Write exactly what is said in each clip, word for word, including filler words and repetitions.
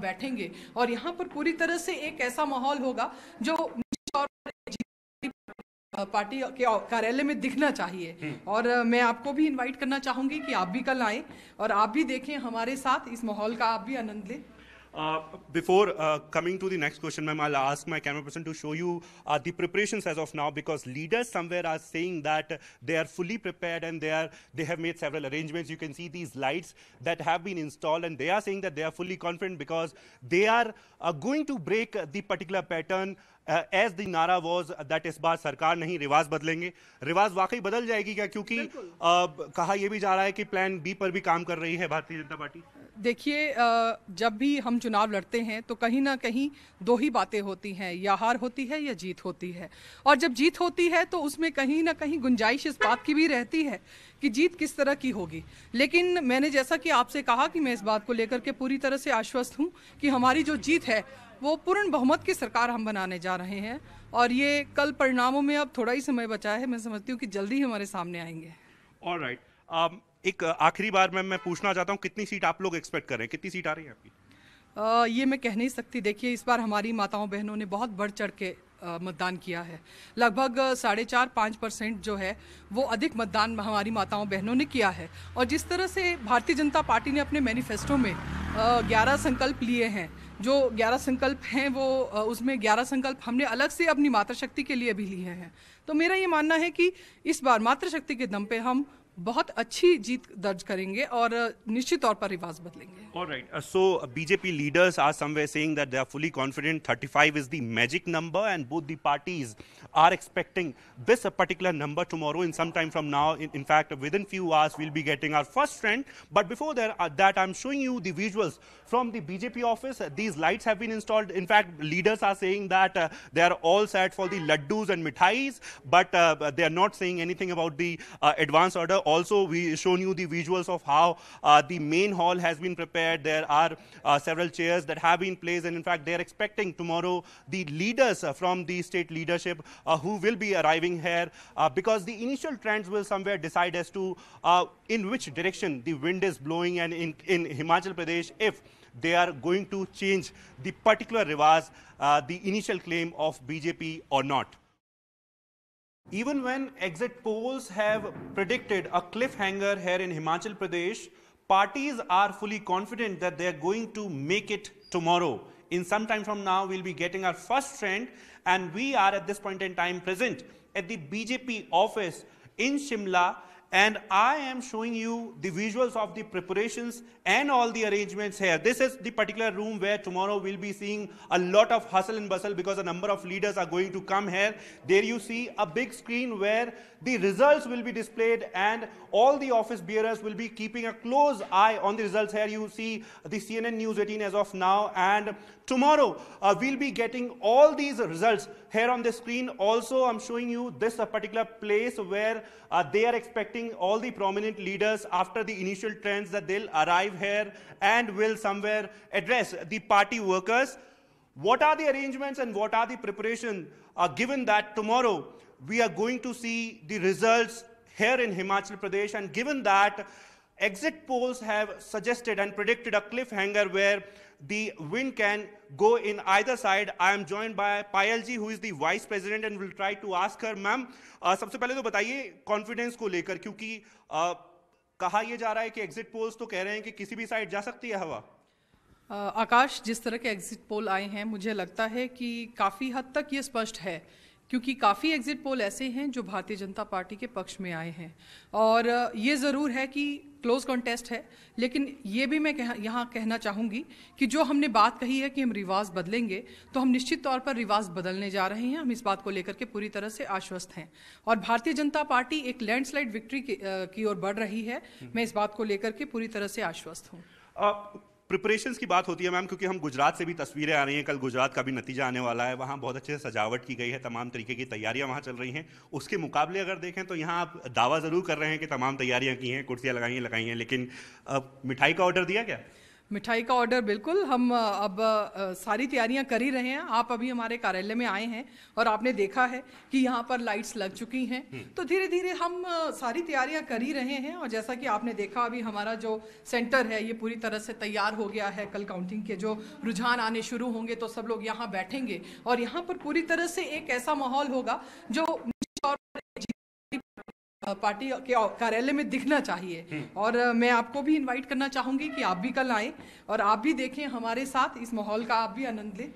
बैठेंगे और यहाँ पर पूरी तरह से एक ऐसा माहौल होगा जो पार्टी के कार्यालय में दिखना चाहिए। और मैं आपको भी इनवाइट करना चाहूंगी कि आप भी कल आएं और आप भी देखें हमारे साथ, इस माहौल का आप भी आनंद लें। Uh, before uh, coming to the next question, ma'am, I'll ask my camera person to show you uh, the preparations as of now, because leaders somewhere are saying that they are fully prepared and they are they have made several arrangements. You can see these lights that have been installed, and they are saying that they are fully confident because they are uh, going to break the particular pattern uh, as the nara was that इस बार सरकार नहीं रिवाज बदलेंगे। रिवाज वाकई बदल जाएगी क्या? क्योंकि uh, कहा यह भी जा रहा है कि प्लान बी पर भी काम कर रही है भारतीय जनता पार्टी। देखिए, जब भी हम चुनाव लड़ते हैं तो कहीं ना कहीं दो ही बातें होती हैं, या हार होती है या जीत होती है। और जब जीत होती है तो उसमें कहीं ना कहीं गुंजाइश इस बात की भी रहती है कि जीत किस तरह की होगी। लेकिन मैंने जैसा कि आपसे कहा कि मैं इस बात को लेकर के पूरी तरह से आश्वस्त हूँ कि हमारी जो जीत है वो पूर्ण बहुमत की सरकार हम बनाने जा रहे हैं। और ये कल परिणामों में अब थोड़ा ही समय बचा है, मैं समझती हूँ कि जल्दी ही हमारे सामने आएंगे। ऑलराइट, एक आखिरी बार मैम मैं पूछना चाहता हूँ, कितनी सीट आप लोग एक्सपेक्ट कर रहे हैं, कितनी सीट आ रही है आपकी? आ, ये मैं कह नहीं सकती। देखिए, इस बार हमारी माताओं बहनों ने बहुत बढ़ चढ़ के मतदान किया है। लगभग साढ़े चार पाँच परसेंट जो है वो अधिक मतदान हमारी माताओं बहनों ने किया है। और जिस तरह से भारतीय जनता पार्टी ने अपने मैनिफेस्टो में ग्यारह संकल्प लिए हैं, जो ग्यारह संकल्प हैं वो उसमें ग्यारह संकल्प हमने अलग से अपनी मातृशक्ति के लिए भी लिए हैं। तो मेरा ये मानना है कि इस बार मातृशक्ति के दम पे हम बहुत अच्छी जीत दर्ज करेंगे और निश्चित तौर पर रिवाज बदलेंगे। Alright, so BJP leaders are somewhere saying that they are fully confident, thirty five is the magic number and both the parties are expecting this particular number tomorrow in some time from now. In fact with in few hours will be getting our first trend, but before that I am showing you the visuals from the BJP office. These lights have been installed. In fact leaders are saying that they are all set for the laddoos and mithais, but they are not saying anything about the advance order. Also, we shown you the visuals of how uh, the main hall has been prepared. There are uh, several chairs that have been placed, and in fact, they are expecting tomorrow the leaders uh, from the state leadership uh, who will be arriving here uh, because the initial trends will somewhere decide as to uh, in which direction the wind is blowing, and in, in Himachal Pradesh, if they are going to change the particular rivaz, uh, the initial claim of B J P or not. Even when exit polls have predicted a cliffhanger here in Himachal Pradesh, parties are fully confident that they are going to make it tomorrow. In some time from now, we'll be getting our first trend, and we are at this point in time present at the B J P office in Shimla, and I am showing you the visuals of the preparations and all the arrangements here. This is the particular room where tomorrow we'll be seeing a lot of hustle and bustle because a number of leaders are going to come here. There you see a big screen where the results will be displayed, and all the office bearers will be keeping a close eye on the results. Here you see the C N N News eighteen as of now, and tomorrow uh, we'll be getting all these results here on the screen. Also, I'm showing you this uh, particular place where uh, they are expecting all the prominent leaders after the initial trends that they'll arrive here and will somewhere address the party workers. What are the arrangements and what are the preparation uh, given that tomorrow we are going to see the results here in Himachal Pradesh, and given that exit polls have suggested and predicted a cliffhanger where the wind can go in either side. I am joined by Payal ji, who is the vice president, and will try to ask her. Ma'am, uh, सबसे पहले तो बताइए confidence को लेकर, क्योंकि uh, कहा यह जा रहा है कि एग्जिट पोल्स तो कह रहे हैं कि किसी भी साइड जा सकती है हवा। uh, आकाश, जिस तरह के एग्जिट पोल आए हैं मुझे लगता है कि काफ़ी हद तक ये स्पष्ट है, क्योंकि काफ़ी एग्जिट पोल ऐसे हैं जो भारतीय जनता पार्टी के पक्ष में आए हैं। और ये ज़रूर है कि क्लोज कॉन्टेस्ट है, लेकिन ये भी मैं कह, यहाँ कहना चाहूँगी कि जो हमने बात कही है कि हम रिवाज बदलेंगे, तो हम निश्चित तौर पर रिवाज बदलने जा रहे हैं। हम इस बात को लेकर के पूरी तरह से आश्वस्त हैं, और भारतीय जनता पार्टी एक लैंडस्लाइड विक्ट्री की ओर बढ़ रही है। मैं इस बात को लेकर के पूरी तरह से आश्वस्त हूँ। प्रिपरेशंस की बात होती है मैम, क्योंकि हम गुजरात से भी तस्वीरें आ रही हैं, कल गुजरात का भी नतीजा आने वाला है, वहाँ बहुत अच्छे से सजावट की गई है, तमाम तरीके की तैयारियाँ वहाँ चल रही हैं। उसके मुकाबले अगर देखें तो यहाँ आप दावा ज़रूर कर रहे हैं कि तमाम तैयारियाँ की हैं, कुर्सियाँ लगाई हैं लगाई हैं लेकिन अब मिठाई का ऑर्डर दिया क्या? मिठाई का ऑर्डर बिल्कुल हम अब सारी तैयारियां कर ही रहे हैं। आप अभी हमारे कार्यालय में आए हैं और आपने देखा है कि यहाँ पर लाइट्स लग चुकी हैं, तो धीरे धीरे हम सारी तैयारियां कर ही रहे हैं। और जैसा कि आपने देखा अभी हमारा जो सेंटर है ये पूरी तरह से तैयार हो गया है। कल काउंटिंग के जो रुझान आने शुरू होंगे तो सब लोग यहाँ बैठेंगे और यहाँ पर पूरी तरह से एक ऐसा माहौल होगा जो पार्टी के कार्यालय में दिखना चाहिए। और मैं आपको भी इनवाइट करना चाहूंगी कि आप भी कल आएं और आप भी देखें हमारे साथ, इस माहौल का आप भी आनंद लें।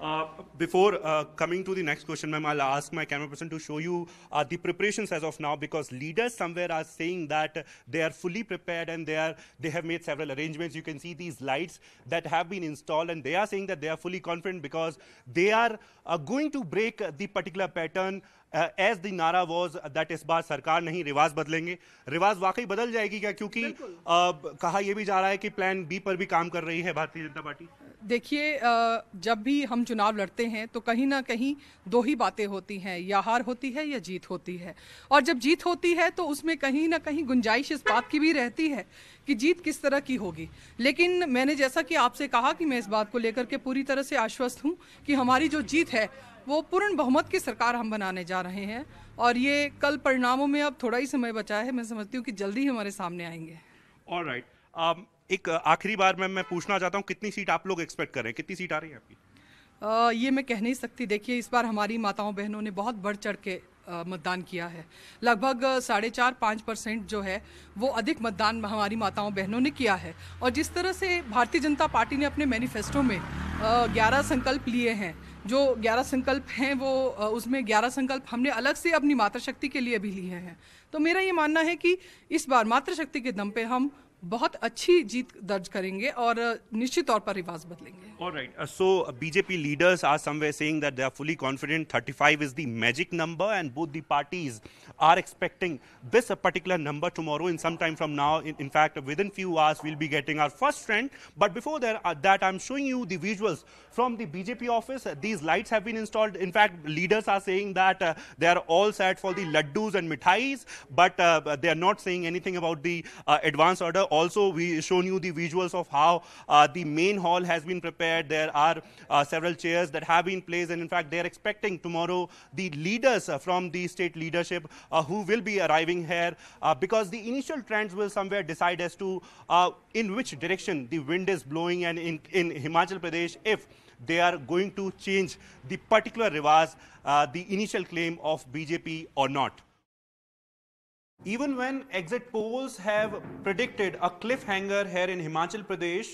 Uh, before uh, coming to the next question, ma'am, I'll ask my camera person to show you uh, the preparations as of now, because leaders somewhere are saying that they are fully prepared and they are they have made several arrangements. You can see these lights that have been installed, and they are saying that they are fully confident because they are uh, going to break the particular pattern uh, as the nara was that इस बार सरकार नहीं रिवाज बदलेंगे। रिवाज वाकई बदल जाएगी क्या? क्योंकि uh, कहा यह भी जा रहा है कि प्लान बी पर भी काम कर रही है भारतीय जनता पार्टी। देखिए, जब भी हम चुनाव लड़ते हैं तो कहीं ना कहीं दो ही बातें होती हैं, या हार होती है या जीत होती है। और जब जीत होती है तो उसमें कहीं ना कहीं गुंजाइश इस बात की भी रहती है कि जीत किस तरह की होगी। लेकिन मैंने जैसा कि आपसे कहा कि मैं इस बात को लेकर के पूरी तरह से आश्वस्त हूँ कि हमारी जो जीत है वो पूर्ण बहुमत की सरकार हम बनाने जा रहे हैं। और ये कल परिणामों में अब थोड़ा ही समय बचा है, मैं समझती हूँ कि जल्दी ही हमारे सामने आएंगे। ऑलराइट, एक आखिरी बार मैं मैं पूछना चाहता हूँ, कितनी सीट आप लोग एक्सपेक्ट कर रहे हैं, कितनी सीट आ रही है आपकी? आ, ये मैं कह नहीं सकती। देखिए, इस बार हमारी माताओं बहनों ने बहुत बढ़ चढ़ के मतदान किया है। लगभग साढ़े चार पाँच परसेंट जो है वो अधिक मतदान हमारी माताओं बहनों ने किया है। और जिस तरह से भारतीय जनता पार्टी ने अपने मैनिफेस्टो में ग्यारह संकल्प लिए हैं, जो ग्यारह संकल्प हैं वो उसमें ग्यारह संकल्प हमने अलग से अपनी मातृशक्ति के लिए भी लिए हैं। तो मेरा ये मानना है कि इस बार मातृशक्ति के दम पर हम बहुत अच्छी जीत दर्ज करेंगे और निश्चित तौर पर रिवाज बदलेंगे। Alright, so BJP leaders are somewhere saying that they are fully confident, thirty five is the magic number and both the parties are expecting this particular number tomorrow in some time from now. In fact with in few hours will be getting our first trend, but before that I am showing you the visuals from the BJP office. These lights have been installed, in fact leaders are saying that they are all set for the laddoos and mithais, but they are not saying anything about the advance order. Also, we shown you the visuals of how uh, the main hall has been prepared. There are uh, several chairs that have been placed, and in fact, they are expecting tomorrow the leaders uh, from the state leadership uh, who will be arriving here uh, because the initial trends will somewhere decide as to uh, in which direction the wind is blowing, and in, in Himachal Pradesh, if they are going to change the particular rivaz, uh, the initial claim of B J P or not. Even when exit polls have predicted a cliffhanger here in Himachal Pradesh,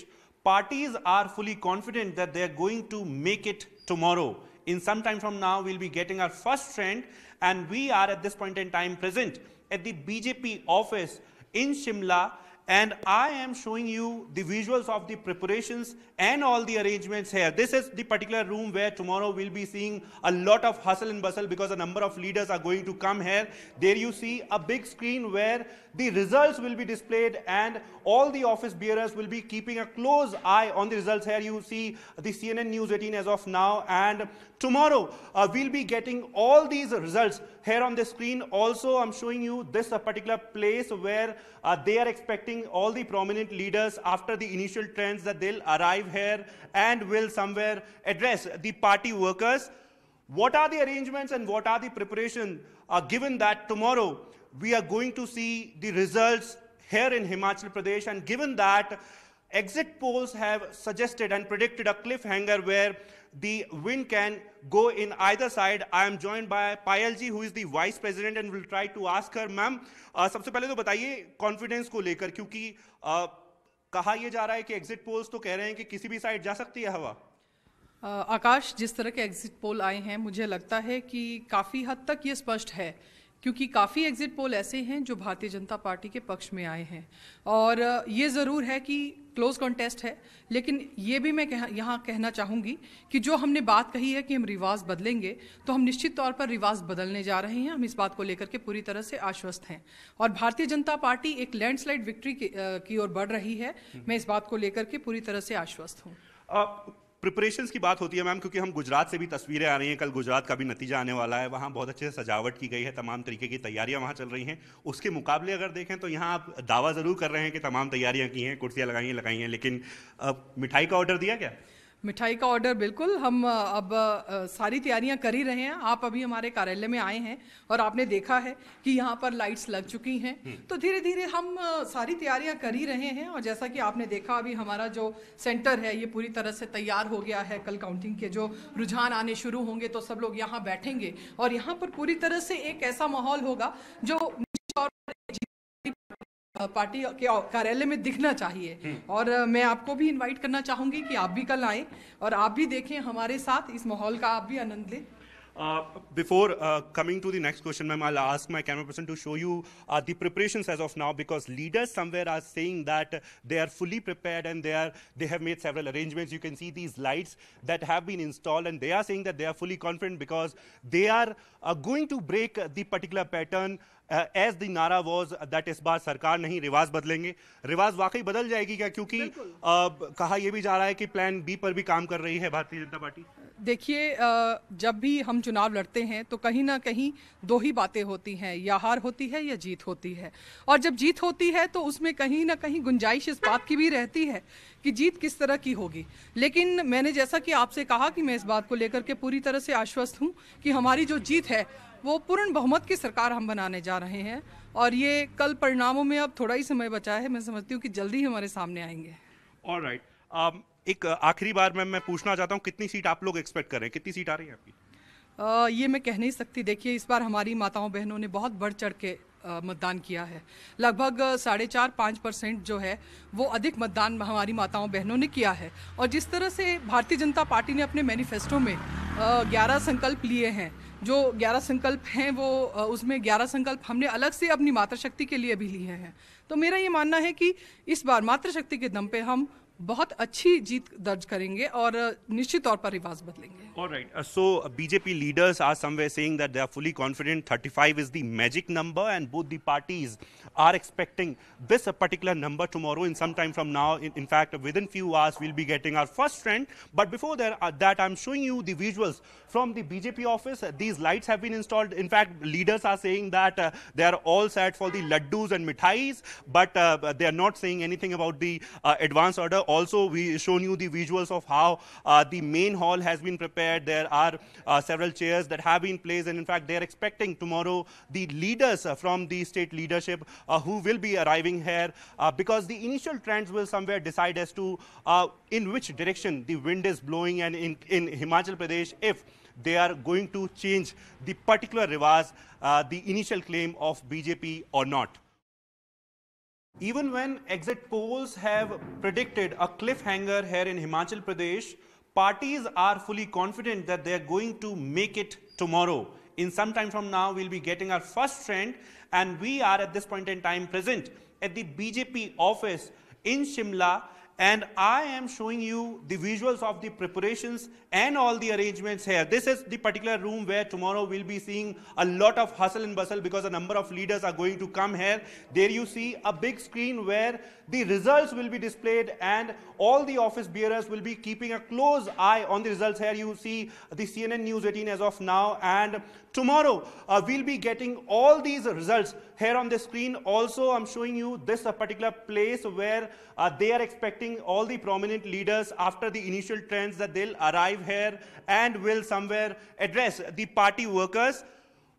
parties are fully confident that they are going to make it tomorrow. In some time from now, we'll be getting our first trend, and we are at this point in time present at the B J P office in Shimla, and I am showing you the visuals of the preparations and all the arrangements here. This is the particular room where tomorrow we'll be seeing a lot of hustle and bustle because a number of leaders are going to come here. There you see a big screen where the results will be displayed, and all the office bearers will be keeping a close eye on the results. Here you see the C N N News eighteen as of now, and tomorrow uh, we'll be getting all these results here on the screen. Also, I'm showing you this uh, particular place where uh, they are expecting all the prominent leaders after the initial trends that they'll arrive here and will somewhere address the party workers. What are the arrangements and what are the preparation uh, given that tomorrow we are going to see the results here in Himachal Pradesh, and given that exit polls have suggested and predicted a cliffhanger where the wind can go in either side. I am joined by Payal ji, who is the vice president, and will try to ask her. Ma'am, uh, सबसे पहले तो बताइए confidence को लेकर, क्योंकि uh, कहा यह जा रहा है कि exit polls तो कह रहे हैं कि किसी भी side जा सकती है हवा। uh, आकाश, जिस तरह के exit poll आए हैं मुझे लगता है कि काफी हद तक ये स्पष्ट है, क्योंकि काफ़ी एग्जिट पोल ऐसे हैं जो भारतीय जनता पार्टी के पक्ष में आए हैं। और ये ज़रूर है कि क्लोज कॉन्टेस्ट है, लेकिन ये भी मैं कह, यहाँ कहना चाहूँगी कि जो हमने बात कही है कि हम रिवाज बदलेंगे, तो हम निश्चित तौर पर रिवाज बदलने जा रहे हैं। हम इस बात को लेकर के पूरी तरह से आश्वस्त हैं, और भारतीय जनता पार्टी एक लैंडस्लाइड विक्ट्री की, की ओर बढ़ रही है। मैं इस बात को लेकर के पूरी तरह से आश्वस्त हूँ। प्रिपरेशंस की बात होती है मैम, क्योंकि हम गुजरात से भी तस्वीरें आ रही हैं, कल गुजरात का भी नतीजा आने वाला है, वहाँ बहुत अच्छे से सजावट की गई है, तमाम तरीके की तैयारियां वहाँ चल रही हैं। उसके मुकाबले अगर देखें तो यहाँ आप दावा ज़रूर कर रहे हैं कि तमाम तैयारियां की हैं, कुर्सियाँ लगाई हैं लगाई हैं लेकिन अब मिठाई का ऑर्डर दिया क्या? मिठाई का ऑर्डर बिल्कुल, हम अब सारी तैयारियां कर ही रहे हैं। आप अभी हमारे कार्यालय में आए हैं और आपने देखा है कि यहाँ पर लाइट्स लग चुकी हैं, तो धीरे धीरे हम सारी तैयारियां कर ही रहे हैं। और जैसा कि आपने देखा अभी हमारा जो सेंटर है ये पूरी तरह से तैयार हो गया है। कल काउंटिंग के जो रुझान आने शुरू होंगे तो सब लोग यहाँ बैठेंगे और यहाँ पर पूरी तरह से एक ऐसा माहौल होगा जो पार्टी के कार्यालय में दिखना चाहिए। और मैं आपको भी इनवाइट करना चाहूँगी कि आप भी कल आएँ और आप भी देखें हमारे साथ, इस माहौल का आप भी आनंद लें। Before uh, coming to the next question, ma'am, I'll ask my camera person to show you uh, the preparations as of now, because leaders somewhere are saying that they are fully prepared and they are they have made several arrangements. You can see these lights that have been installed, and they are saying that they are fully confident because they are uh, going to break the particular pattern uh, as the nara was that इस बार सरकार नहीं रिवाज बदलेंगे। रिवाज वाकई बदल जाएगी क्या? क्योंकि uh, कहा यह भी जा रहा है कि प्लान बी पर भी काम कर रही है भारतीय जनता पार्टी। देखिए, जब भी हम चुनाव लड़ते हैं तो कहीं ना कहीं दो ही बातें होती हैं, या हार होती है या जीत होती है। और जब जीत होती है तो उसमें कहीं ना कहीं गुंजाइश इस बात की भी रहती है कि जीत किस तरह की होगी। लेकिन मैंने जैसा कि आपसे कहा कि मैं इस बात को लेकर के पूरी तरह से आश्वस्त हूँ कि हमारी जो जीत है वो पूर्ण बहुमत की सरकार हम बनाने जा रहे हैं। और ये कल परिणामों में अब थोड़ा ही समय बचा है, मैं समझती हूँ कि जल्दी ही हमारे सामने आएंगे। ऑलराइट, एक आखिरी बार मैम मैं पूछना चाहता हूँ, कितनी सीट आप लोग एक्सपेक्ट कर रहे हैं, कितनी सीट आ रही है आपकी? आ, ये मैं कह नहीं सकती। देखिए, इस बार हमारी माताओं बहनों ने बहुत बढ़ चढ़ के मतदान किया है, लगभग साढ़े चार पाँच परसेंट जो है वो अधिक मतदान हमारी माताओं बहनों ने किया है। और जिस तरह से भारतीय जनता पार्टी ने अपने मैनिफेस्टो में ग्यारह संकल्प लिए हैं, जो ग्यारह संकल्प हैं वो उसमें ग्यारह संकल्प हमने अलग से अपनी मातृशक्ति के लिए भी लिए हैं। तो मेरा ये मानना है कि इस बार मातृशक्ति के दम पर हम बहुत अच्छी जीत दर्ज करेंगे और निश्चित तौर पर रिवाज बदलेंगे। Alright, so BJP leaders are somewhere saying that they are fully confident, thirty five is the magic number and both the parties are expecting this particular number tomorrow in some time from now. In fact with in few hours will be getting our first trend, but before that I am showing you the visuals from the BJP office. These lights have been installed, in fact leaders are saying that they are all set for the laddoos and mithais, but they are not saying anything about the advance order. Also, we shown you the visuals of how uh, the main hall has been prepared. There are uh, several chairs that have been placed, and in fact, they are expecting tomorrow the leaders uh, from the state leadership uh, who will be arriving here uh, because the initial trends will somewhere decide as to uh, in which direction the wind is blowing, and in, in Himachal Pradesh, if they are going to change the particular rivaz, uh, the initial claim of B J P or not. Even when exit polls have predicted a cliffhanger here in Himachal Pradesh, parties are fully confident that they are going to make it tomorrow. In some time from now, we'll be getting our first trend, and we are at this point in time present at the B J P office in Shimla, and I am showing you the visuals of the preparations and all the arrangements here. This is the particular room where tomorrow we'll be seeing a lot of hustle and bustle because a number of leaders are going to come here. There you see a big screen where the results will be displayed, and all the office bearers will be keeping a close eye on the results here. You see the C N N News eighteen as of now, and tomorrow uh, we'll be getting all these results here on the screen. Also, I'm showing you this uh, particular place where uh, they are expecting all the prominent leaders after the initial trends that they'll arrive here and will somewhere address the party workers.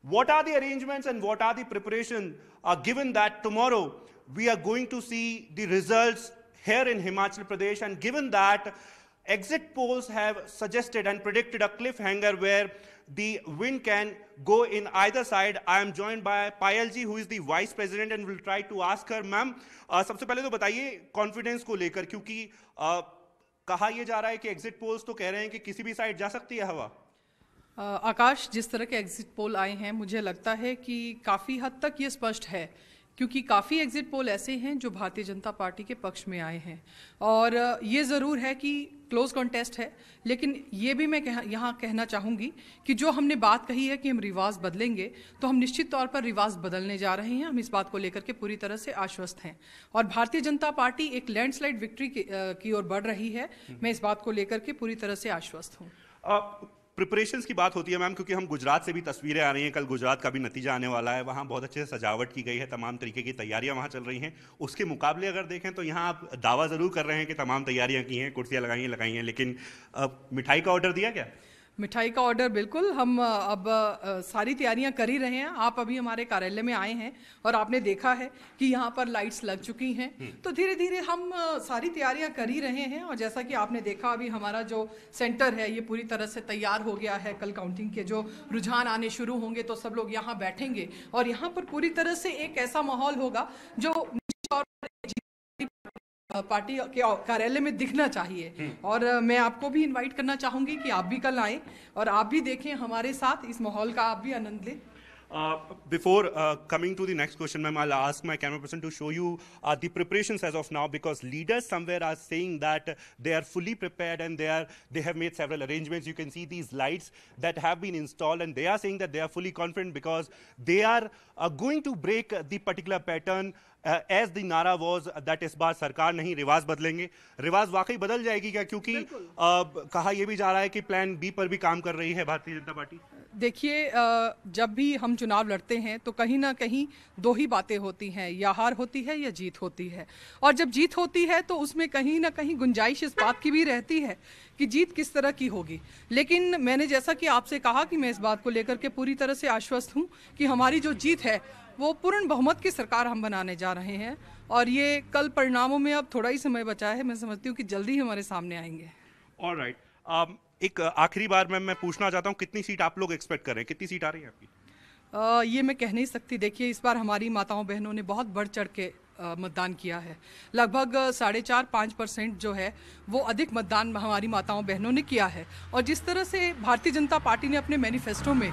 What are the arrangements and what are the preparation uh, given that tomorrow we are going to see the results here in Himachal Pradesh, and given that exit polls have suggested and predicted a cliffhanger where the wind can go in either side. I am joined by Payal ji, who is the vice president, and will try to ask her. Ma'am, uh, सबसे पहले तो बताइए confidence को लेकर, क्योंकि uh, कहा यह जा रहा है कि एग्जिट पोल्स तो कह रहे हैं कि किसी भी साइड जा सकती है हवा। uh, आकाश, जिस तरह के एग्जिट पोल आए हैं मुझे लगता है कि काफ़ी हद तक ये स्पष्ट है क्योंकि काफ़ी एग्जिट पोल ऐसे हैं जो भारतीय जनता पार्टी के पक्ष में आए हैं। और ये ज़रूर है कि क्लोज कॉन्टेस्ट है, लेकिन ये भी मैं कह, यहाँ कहना चाहूँगी कि जो हमने बात कही है कि हम रिवाज बदलेंगे, तो हम निश्चित तौर पर रिवाज बदलने जा रहे हैं। हम इस बात को लेकर के पूरी तरह से आश्वस्त हैं और भारतीय जनता पार्टी एक लैंडस्लाइड विक्ट्री की ओर बढ़ रही है। मैं इस बात को लेकर के पूरी तरह से आश्वस्त हूँ। प्रिपरेशंस की बात होती है मैम, क्योंकि हम गुजरात से भी तस्वीरें आ रही हैं, कल गुजरात का भी नतीजा आने वाला है, वहाँ बहुत अच्छे से सजावट की गई है, तमाम तरीके की तैयारियाँ वहाँ चल रही हैं। उसके मुकाबले अगर देखें तो यहाँ आप दावा ज़रूर कर रहे हैं कि तमाम तैयारियाँ की हैं, कुर्सियाँ लगाई हैं लगाई हैं, लेकिन अब मिठाई का ऑर्डर दिया क्या? मिठाई का ऑर्डर बिल्कुल, हम अब सारी तैयारियां कर ही रहे हैं। आप अभी हमारे कार्यालय में आए हैं और आपने देखा है कि यहाँ पर लाइट्स लग चुकी हैं, तो धीरे धीरे हम सारी तैयारियां कर ही रहे हैं। और जैसा कि आपने देखा, अभी हमारा जो सेंटर है ये पूरी तरह से तैयार हो गया है। कल काउंटिंग के जो रुझान आने शुरू होंगे तो सब लोग यहाँ बैठेंगे और यहाँ पर पूरी तरह से एक ऐसा माहौल होगा जो पार्टी के कार्यालय में दिखना चाहिए। और मैं आपको भी इनवाइट करना चाहूँगी कि आप भी कल आएँ और आप भी देखें हमारे साथ, इस माहौल का आप भी आनंद लें। Before uh, coming to the next question, ma'am, I'll ask my camera person to show you uh, the preparations as of now, because leaders somewhere are saying that they are fully prepared and they are they have made several arrangements. You can see these lights that have been installed, and they are saying that they are fully confident because they are uh, going to break the particular pattern uh, as the nara was that इस बार सरकार नहीं रिवाज बदलेंगे। रिवाज वाकई बदल जाएगी क्या? क्योंकि uh, कहा यह भी जा रहा है कि प्लान बी पर भी काम कर रही है भारतीय जनता पार्टी। देखिए, जब भी हम चुनाव लड़ते हैं तो कहीं ना कहीं दो ही बातें होती हैं, या हार होती है या जीत होती है। और जब जीत होती है तो उसमें कहीं ना कहीं गुंजाइश इस बात की भी रहती है कि जीत किस तरह की होगी। लेकिन मैंने जैसा कि आपसे कहा कि मैं इस बात को लेकर के पूरी तरह से आश्वस्त हूँ कि हमारी जो जीत है वो पूर्ण बहुमत की सरकार हम बनाने जा रहे हैं। और ये कल परिणामों में अब थोड़ा ही समय बचा है, मैं समझती हूँ कि जल्दी ही हमारे सामने आएंगे। ऑलराइट, एक आखिरी बार मैम मैं पूछना चाहता हूँ, कितनी सीट आप लोग एक्सपेक्ट कर रहे हैं, कितनी सीट आ रही है आपकी? आ, ये मैं कह नहीं सकती। देखिए, इस बार हमारी माताओं बहनों ने बहुत बढ़ चढ़ के मतदान किया है। लगभग साढ़े चार पाँच परसेंट जो है वो अधिक मतदान हमारी माताओं बहनों ने किया है। और जिस तरह से भारतीय जनता पार्टी ने अपने मैनिफेस्टो में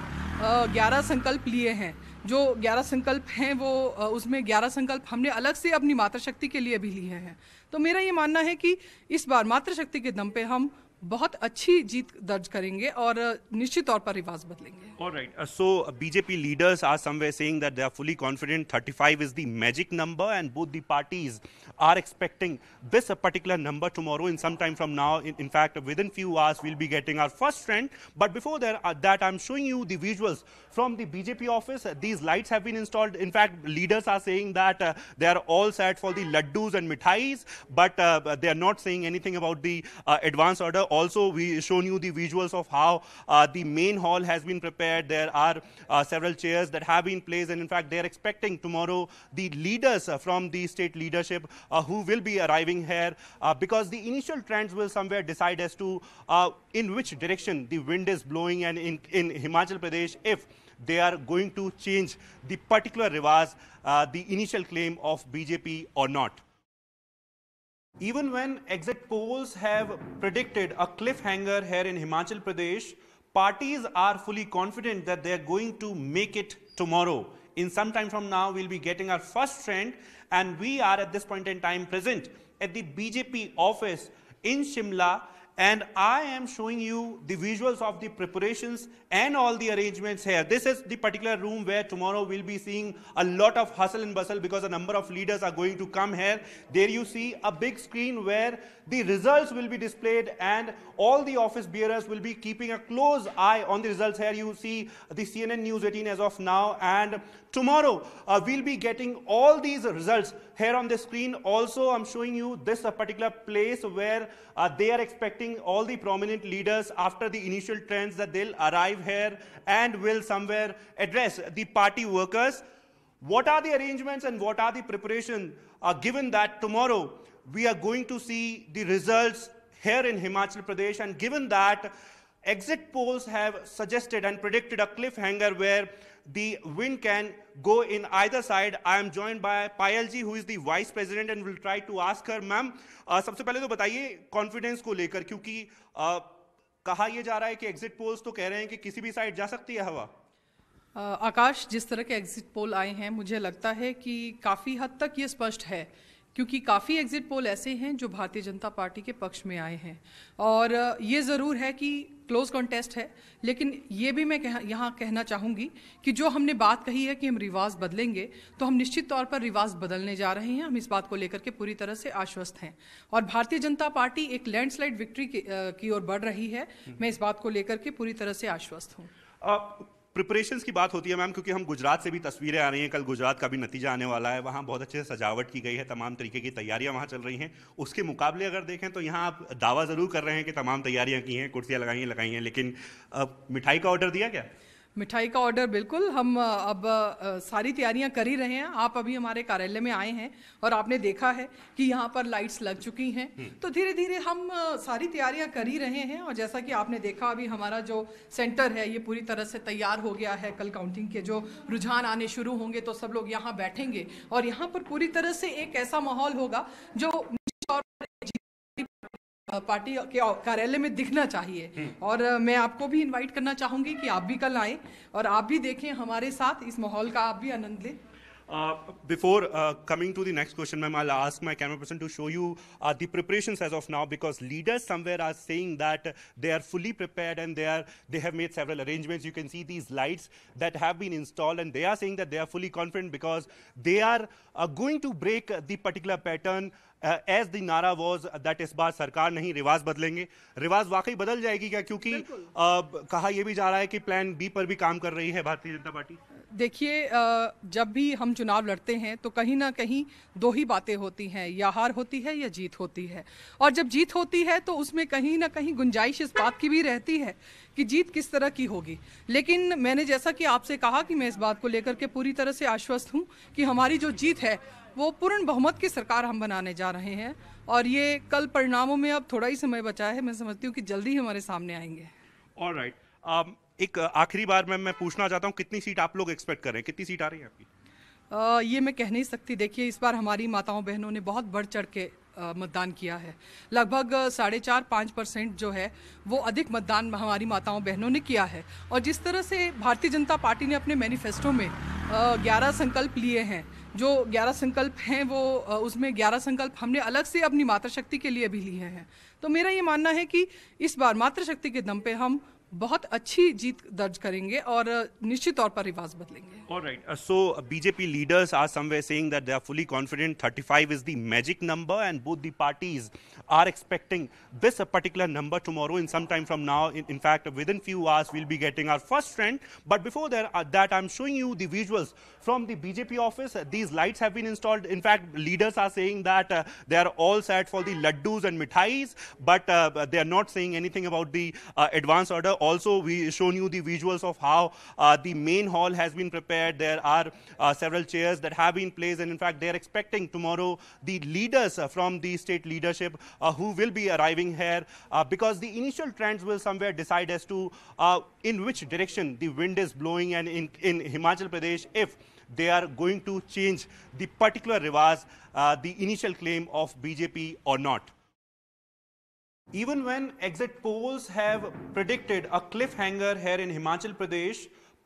ग्यारह संकल्प लिए हैं, जो ग्यारह संकल्प हैं वो उसमें ग्यारह संकल्प हमने अलग से अपनी मातृशक्ति के लिए भी लिए हैं। तो मेरा ये मानना है कि इस बार मातृशक्ति के दम पर हम बहुत अच्छी जीत दर्ज करेंगे और निश्चित तौर पर रिवाज बदलेंगे। Alright, so BJP leaders are somewhere saying that they are fully confident, thirty five is the magic number and both the parties are expecting this particular number tomorrow in some time from now. In fact with in few hours will be getting our first trend, but before that I am showing you the visuals from the BJP office. These lights have been installed, in fact leaders are saying that they are all set for the laddoos and mithais, but they are not saying anything about the advance order. Also, we shown you the visuals of how uh, the main hall has been prepared. There are uh, several chairs that have been placed, and in fact, they are expecting tomorrow the leaders uh, from the state leadership uh, who will be arriving here uh, because the initial trends will somewhere decide as to uh, in which direction the wind is blowing, and in, in Himachal Pradesh, if they are going to change the particular rivaz, uh, the initial claim of B J P or not. Even when exit polls have predicted a cliffhanger here in Himachal Pradesh, parties are fully confident that they are going to make it tomorrow. In some time from now, we'll be getting our first trend, and we are at this point in time present at the B J P office in Shimla, and I am showing you the visuals of the preparations and all the arrangements here. This is the particular room where tomorrow we'll be seeing a lot of hustle and bustle because a number of leaders are going to come here. There you see a big screen where the results will be displayed, and all the office bearers will be keeping a close eye on the results here. You see the C N N News eighteen as of now, and tomorrow uh, we'll be getting all these results here on the screen. Also, I'm showing you this uh, particular place where uh, they are expecting all the prominent leaders after the initial trends that they'll arrive here and will somewhere address the party workers. What are the arrangements and what are the preparation uh, given that tomorrow we are going to see the results here in Himachal Pradesh, and given that exit polls have suggested and predicted a cliffhanger where the wind can go in either side. I am joined by Payal ji, who is the vice president, and will try to ask her. Ma'am, uh, सबसे पहले तो बताइए confidence को लेकर, क्योंकि uh, कहा यह जा रहा है कि एग्जिट पोल्स तो कह रहे हैं कि किसी भी साइड जा सकती है हवा। आकाश, जिस तरह के एग्जिट पोल आए हैं मुझे लगता है कि काफ़ी हद तक ये स्पष्ट है, क्योंकि काफ़ी एग्जिट पोल ऐसे हैं जो भारतीय जनता पार्टी के पक्ष में आए हैं। और ये ज़रूर है कि क्लोज कॉन्टेस्ट है, लेकिन ये भी मैं कह, यहाँ कहना चाहूँगी कि जो हमने बात कही है कि हम रिवाज बदलेंगे, तो हम निश्चित तौर पर रिवाज बदलने जा रहे हैं। हम इस बात को लेकर के पूरी तरह से आश्वस्त हैं और भारतीय जनता पार्टी एक लैंडस्लाइड विक्ट्री की ओर बढ़ रही है। मैं इस बात को लेकर के पूरी तरह से आश्वस्त हूँ। प्रिपरेशंस की बात होती है मैम, क्योंकि हम गुजरात से भी तस्वीरें आ रही हैं, कल गुजरात का भी नतीजा आने वाला है, वहाँ बहुत अच्छे से सजावट की गई है, तमाम तरीके की तैयारियाँ वहाँ चल रही हैं। उसके मुकाबले अगर देखें तो यहाँ आप दावा ज़रूर कर रहे हैं कि तमाम तैयारियाँ की हैं, कुर्सियाँ लगाई लगाई हैं, लेकिन अब मिठाई का ऑर्डर दिया क्या? मिठाई का ऑर्डर बिल्कुल, हम अब सारी तैयारियां कर ही रहे हैं। आप अभी हमारे कार्यालय में आए हैं और आपने देखा है कि यहाँ पर लाइट्स लग चुकी हैं, तो धीरे धीरे हम सारी तैयारियां कर ही रहे हैं। और जैसा कि आपने देखा, अभी हमारा जो सेंटर है ये पूरी तरह से तैयार हो गया है। कल काउंटिंग के जो रुझान आने शुरू होंगे तो सब लोग यहाँ बैठेंगे और यहाँ पर पूरी तरह से एक ऐसा माहौल होगा जो पार्टी के कार्यालय में दिखना चाहिए। और मैं आपको भी इनवाइट करना चाहूँगी कि आप भी कल आएँ और आप भी देखें हमारे साथ, इस माहौल का आप भी आनंद लें। Before uh, coming to the next question, ma'am, I'll ask my camera person to show you uh, the preparations as of now, because leaders somewhere are saying that they are fully prepared and they are they have made several arrangements. You can see these lights that have been installed, and they are saying that they are fully confident because they are uh, going to break the particular pattern uh, as the nara was that इस बार सरकार नहीं रिवाज बदलेंगे। रिवाज वाकई बदल जाएगी क्या? क्योंकि uh, कहा यह भी जा रहा है कि प्लान बी पर भी काम कर रही है भारतीय जनता पार्टी। देखिए, जब भी हम चुनाव लड़ते हैं तो कहीं ना कहीं दो ही बातें होती हैं, या हार होती है या जीत होती है। और जब जीत होती है तो उसमें कहीं ना कहीं गुंजाइश इस बात की भी रहती है कि जीत किस तरह की होगी। लेकिन मैंने जैसा कि आपसे कहा कि मैं इस बात को लेकर के पूरी तरह से आश्वस्त हूँ कि हमारी जो जीत है वो पूर्ण बहुमत की सरकार हम बनाने जा रहे हैं। और ये कल परिणामों में अब थोड़ा ही समय बचा है, मैं समझती हूँ कि जल्दी ही हमारे सामने आएंगे। ऑलराइट, एक आखिरी बार मैम मैं पूछना चाहता हूँ, कितनी सीट आप लोग एक्सपेक्ट कर रहे हैं, कितनी सीट आ रही है आपकी? आ, ये मैं कह नहीं सकती। देखिए, इस बार हमारी माताओं बहनों ने बहुत बढ़ चढ़ के मतदान किया है, लगभग साढ़े चार पाँच परसेंट जो है वो अधिक मतदान हमारी माताओं बहनों ने किया है। और जिस तरह से भारतीय जनता पार्टी ने अपने मैनिफेस्टो में ग्यारह संकल्प लिए हैं, जो ग्यारह संकल्प हैं वो उसमें ग्यारह संकल्प हमने अलग से अपनी मातृशक्ति के लिए भी लिए हैं। तो मेरा ये मानना है कि इस बार मातृशक्ति के दम पर हम बहुत अच्छी जीत दर्ज करेंगे और निश्चित तौर पर रिवाज बदलेंगे। Alright, so BJP leaders are somewhere saying that they are fully confident, thirty five is the magic number and both the parties are expecting this particular number tomorrow in some time from now. In fact with in few hours will be getting our first trend, but before that I am showing you the visuals from the BJP office. These lights have been installed, in fact leaders are saying that they are all set for the laddoos and mithais, but they are not saying anything about the advance order. Also, we shown you the visuals of how uh, the main hall has been prepared. There are uh, several chairs that have been placed, and in fact, they are expecting tomorrow the leaders uh, from the state leadership uh, who will be arriving here uh, because the initial trends will somewhere decide as to uh, in which direction the wind is blowing, and in, in Himachal Pradesh, if they are going to change the particular rivaz, uh, the initial claim of B J P or not. Even when exit polls have predicted a cliffhanger here in Himachal Pradesh,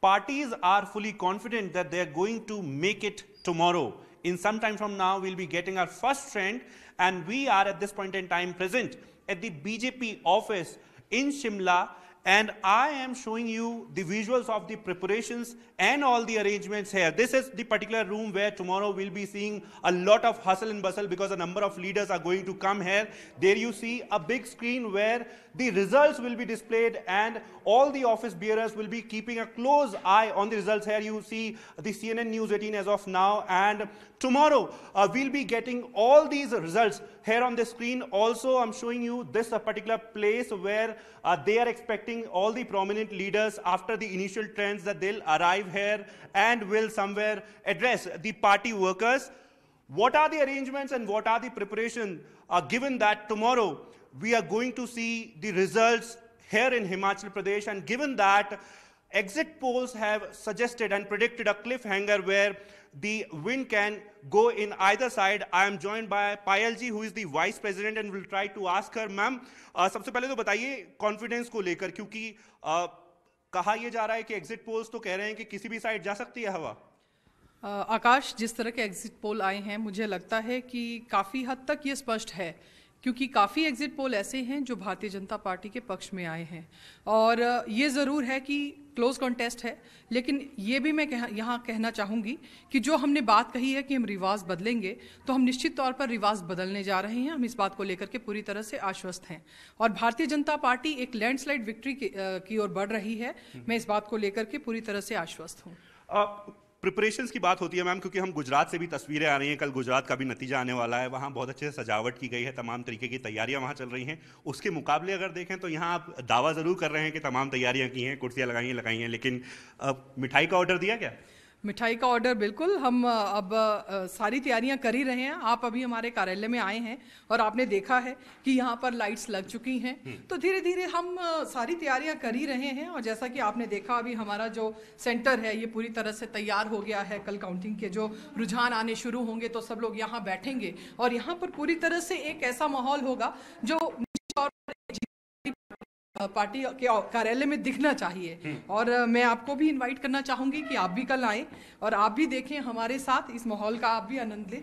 parties are fully confident that they are going to make it tomorrow. In some time from now, we'll be getting our first trend, and we are at this point in time present at the B J P office in Shimla, and I am showing you the visuals of the preparations and all the arrangements here. This is the particular room where tomorrow we'll be seeing a lot of hustle and bustle because a number of leaders are going to come here. There you see a big screen where the results will be displayed, and all the office bearers will be keeping a close eye on the results. Here you see the C N N News eighteen as of now, and tomorrow uh, we'll be getting all these results here on the screen. Also, I'm showing you this uh, particular place where uh, they are expecting all the prominent leaders after the initial trends that they'll arrive here and will somewhere address the party workers. What are the arrangements and what are the preparation uh, given that tomorrow we are going to see the results here in Himachal Pradesh, and given that exit polls have suggested and predicted a cliffhanger where the wind can go in either side. I am joined by Payal ji, who is the vice president, and will try to ask her. Ma'am, uh, सबसे पहले तो बताइए confidence को लेकर, क्योंकि uh, कहा यह जा रहा है कि एग्जिट पोल्स तो कह रहे हैं कि किसी भी साइड जा सकती है हवा। आकाश, जिस तरह के एग्जिट पोल आए हैं मुझे लगता है कि काफ़ी हद तक ये स्पष्ट है, क्योंकि काफ़ी एग्जिट पोल ऐसे हैं जो भारतीय जनता पार्टी के पक्ष में आए हैं। और ये ज़रूर है कि क्लोज कॉन्टेस्ट है, लेकिन ये भी मैं कह, यहाँ कहना चाहूँगी कि जो हमने बात कही है कि हम रिवाज बदलेंगे, तो हम निश्चित तौर पर रिवाज बदलने जा रहे हैं। हम इस बात को लेकर के पूरी तरह से आश्वस्त हैं और भारतीय जनता पार्टी एक लैंडस्लाइड विक्ट्री की ओर बढ़ रही है। मैं इस बात को लेकर के पूरी तरह से आश्वस्त हूँ। प्रिपरेशंस की बात होती है मैम, क्योंकि हम गुजरात से भी तस्वीरें आ रही हैं, कल गुजरात का भी नतीजा आने वाला है, वहाँ बहुत अच्छे से सजावट की गई है, तमाम तरीके की तैयारियां वहाँ चल रही हैं। उसके मुकाबले अगर देखें तो यहाँ आप दावा ज़रूर कर रहे हैं कि तमाम तैयारियां की हैं, कुर्सियाँ लगाई हैं लगाई हैं लेकिन अब मिठाई का ऑर्डर दिया क्या? मिठाई का ऑर्डर बिल्कुल, हम अब सारी तैयारियां कर ही रहे हैं। आप अभी हमारे कार्यालय में आए हैं और आपने देखा है कि यहाँ पर लाइट्स लग चुकी हैं, तो धीरे धीरे हम सारी तैयारियां कर ही रहे हैं। और जैसा कि आपने देखा अभी हमारा जो सेंटर है ये पूरी तरह से तैयार हो गया है। कल काउंटिंग के जो रुझान आने शुरू होंगे तो सब लोग यहाँ बैठेंगे और यहाँ पर पूरी तरह से एक ऐसा माहौल होगा जो पार्टी के कार्यालय में दिखना चाहिए। और मैं आपको भी इनवाइट करना चाहूँगी कि आप भी कल आएँ और आप भी देखें हमारे साथ, इस माहौल का आप भी आनंद लें।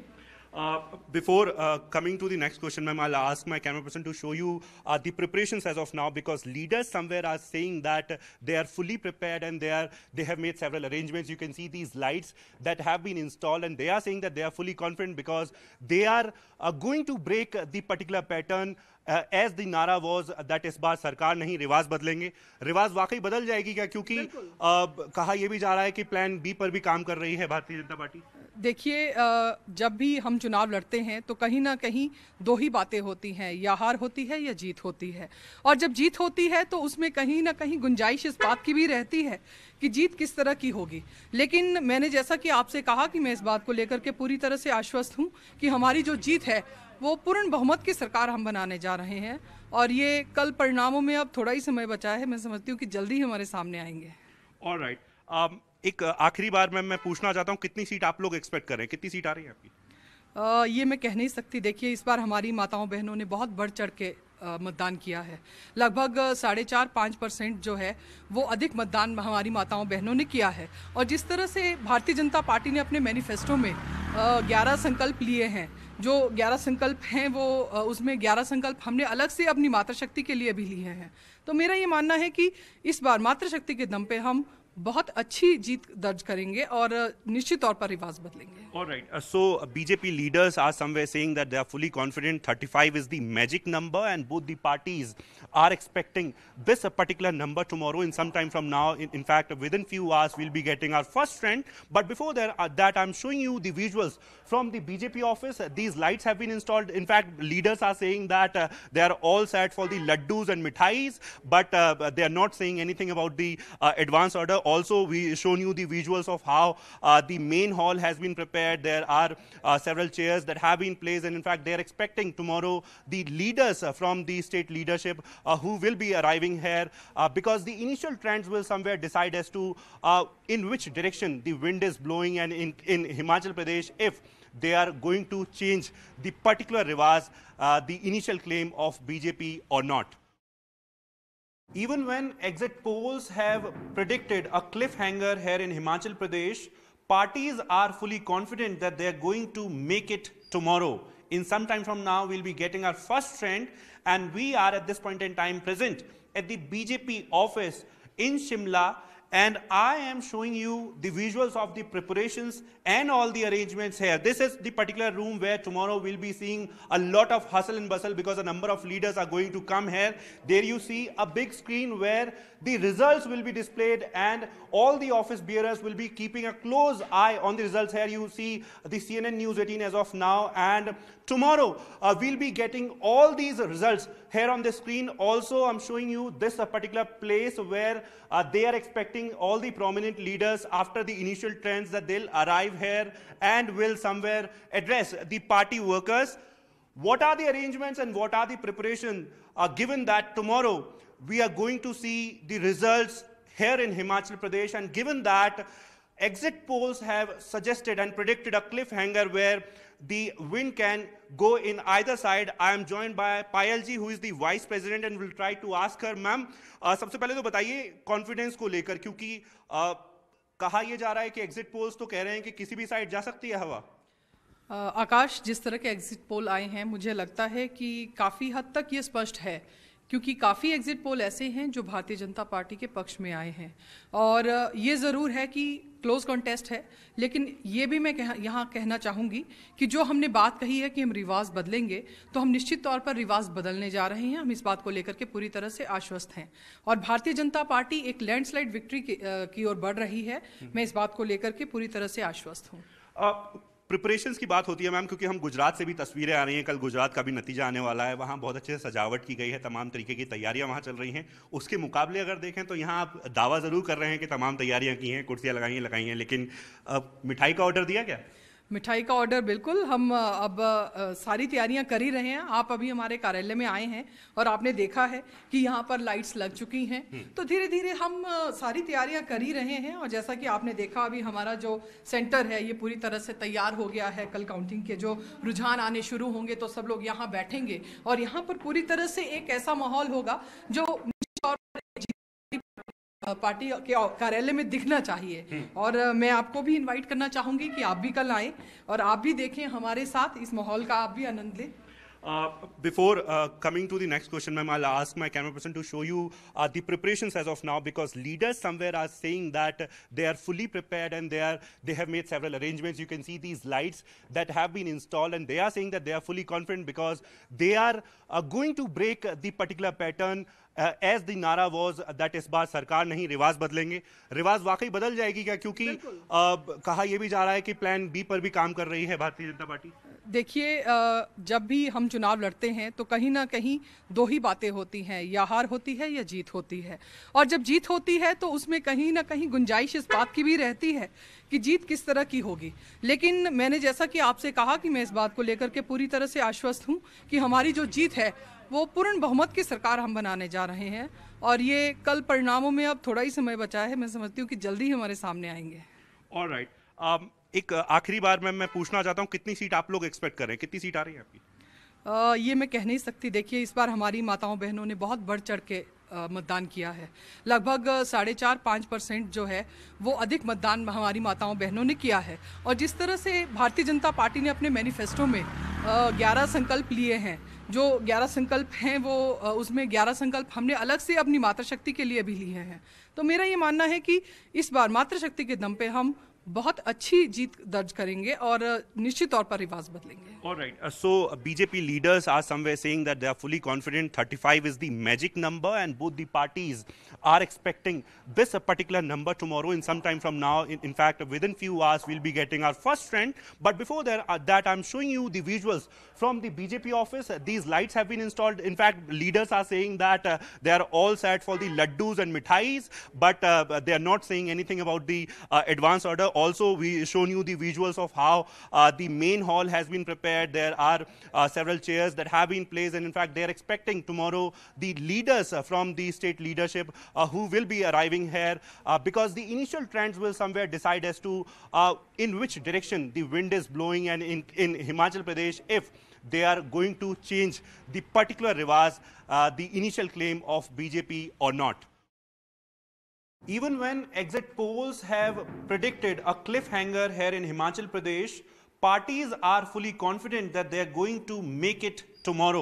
Before uh, coming to the next question, ma'am, I'll ask my camera person to show you uh, the preparations as of now, because leaders somewhere are saying that they are fully prepared and they are they have made several arrangements. You can see these lights that have been installed, and they are saying that they are fully confident because they are uh, going to break the particular pattern uh, as the nara was that इस बार सरकार नहीं रिवाज बदलेंगे। रिवाज वाकई बदल जाएगी क्या? क्योंकि uh, कहा यह भी जा रहा है कि प्लान बी पर भी काम कर रही है भारतीय जनता पार्टी। देखिए, जब भी हम चुनाव लड़ते हैं तो कहीं ना कहीं दो ही बातें होती हैं, या हार होती है या जीत होती है। और जब जीत होती है तो उसमें कहीं ना कहीं गुंजाइश इस बात की भी रहती है कि जीत किस तरह की होगी। लेकिन मैंने जैसा कि आपसे कहा कि मैं इस बात को लेकर के पूरी तरह से आश्वस्त हूँ कि हमारी जो जीत है वो पूर्ण बहुमत की सरकार हम बनाने जा रहे हैं। और ये कल परिणामों में अब थोड़ा ही समय बचा है, मैं समझती हूँ कि जल्दी ही हमारे सामने आएंगे। ऑलराइट, एक आखिरी बार मैम मैं पूछना चाहता हूँ, कितनी सीट आप लोग एक्सपेक्ट कर रहे हैं, कितनी सीट आ रही है आपकी? आ, ये मैं कह नहीं सकती। देखिए, इस बार हमारी माताओं बहनों ने बहुत बढ़ चढ़ के मतदान किया है, लगभग साढ़े चार पाँच परसेंट जो है वो अधिक मतदान हमारी माताओं बहनों ने किया है। और जिस तरह से भारतीय जनता पार्टी ने अपने मैनिफेस्टो में ग्यारह संकल्प लिए हैं, जो ग्यारह संकल्प हैं वो उसमें ग्यारह संकल्प हमने अलग से अपनी मातृशक्ति के लिए भी लिए हैं। तो मेरा ये मानना है कि इस बार मातृशक्ति के दम पर हम बहुत अच्छी जीत दर्ज करेंगे और निश्चित तौर पर रिवाज बदलेंगे। Alright, so BJP leaders are somewhere saying that they are fully confident, thirty five is the magic number and both the parties are expecting this particular number tomorrow in some time from now. In fact with in few hours we will be getting our first trend, but before that I am showing you the visuals from the BJP office. These lights have been installed, in fact leaders are saying that they are all set for the laddoos and mithais, but they are not saying anything about the advance order. Also, we shown you the visuals of how uh, the main hall has been prepared. There are uh, several chairs that have been placed, and in fact, they are expecting tomorrow the leaders uh, from the state leadership uh, who will be arriving here uh, because the initial trends will somewhere decide as to uh, in which direction the wind is blowing, and in, in Himachal Pradesh, if they are going to change the particular rivas, uh, the initial claim of B J P or not. Even when exit polls have predicted a cliffhanger here in Himachal Pradesh, parties are fully confident that they are going to make it tomorrow. In some time from now, we'll be getting our first trend, and we are at this point in time present at the B J P office in Shimla, and I am showing you the visuals of the preparations and all the arrangements here. This is the particular room where tomorrow we'll be seeing a lot of hustle and bustle because a number of leaders are going to come here. There you see a big screen where the results will be displayed, and all the office bearers will be keeping a close eye on the results. Here you see the C N N News eighteen as of now, and tomorrow uh, we'll be getting all these results here on the screen. Also, I'm showing you this uh, particular place where uh, they are expecting all the prominent leaders after the initial trends that they'll arrive here and will somewhere address the party workers. What are the arrangements and what are the preparation uh, given that tomorrow we are going to see the results here in Himachal Pradesh, and given that exit polls have suggested and predicted a cliffhanger where the wind can go in either side. I am joined by Payal ji, who is the vice president, and will try to ask her. Ma'am, uh, सबसे पहले तो बताइए confidence को लेकर, क्योंकि uh, कहा यह जा रहा है कि एग्जिट पोल्स तो कह रहे हैं कि किसी भी साइड जा सकती है हवा. uh, आकाश, जिस तरह के एग्जिट पोल आए हैं मुझे लगता है कि काफ़ी हद तक ये स्पष्ट है, क्योंकि काफ़ी एग्जिट पोल ऐसे हैं जो भारतीय जनता पार्टी के पक्ष में आए हैं. और ये ज़रूर है कि क्लोज कॉन्टेस्ट है, लेकिन ये भी मैं कह, यहाँ कहना चाहूँगी कि जो हमने बात कही है कि हम रिवाज बदलेंगे, तो हम निश्चित तौर पर रिवाज बदलने जा रहे हैं. हम इस बात को लेकर के पूरी तरह से आश्वस्त हैं, और भारतीय जनता पार्टी एक लैंडस्लाइड विक्ट्री की ओर बढ़ रही है. मैं इस बात को लेकर के पूरी तरह से आश्वस्त हूँ. प्रिपरेशंस की बात होती है मैम, क्योंकि हम गुजरात से भी तस्वीरें आ रही हैं, कल गुजरात का भी नतीजा आने वाला है, वहाँ बहुत अच्छे से सजावट की गई है, तमाम तरीके की तैयारियां वहाँ चल रही हैं. उसके मुकाबले अगर देखें तो यहाँ आप दावा ज़रूर कर रहे हैं कि तमाम तैयारियां की हैं, कुर्सियाँ लगाई हैं लगाई हैं लेकिन अब मिठाई का ऑर्डर दिया क्या? मिठाई का ऑर्डर बिल्कुल, हम अब सारी तैयारियां कर ही रहे हैं. आप अभी हमारे कार्यालय में आए हैं और आपने देखा है कि यहाँ पर लाइट्स लग चुकी हैं, तो धीरे धीरे हम सारी तैयारियां कर ही रहे हैं. और जैसा कि आपने देखा, अभी हमारा जो सेंटर है ये पूरी तरह से तैयार हो गया है. कल काउंटिंग के जो रुझान आने शुरू होंगे तो सब लोग यहाँ बैठेंगे, और यहाँ पर पूरी तरह से एक ऐसा माहौल होगा जो पार्टी के कार्यालय में दिखना चाहिए. और मैं आपको भी इनवाइट करना चाहूँगी कि आप भी कल आएँ और आप भी देखें हमारे साथ, इस माहौल का आप भी आनंद लें. Uh, before uh, coming to the next question, ma'am, I'll ask my camera person to show you uh, the preparations as of now, because leaders somewhere are saying that they are fully prepared and they are they have made several arrangements. You can see these lights that have been installed, and they are saying that they are fully confident because they are uh, going to break the particular pattern uh, as the nara was that इस बार सरकार नहीं रिवाज बदलेंगे. रिवाज वाकई बदल जाएगी क्या? क्योंकि uh, कहा यह भी जा रहा है कि प्लान बी पर भी काम कर रही है भारतीय जनता पार्टी. देखिए, जब भी हम चुनाव लड़ते हैं तो कहीं ना कहीं दो ही बातें होती हैं, या हार होती है या जीत होती है. और जब जीत होती है तो उसमें कहीं ना कहीं गुंजाइश इस बात की भी रहती है कि जीत किस तरह की होगी. लेकिन मैंने जैसा कि आपसे कहा कि मैं इस बात को लेकर के पूरी तरह से आश्वस्त हूँ कि हमारी जो जीत है वो पूर्ण बहुमत की सरकार हम बनाने जा रहे हैं. और ये कल परिणामों में अब थोड़ा ही समय बचा है, मैं समझती हूँ कि जल्दी ही हमारे सामने आएंगे. ऑलराइट, एक आखिरी बार मैम मैं पूछना चाहता हूँ, कितनी सीट आप लोग एक्सपेक्ट कर रहे हैं, कितनी सीट आ रही है आपकी? आ, ये मैं कह नहीं सकती. देखिए, इस बार हमारी माताओं बहनों ने बहुत बढ़ चढ़ के मतदान किया है. लगभग साढ़े चार पाँच परसेंट जो है वो अधिक मतदान हमारी माताओं बहनों ने किया है. और जिस तरह से भारतीय जनता पार्टी ने अपने मैनिफेस्टो में ग्यारह संकल्प लिए हैं, जो ग्यारह संकल्प हैं वो उसमें ग्यारह संकल्प हमने अलग से अपनी मातृशक्ति के लिए भी लिए हैं. तो मेरा ये मानना है कि इस बार मातृशक्ति के दम पर हम बहुत अच्छी जीत दर्ज करेंगे और निश्चित तौर पर रिवाज बदलेंगे. Alright, so BJP leaders are somewhere saying that they are fully confident. Thirty five is the magic number and both the parties are expecting this particular number tomorrow in some time from now. In fact with in few hours we will be getting our first trend, but before that I am showing you the visuals from the BJP office. These lights have been installed. In fact leaders are saying that they are all set for the laddoos and mithais, but they are not saying anything about the advance order. Also, we shown you the visuals of how uh, the main hall has been prepared. There are uh, several chairs that have been placed, and in fact, they are expecting tomorrow the leaders uh, from the state leadership uh, who will be arriving here uh, because the initial trends will somewhere decide as to uh, in which direction the wind is blowing, and in, in Himachal Pradesh, if they are going to change the particular rivas, uh, the initial claim of B J P or not. Even when exit polls have predicted a cliffhanger here in Himachal Pradesh, parties are fully confident that they are going to make it tomorrow.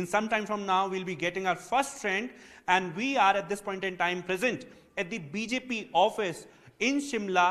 In some time from now, we'll be getting our first trend, and we are at this point in time present at the B J P office in Shimla,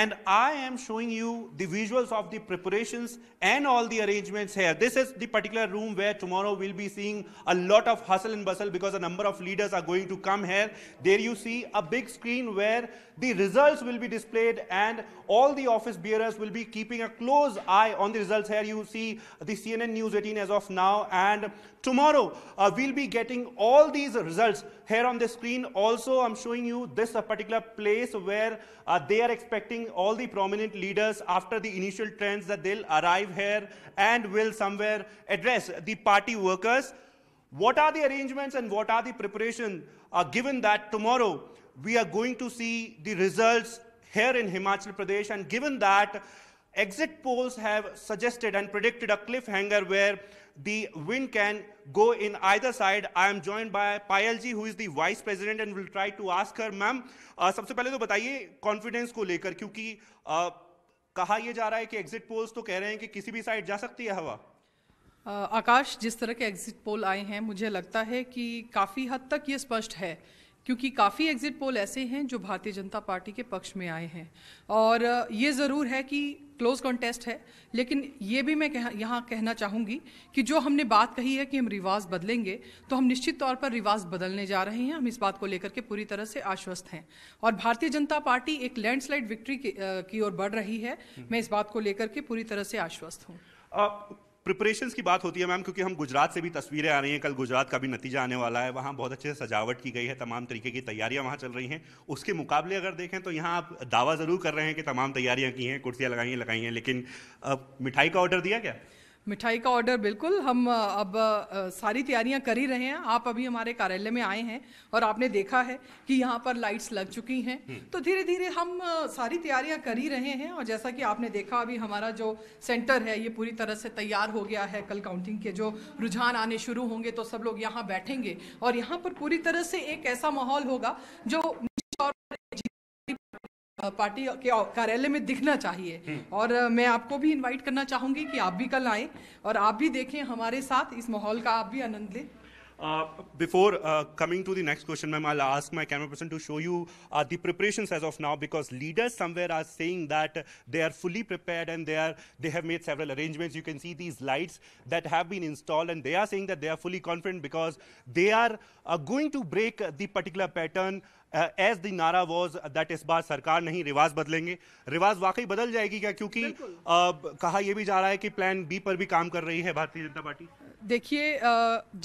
and I am showing you the visuals of the preparations and all the arrangements here. This is the particular room where tomorrow we'll be seeing a lot of hustle and bustle because a number of leaders are going to come here. There you see a big screen where the results will be displayed, and all the office bearers will be keeping a close eye on the results. Here you see the C N N News eighteen as of now, and tomorrow uh, we'll be getting all these results here on the screen. Also, I'm showing you this uh, particular place where uh, they are expecting all the prominent leaders after the initial trends that they'll arrive here and will somewhere address the party workers. What are the arrangements and what are the preparation uh, given that tomorrow we are going to see the results here in Himachal Pradesh, and given that exit polls have suggested and predicted a cliffhanger where the wind can go in either side, I am joined by Payal ji, who is the Vice President, and will try to ask her. Ma'am, सबसे पहले तो बताइए confidence को लेकर, क्योंकि कहा यह जा रहा है कि एग्जिट पोल्स तो कह रहे हैं कि किसी भी साइड जा सकती है हवा. आकाश, जिस तरह के एग्जिट पोल आए हैं, मुझे लगता है कि काफ़ी हद तक ये स्पष्ट है, क्योंकि काफ़ी एग्जिट पोल ऐसे हैं जो भारतीय जनता पार्टी के पक्ष में आए हैं. और ये ज़रूर है कि क्लोज कॉन्टेस्ट है, लेकिन ये भी मैं कह, यहाँ कहना चाहूँगी कि जो हमने बात कही है कि हम रिवाज बदलेंगे, तो हम निश्चित तौर पर रिवाज बदलने जा रहे हैं. हम इस बात को लेकर के पूरी तरह से आश्वस्त हैं, और भारतीय जनता पार्टी एक लैंडस्लाइड विक्ट्री की ओर बढ़ रही है. मैं इस बात को लेकर के पूरी तरह से आश्वस्त हूँ. प्रिपरेशंस की बात होती है मैम, क्योंकि हम गुजरात से भी तस्वीरें आ रही हैं, कल गुजरात का भी नतीजा आने वाला है, वहाँ बहुत अच्छे से सजावट की गई है, तमाम तरीके की तैयारियां वहाँ चल रही हैं. उसके मुकाबले अगर देखें तो यहाँ आप दावा ज़रूर कर रहे हैं कि तमाम तैयारियां की हैं, कुर्सियाँ लगाई हैं लगाई हैं लेकिन अब मिठाई का ऑर्डर दिया क्या? मिठाई का ऑर्डर बिल्कुल, हम अब सारी तैयारियां कर ही रहे हैं. आप अभी हमारे कार्यालय में आए हैं और आपने देखा है कि यहाँ पर लाइट्स लग चुकी हैं, तो धीरे धीरे हम सारी तैयारियां कर ही रहे हैं. और जैसा कि आपने देखा, अभी हमारा जो सेंटर है ये पूरी तरह से तैयार हो गया है. कल काउंटिंग के जो रुझान आने शुरू होंगे तो सब लोग यहाँ बैठेंगे, और यहाँ पर पूरी तरह से एक ऐसा माहौल होगा जो पार्टी के कार्यालय में दिखना चाहिए. और मैं आपको भी इनवाइट करना चाहूँगी कि आप भी कल आएँ और आप भी देखें हमारे साथ, इस माहौल का आप भी आनंद लें. Before uh, coming to the next question, ma'am, I'll ask my camera person to show you uh, the preparations as of now, because leaders somewhere are saying that they are fully prepared and they are they have made several arrangements. You can see these lights that have been installed, and they are saying that they are fully confident because they are uh, going to break the particular pattern uh, as the nara was that इस बार सरकार नहीं रिवाज बदलेंगे. रिवाज वाकई बदल जाएगी क्या? क्योंकि uh, कहा यह भी जा रहा है कि प्लान बी पर भी काम कर रही है भारतीय जनता पार्टी. देखिए,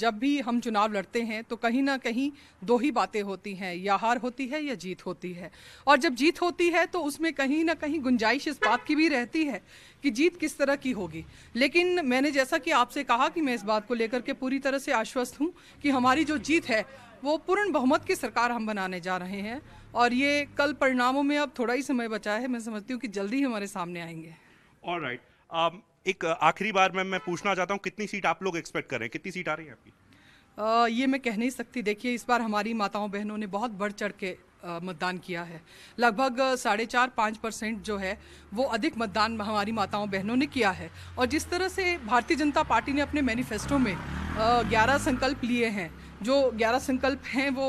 जब भी हम चुनाव लड़ते हैं तो कहीं ना कहीं दो ही बातें होती हैं, या हार होती है या जीत होती है. और जब जीत होती है तो उसमें कहीं ना कहीं गुंजाइश इस बात की भी रहती है कि जीत किस तरह की होगी. लेकिन मैंने जैसा कि आपसे कहा कि मैं इस बात को लेकर के पूरी तरह से आश्वस्त हूँ कि हमारी जो जीत है वो पूर्ण बहुमत की सरकार हम बनाने जा रहे हैं. और ये कल परिणामों में अब थोड़ा ही समय बचा है, मैं समझती हूँ कि जल्दी ही हमारे सामने आएंगे. ऑलराइट, एक आखिरी बार मैं मैं पूछना चाहता हूँ, कितनी सीट आप लोग एक्सपेक्ट कर रहे हैं, कितनी सीट आ रही है आपकी? आ, ये मैं कह नहीं सकती. देखिए, इस बार हमारी माताओं बहनों ने बहुत बढ़ चढ़ के मतदान किया है. लगभग साढ़े चार पाँच परसेंट जो है वो अधिक मतदान हमारी माताओं बहनों ने किया है. और जिस तरह से भारतीय जनता पार्टी ने अपने मैनिफेस्टो में ग्यारह संकल्प लिए हैं, जो ग्यारह संकल्प हैं वो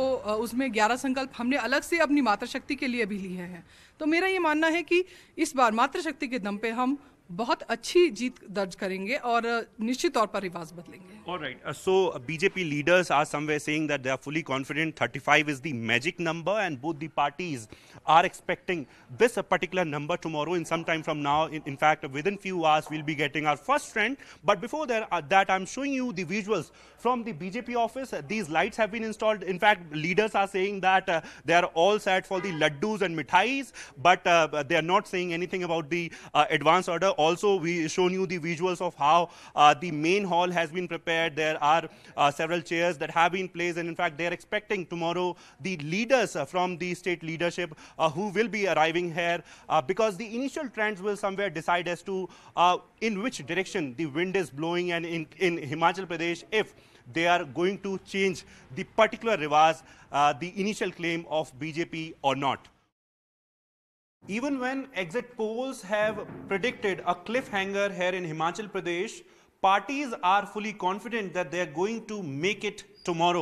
उसमें ग्यारह संकल्प हमने अलग से अपनी मातृशक्ति के लिए भी लिए हैं. तो मेरा ये मानना है कि इस बार मातृशक्ति के दम पर हम बहुत अच्छी जीत दर्ज करेंगे और निश्चित तौर पर रिवाज बदलेंगे. Alright, so BJP leaders are somewhere saying that they are fully confident. Thirty five is the magic number and both the parties are expecting this particular number tomorrow in some time from now. In fact with in few hours will be getting our first trend, but before that I am showing you the visuals from the BJP office. These lights have been installed. In fact leaders are saying that they are all set for the laddoos and mithais, but they are not saying anything about the advance order. Also, we shown you the visuals of how uh, the main hall has been prepared. There are uh, several chairs that have been placed, and in fact, they are expecting tomorrow the leaders uh, from the state leadership uh, who will be arriving here uh, because the initial trends will somewhere decide as to uh, in which direction the wind is blowing, and in, in Himachal Pradesh, if they are going to change the particular rivaz, uh, the initial claim of B J P or not. Even when exit polls have predicted a cliffhanger here in Himachal Pradesh, parties are fully confident that they are going to make it tomorrow.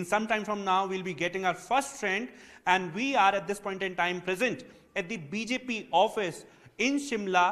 In some time from now, we'll be getting our first trend, and we are at this point in time present at the B J P office in Shimla,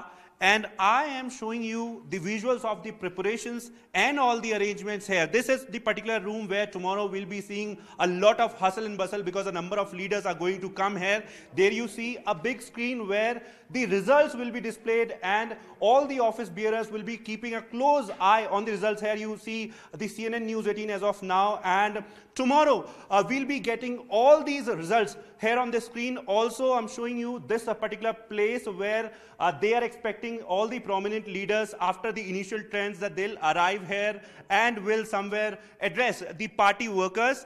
and I am showing you the visuals of the preparations and all the arrangements here. This is the particular room where tomorrow we'll be seeing a lot of hustle and bustle because a number of leaders are going to come here. There you see a big screen where the results will be displayed, and all the office bearers will be keeping a close eye on the results. Here you see the C N N News eighteen as of now, and tomorrow uh, we'll be getting all these results here on the screen. Also, I'm showing you this uh, particular place where uh, they are expecting all the prominent leaders after the initial trends that they'll arrive here and will somewhere address the party workers.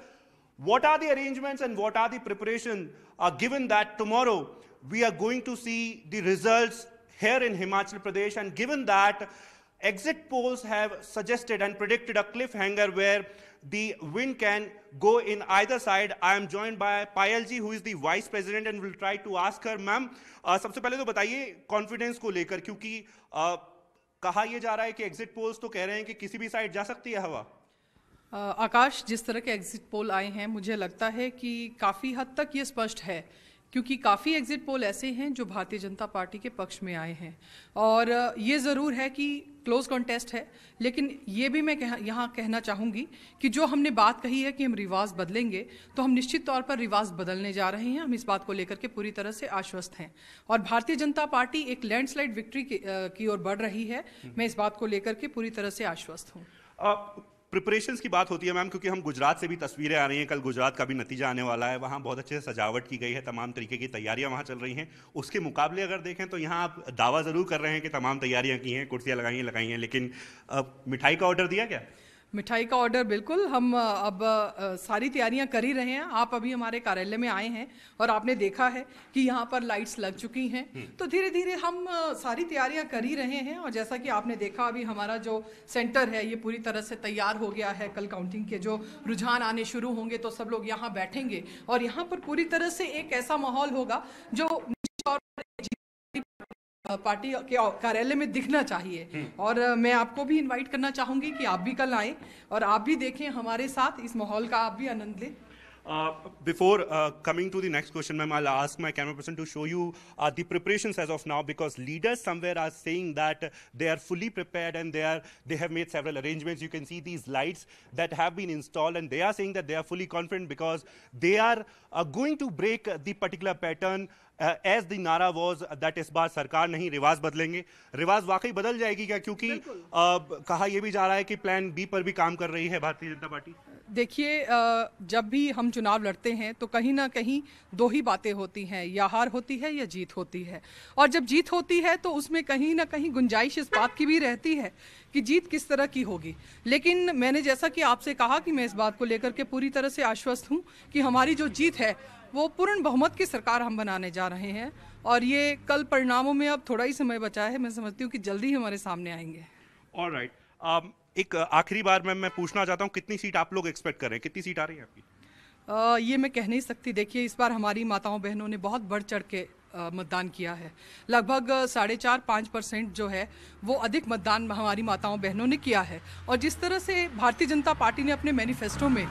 What are the arrangements and what are the preparation uh, given that tomorrow we are going to see the results here in Himachal Pradesh, and given that exit polls have suggested and predicted a cliffhanger where the wind can go in either side. I am joined by Payal ji, who is the Vice President, and we'll try to ask her. Ma'am, uh, सबसे पहले तो बताइए confidence को लेकर, क्योंकि uh, कहा यह जा रहा है कि एग्जिट पोल्स तो कह रहे हैं कि किसी भी साइड जा सकती है हवा. uh, आकाश, जिस तरह के एग्जिट पोल आए हैं मुझे लगता है कि काफ़ी हद तक ये स्पष्ट है, क्योंकि काफ़ी एग्जिट पोल ऐसे हैं जो भारतीय जनता पार्टी के पक्ष में आए हैं. और ये ज़रूर है कि क्लोज कॉन्टेस्ट है, लेकिन ये भी मैं कह, यहाँ कहना चाहूँगी कि जो हमने बात कही है कि हम रिवाज बदलेंगे, तो हम निश्चित तौर पर रिवाज बदलने जा रहे हैं. हम इस बात को लेकर के पूरी तरह से आश्वस्त हैं, और भारतीय जनता पार्टी एक लैंडस्लाइड विक्ट्री की ओर बढ़ रही है. मैं इस बात को लेकर के पूरी तरह से आश्वस्त हूँ. प्रिपरेशंस की बात होती है मैम, क्योंकि हम गुजरात से भी तस्वीरें आ रही हैं, कल गुजरात का भी नतीजा आने वाला है, वहाँ बहुत अच्छे से सजावट की गई है, तमाम तरीके की तैयारियाँ वहाँ चल रही हैं. उसके मुकाबले अगर देखें तो यहाँ आप दावा ज़रूर कर रहे हैं कि तमाम तैयारियाँ की हैं, कुर्सियाँ लगाई हैं लगाई हैं लेकिन अब मिठाई का ऑर्डर दिया क्या? मिठाई का ऑर्डर बिल्कुल, हम अब सारी तैयारियां कर ही रहे हैं. आप अभी हमारे कार्यालय में आए हैं और आपने देखा है कि यहाँ पर लाइट्स लग चुकी हैं, तो धीरे धीरे हम सारी तैयारियां कर ही रहे हैं. और जैसा कि आपने देखा, अभी हमारा जो सेंटर है ये पूरी तरह से तैयार हो गया है. कल काउंटिंग के जो रुझान आने शुरू होंगे तो सब लोग यहाँ बैठेंगे, और यहाँ पर पूरी तरह से एक ऐसा माहौल होगा जो पार्टी के कार्यालय में दिखना चाहिए. और मैं आपको भी इनवाइट करना चाहूँगी कि आप भी कल आएँ और आप भी देखें हमारे साथ, इस माहौल का आप भी आनंद लें. Uh, before uh, coming to the next question, ma'am, I'll ask my camera person to show you uh, the preparations as of now, because leaders somewhere are saying that they are fully prepared and they are they have made several arrangements. You can see these lights that have been installed, and they are saying that they are fully confident because they are uh, going to break the particular pattern uh, as the nara was that इस बार सरकार नहीं रिवाज बदलेंगे. रिवाज वाकई बदल जाएगी क्या? क्योंकि uh, कहा यह भी जा रहा है कि प्लान बी पर भी काम कर रही है भारतीय जनता पार्टी. देखिए, जब भी हम चुनाव लड़ते हैं तो कहीं ना कहीं दो ही बातें होती हैं, या हार होती है या जीत होती है. और जब जीत होती है तो उसमें कहीं ना कहीं गुंजाइश इस बात की भी रहती है कि जीत किस तरह की होगी. लेकिन मैंने जैसा कि आपसे कहा कि मैं इस बात को लेकर के पूरी तरह से आश्वस्त हूँ कि हमारी जो जीत है वो पूर्ण बहुमत की सरकार हम बनाने जा रहे हैं. और ये कल परिणामों में अब थोड़ा ही समय बचा है, मैं समझती हूँ कि जल्दी ही हमारे सामने आएंगे. ऑलराइट, एक आखिरी बार मैम मैं पूछना चाहता हूँ, कितनी सीट आप लोग एक्सपेक्ट कर रहे हैं, कितनी सीट आ रही है आपकी? आ, ये मैं कह नहीं सकती. देखिए, इस बार हमारी माताओं बहनों ने बहुत बढ़ चढ़ के मतदान किया है. लगभग साढ़े चार पाँच परसेंट जो है वो अधिक मतदान हमारी माताओं बहनों ने किया है. और जिस तरह से भारतीय जनता पार्टी ने अपने मैनिफेस्टो में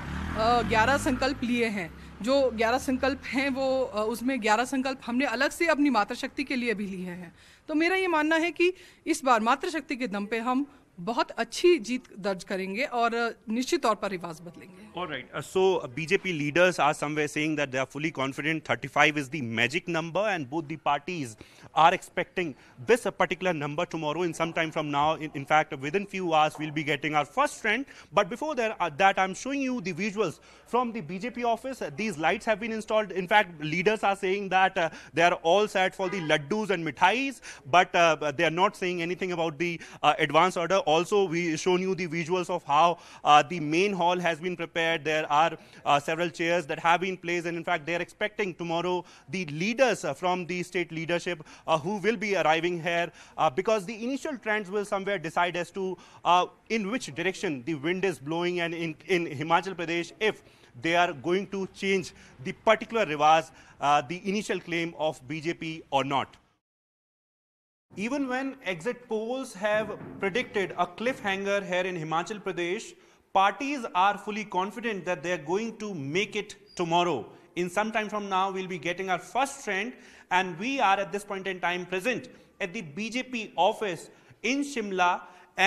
ग्यारह संकल्प लिए हैं, जो ग्यारह संकल्प हैं वो उसमें ग्यारह संकल्प हमने अलग से अपनी मातृशक्ति के लिए भी लिए हैं. तो मेरा ये मानना है कि इस बार मातृशक्ति के दम पर हम बहुत अच्छी जीत दर्ज करेंगे और निश्चित तौर पर रिवाज बदलेंगे. Alright, so BJP leaders are somewhere saying that they are fully confident. Thirty five is the magic number and both the parties are expecting this particular number tomorrow in some time from now. In fact with in few hours will be getting our first trend, but before that I am showing you the visuals from the BJP office. These lights have been installed. In fact leaders are saying that they are all set for the laddoos and mithais, but they are not saying anything about the advance order. Also, we shown you the visuals of how uh, the main hall has been prepared. There are uh, several chairs that have been placed, and in fact, they are expecting tomorrow the leaders uh, from the state leadership uh, who will be arriving here uh, because the initial trends will somewhere decide as to uh, in which direction the wind is blowing, and in, in Himachal Pradesh, if they are going to change the particular rivaz, uh, the initial claim of B J P or not. Even when exit polls have predicted a cliffhanger here in Himachal Pradesh, parties are fully confident that they are going to make it tomorrow. In some time from now, we'll be getting our first trend, and we are at this point in time present at the B J P office in Shimla,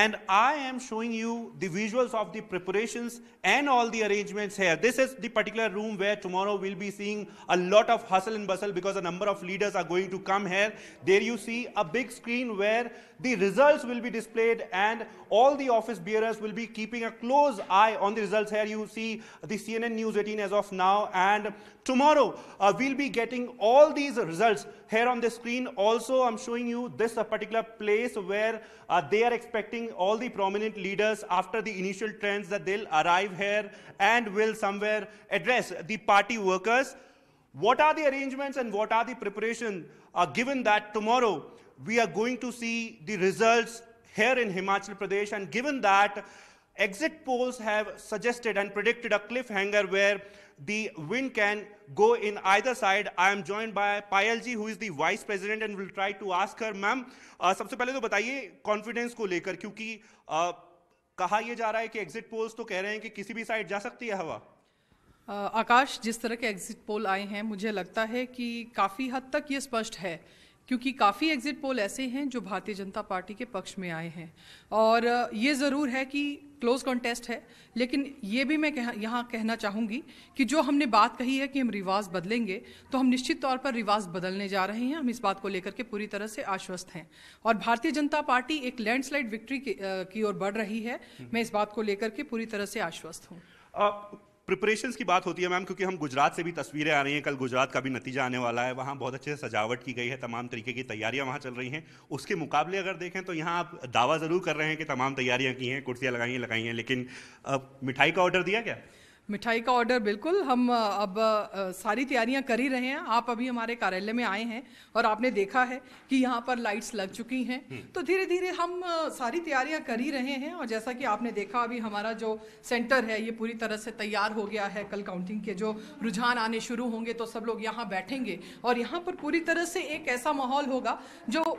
and I am showing you the visuals of the preparations and all the arrangements here. This is the particular room where tomorrow we'll be seeing a lot of hustle and bustle because a number of leaders are going to come here. There you see a big screen where the results will be displayed, and all the office bearers will be keeping a close eye on the results here. You see the C N N News eighteen as of now, and tomorrow uh, we'll be getting all these results here on the screen. Also, I'm showing you this particular place where uh, they are expecting telling all the prominent leaders after the initial trends that they'll arrive here and will somewhere address the party workers. What are the arrangements and what are the preparation uh, given that tomorrow we are going to see the results here in Himachal Pradesh, and given that exit polls have suggested and predicted a cliffhanger where the wind can go in either side. I am joined by Payal ji, who is the vice president, and we'll try to ask her. Ma'am, uh, सबसे पहले तो बताइए confidence को लेकर, क्योंकि uh, कहा यह जा रहा है कि एग्जिट पोल्स तो कह रहे हैं कि किसी भी साइड जा सकती है हवा. uh, आकाश, जिस तरह के एग्जिट पोल आए हैं मुझे लगता है कि काफ़ी हद तक ये स्पष्ट है, क्योंकि काफ़ी एग्जिट पोल ऐसे हैं जो भारतीय जनता पार्टी के पक्ष में आए हैं. और ये ज़रूर है कि क्लोज कॉन्टेस्ट है, लेकिन ये भी मैं कह, यहाँ कहना चाहूँगी कि जो हमने बात कही है कि हम रिवाज बदलेंगे, तो हम निश्चित तौर पर रिवाज बदलने जा रहे हैं. हम इस बात को लेकर के पूरी तरह से आश्वस्त हैं, और भारतीय जनता पार्टी एक लैंडस्लाइड विक्ट्री की ओर बढ़ रही है. मैं इस बात को लेकर के पूरी तरह से आश्वस्त हूँ. प्रिपरेशंस की बात होती है मैम, क्योंकि हम गुजरात से भी तस्वीरें आ रही हैं, कल गुजरात का भी नतीजा आने वाला है, वहाँ बहुत अच्छे से सजावट की गई है, तमाम तरीके की तैयारियाँ वहाँ चल रही हैं. उसके मुकाबले अगर देखें तो यहाँ आप दावा ज़रूर कर रहे हैं कि तमाम तैयारियाँ की हैं, कुर्सियाँ लगाई हैं लगाई हैं लेकिन अब मिठाई का ऑर्डर दिया क्या? मिठाई का ऑर्डर बिल्कुल, हम अब सारी तैयारियां कर ही रहे हैं. आप अभी हमारे कार्यालय में आए हैं और आपने देखा है कि यहाँ पर लाइट्स लग चुकी हैं, तो धीरे धीरे हम सारी तैयारियां कर ही रहे हैं. और जैसा कि आपने देखा, अभी हमारा जो सेंटर है ये पूरी तरह से तैयार हो गया है. कल काउंटिंग के जो रुझान आने शुरू होंगे तो सब लोग यहाँ बैठेंगे, और यहाँ पर पूरी तरह से एक ऐसा माहौल होगा जो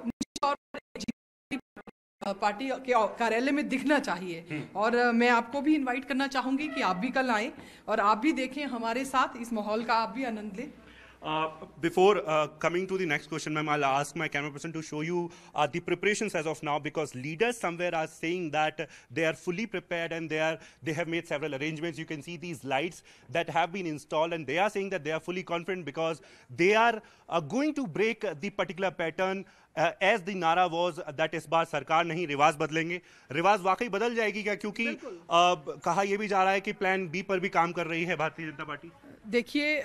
पार्टी के कार्यालय में दिखना चाहिए. और मैं आपको भी इनवाइट करना चाहूँगी कि आप भी कल आएँ और आप भी देखें हमारे साथ, इस माहौल का आप भी आनंद लें. Before uh, coming to the next question, ma'am, I'll ask my camera person to show you uh, the preparations as of now, because leaders somewhere are saying that they are fully prepared and they are they have made several arrangements. You can see these lights that have been installed, and they are saying that they are fully confident because they are uh, going to break the particular pattern uh, as the nara was that इस बार सरकार नहीं रिवाज बदलेंगे. रिवाज वाकई बदल जाएगी क्या? क्योंकि uh, कहा यह भी जा रहा है कि प्लान बी पर भी काम कर रही है भारतीय जनता पार्टी. देखिए,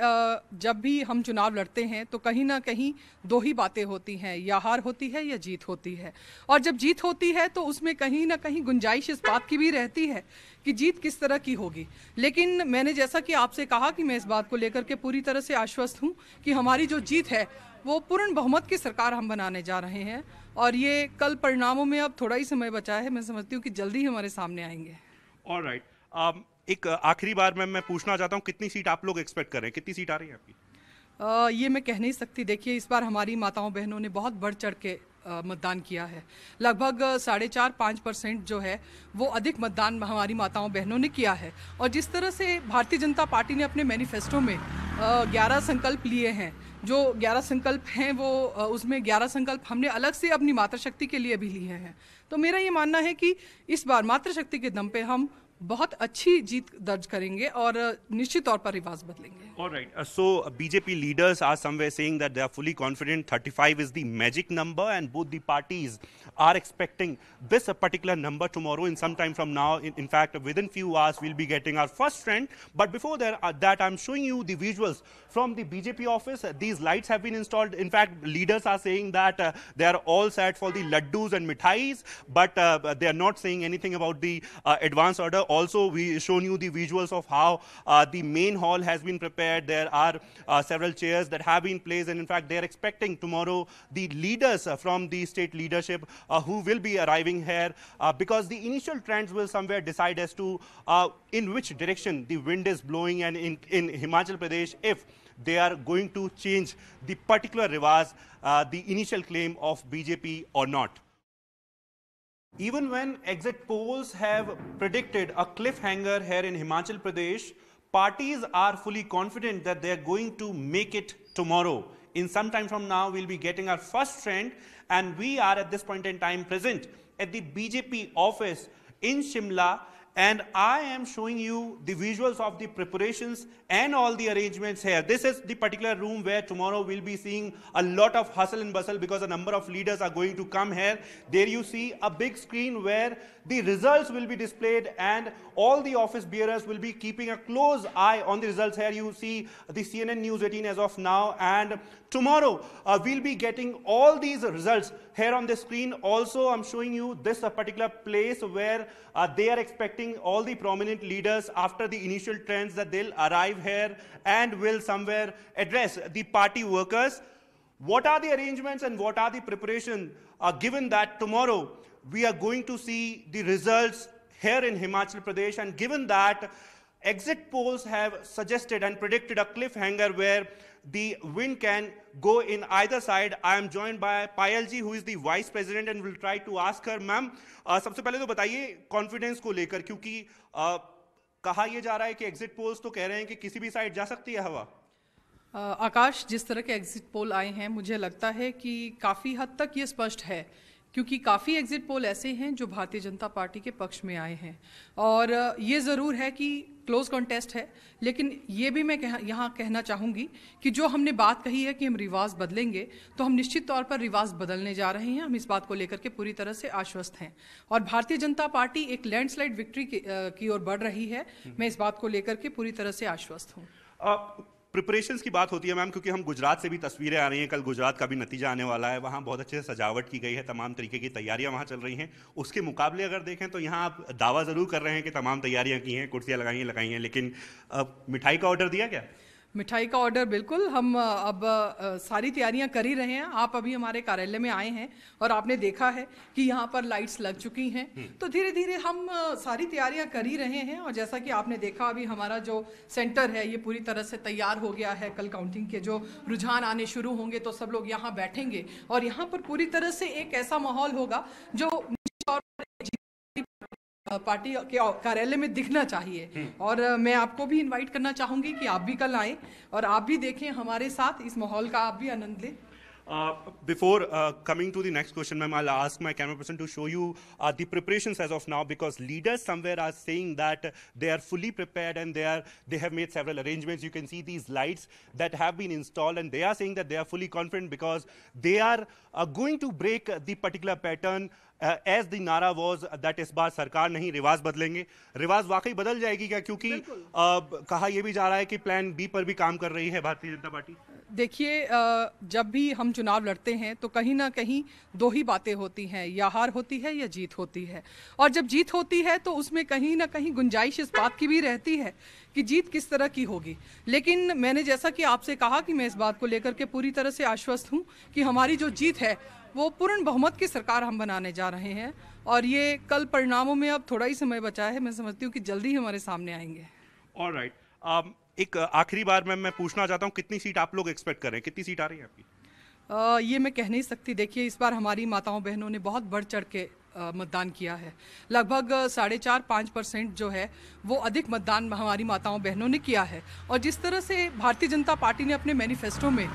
जब भी हम चुनाव लड़ते हैं तो कहीं ना कहीं दो ही बातें होती हैं, या हार होती है या जीत होती है. और जब जीत होती है तो उसमें कहीं ना कहीं गुंजाइश इस बात की भी रहती है कि जीत किस तरह की होगी. लेकिन मैंने जैसा कि आपसे कहा कि मैं इस बात को लेकर के पूरी तरह से आश्वस्त हूँ कि हमारी जो जीत है वो पूर्ण बहुमत की सरकार हम बनाने जा रहे हैं. और ये कल परिणामों में अब थोड़ा ही समय बचा है, मैं समझती हूँ कि जल्दी ही हमारे सामने आएंगे. ऑलराइट, एक आखिरी बार मैं मैं पूछना चाहता हूँ, कितनी सीट आप लोग एक्सपेक्ट कर रहे हैं, कितनी सीट आ रही है आपकी? आ, ये मैं कह नहीं सकती. देखिए, इस बार हमारी माताओं बहनों ने बहुत बढ़ चढ़ के मतदान किया है. लगभग साढ़े चार पाँच परसेंट जो है वो अधिक मतदान हमारी माताओं बहनों ने किया है. और जिस तरह से भारतीय जनता पार्टी ने अपने मैनिफेस्टो में ग्यारह संकल्प लिए हैं, जो ग्यारह संकल्प हैं वो उसमें ग्यारह संकल्प हमने अलग से अपनी मातृशक्ति के लिए भी लिए हैं. तो मेरा ये मानना है कि इस बार मातृशक्ति के दम पर हम बहुत अच्छी जीत दर्ज करेंगे और निश्चित तौर पर रिवाज बदलेंगे. Alright, so BJP leaders are somewhere saying that they are fully confident. thirty-five is the magic number and both the parties are expecting this particular number tomorrow in some time from now. In fact with in few hours we will be getting our first trend, but before that I am showing you the visuals from the BJP office. These lights have been installed. In fact leaders are saying that they are all set for the laddoos and mithais, but they are not saying anything about the advance order. Also, we shown you the visuals of how uh, the main hall has been prepared. There are uh, several chairs that have been placed, and in fact, they are expecting tomorrow the leaders uh, from the state leadership uh, who will be arriving here uh, because the initial trends will somewhere decide as to uh, in which direction the wind is blowing, and in, in Himachal Pradesh, if they are going to change the particular rivas, uh, the initial claim of B J P or not. Even when exit polls have predicted a cliffhanger here in Himachal Pradesh, parties are fully confident that they are going to make it tomorrow. In some time from now, we'll be getting our first trend, and we are at this point in time present at the B J P office in Shimla, and I am showing you the visuals of the preparations and all the arrangements here. This is the particular room where tomorrow we'll be seeing a lot of hustle and bustle because a number of leaders are going to come here. There you see a big screen where the results will be displayed and all the office bearers will be keeping a close eye on the results. Here you see the C N N News eighteen as of now, and tomorrow uh, we'll be getting all these results here on the screen. Also, I'm showing you this uh, particular place where uh, they are expecting all the prominent leaders after the initial trends that they'll arrive here and will somewhere address the party workers. What are the arrangements and what are the preparation uh, given that tomorrow we are going to see the results here in Himachal Pradesh, and given that exit polls have suggested and predicted a cliffhanger where the wind can go in either side. I am joined by Payal ji, who is the vice president, and will try to ask her. Ma'am, uh, सबसे पहले तो बताइए confidence को लेकर, क्योंकि uh, कहा यह जा रहा है कि एग्जिट पोल्स तो कह रहे हैं कि किसी भी साइड जा सकती है हवा. uh, आकाश, जिस तरह के एग्जिट पोल आए हैं मुझे लगता है कि काफी हद तक ये स्पष्ट है, क्योंकि काफ़ी एग्जिट पोल ऐसे हैं जो भारतीय जनता पार्टी के पक्ष में आए हैं. और ये ज़रूर है कि क्लोज कॉन्टेस्ट है, लेकिन ये भी मैं कह, यहाँ कहना चाहूँगी कि जो हमने बात कही है कि हम रिवाज बदलेंगे, तो हम निश्चित तौर पर रिवाज बदलने जा रहे हैं. हम इस बात को लेकर के पूरी तरह से आश्वस्त हैं, और भारतीय जनता पार्टी एक लैंडस्लाइड विक्ट्री की ओर बढ़ रही है. मैं इस बात को लेकर के पूरी तरह से आश्वस्त हूँ. प्रिपरेशंस की बात होती है मैम, क्योंकि हम गुजरात से भी तस्वीरें आ रही हैं, कल गुजरात का भी नतीजा आने वाला है, वहाँ बहुत अच्छे से सजावट की गई है, तमाम तरीके की तैयारियाँ वहाँ चल रही हैं. उसके मुकाबले अगर देखें तो यहाँ आप दावा ज़रूर कर रहे हैं कि तमाम तैयारियाँ की हैं, कुर्सियाँ लगाई हैं लगाई हैं लेकिन अब मिठाई का ऑर्डर दिया क्या? मिठाई का ऑर्डर बिल्कुल, हम अब सारी तैयारियां कर ही रहे हैं. आप अभी हमारे कार्यालय में आए हैं और आपने देखा है कि यहाँ पर लाइट्स लग चुकी हैं, तो धीरे धीरे हम सारी तैयारियां कर ही रहे हैं. और जैसा कि आपने देखा, अभी हमारा जो सेंटर है ये पूरी तरह से तैयार हो गया है. कल काउंटिंग के जो रुझान आने शुरू होंगे तो सब लोग यहाँ बैठेंगे, और यहाँ पर पूरी तरह से एक ऐसा माहौल होगा जो पार्टी के कार्यालय में दिखना चाहिए. और मैं आपको भी इनवाइट करना चाहूँगी कि आप भी कल आएँ और आप भी देखें हमारे साथ, इस माहौल का आप भी आनंद लें. Uh, before uh, coming to the next question, ma'am, I'll ask my camera person to show you uh, the preparations as of now, because leaders somewhere are saying that they are fully prepared and they are they have made several arrangements. You can see these lights that have been installed, and they are saying that they are fully confident because they are uh, going to break the particular pattern uh, as the nara was that is baar sarkar nahi riwaaz badlenge. Riwaaz waqai badal jayegi kya, kyunki uh, kaha ye bhi ja raha hai ki plan B par bhi kaam kar rahi hai Bharatiya Janata Party. देखिए, जब भी हम चुनाव लड़ते हैं तो कहीं ना कहीं दो ही बातें होती हैं, या हार होती है या जीत होती है. और जब जीत होती है तो उसमें कहीं ना कहीं गुंजाइश इस बात की भी रहती है कि जीत किस तरह की होगी. लेकिन मैंने जैसा कि आपसे कहा कि मैं इस बात को लेकर के पूरी तरह से आश्वस्त हूँ कि हमारी जो जीत है वो पूर्ण बहुमत की सरकार हम बनाने जा रहे हैं. और ये कल परिणामों में अब थोड़ा ही समय बचा है, मैं समझती हूँ कि जल्दी ही हमारे सामने आएंगे. ऑलराइट, एक आखिरी बार मैम मैं पूछना चाहता हूँ, कितनी सीट आप लोग एक्सपेक्ट कर रहे हैं, कितनी सीट आ रही है आपकी? आ, ये मैं कह नहीं सकती. देखिए, इस बार हमारी माताओं बहनों ने बहुत बढ़ चढ़ के मतदान किया है. लगभग साढ़े चार पाँच परसेंट जो है वो अधिक मतदान हमारी माताओं बहनों ने किया है. और जिस तरह से भारतीय जनता पार्टी ने अपने मैनिफेस्टो में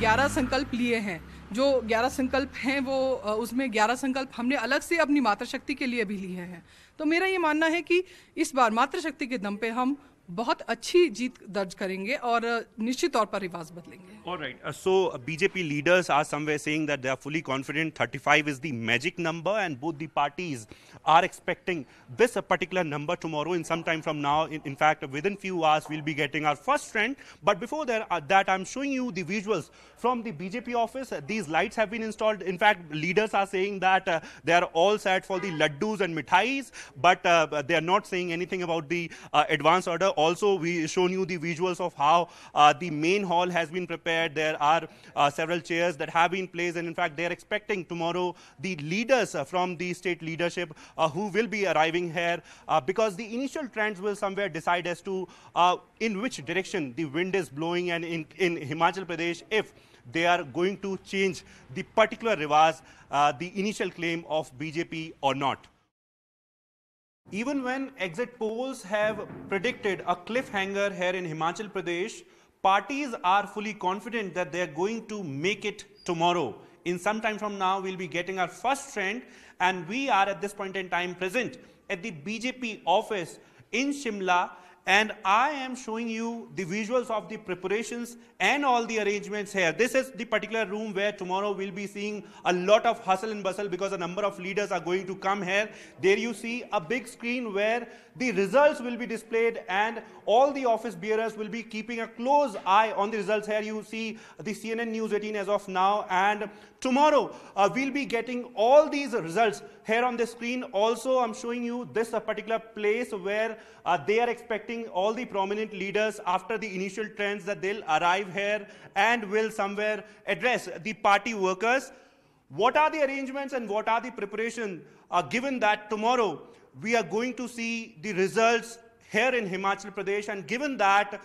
ग्यारह संकल्प लिए हैं, जो ग्यारह संकल्प हैं वो उसमें ग्यारह संकल्प हमने अलग से अपनी मातृशक्ति के लिए भी लिए हैं. तो मेरा ये मानना है कि इस बार मातृशक्ति के दम पर हम बहुत अच्छी जीत दर्ज करेंगे और निश्चित तौर पर रिवाज बदलेंगे. Alright, so BJP leaders are somewhere saying that they are fully confident. thirty-five is the magic number and both the parties are expecting this particular number tomorrow in some time from now. In fact with in few hours we will be getting our first trend, but before that I am showing you the visuals from the BJP office. These lights have been installed. In fact leaders are saying that they are all set for the laddoos and mithais, but they are not saying anything about the advance order. Also, we shown you the visuals of how uh, the main hall has been prepared. There are uh, several chairs that have been placed, and in fact, they are expecting tomorrow the leaders uh, from the state leadership uh, who will be arriving here uh, because the initial trends will somewhere decide as to uh, in which direction the wind is blowing, and in, in Himachal Pradesh, if they are going to change the particular riwaaz, uh, the initial claim of B J P or not. Even when exit polls have predicted a cliffhanger here in Himachal Pradesh, parties are fully confident that they are going to make it tomorrow. In some time from now, we'll be getting our first trend, and we are at this point in time present at the B J P office in Shimla, and I am showing you the visuals of the preparations and all the arrangements here. This is the particular room where tomorrow we'll be seeing a lot of hustle and bustle because a number of leaders are going to come here. There you see a big screen where the results will be displayed and all the office bearers will be keeping a close eye on the results. Here you see the C N N News eighteen as of now, and tomorrow uh, we'll be getting all these results here on the screen. Also, I'm showing you this uh, particular place where uh, they are expecting all the prominent leaders after the initial trends that they'll arrive here and will somewhere address the party workers. What are the arrangements and what are the preparation uh, given that tomorrow we are going to see the results here in Himachal Pradesh, and given that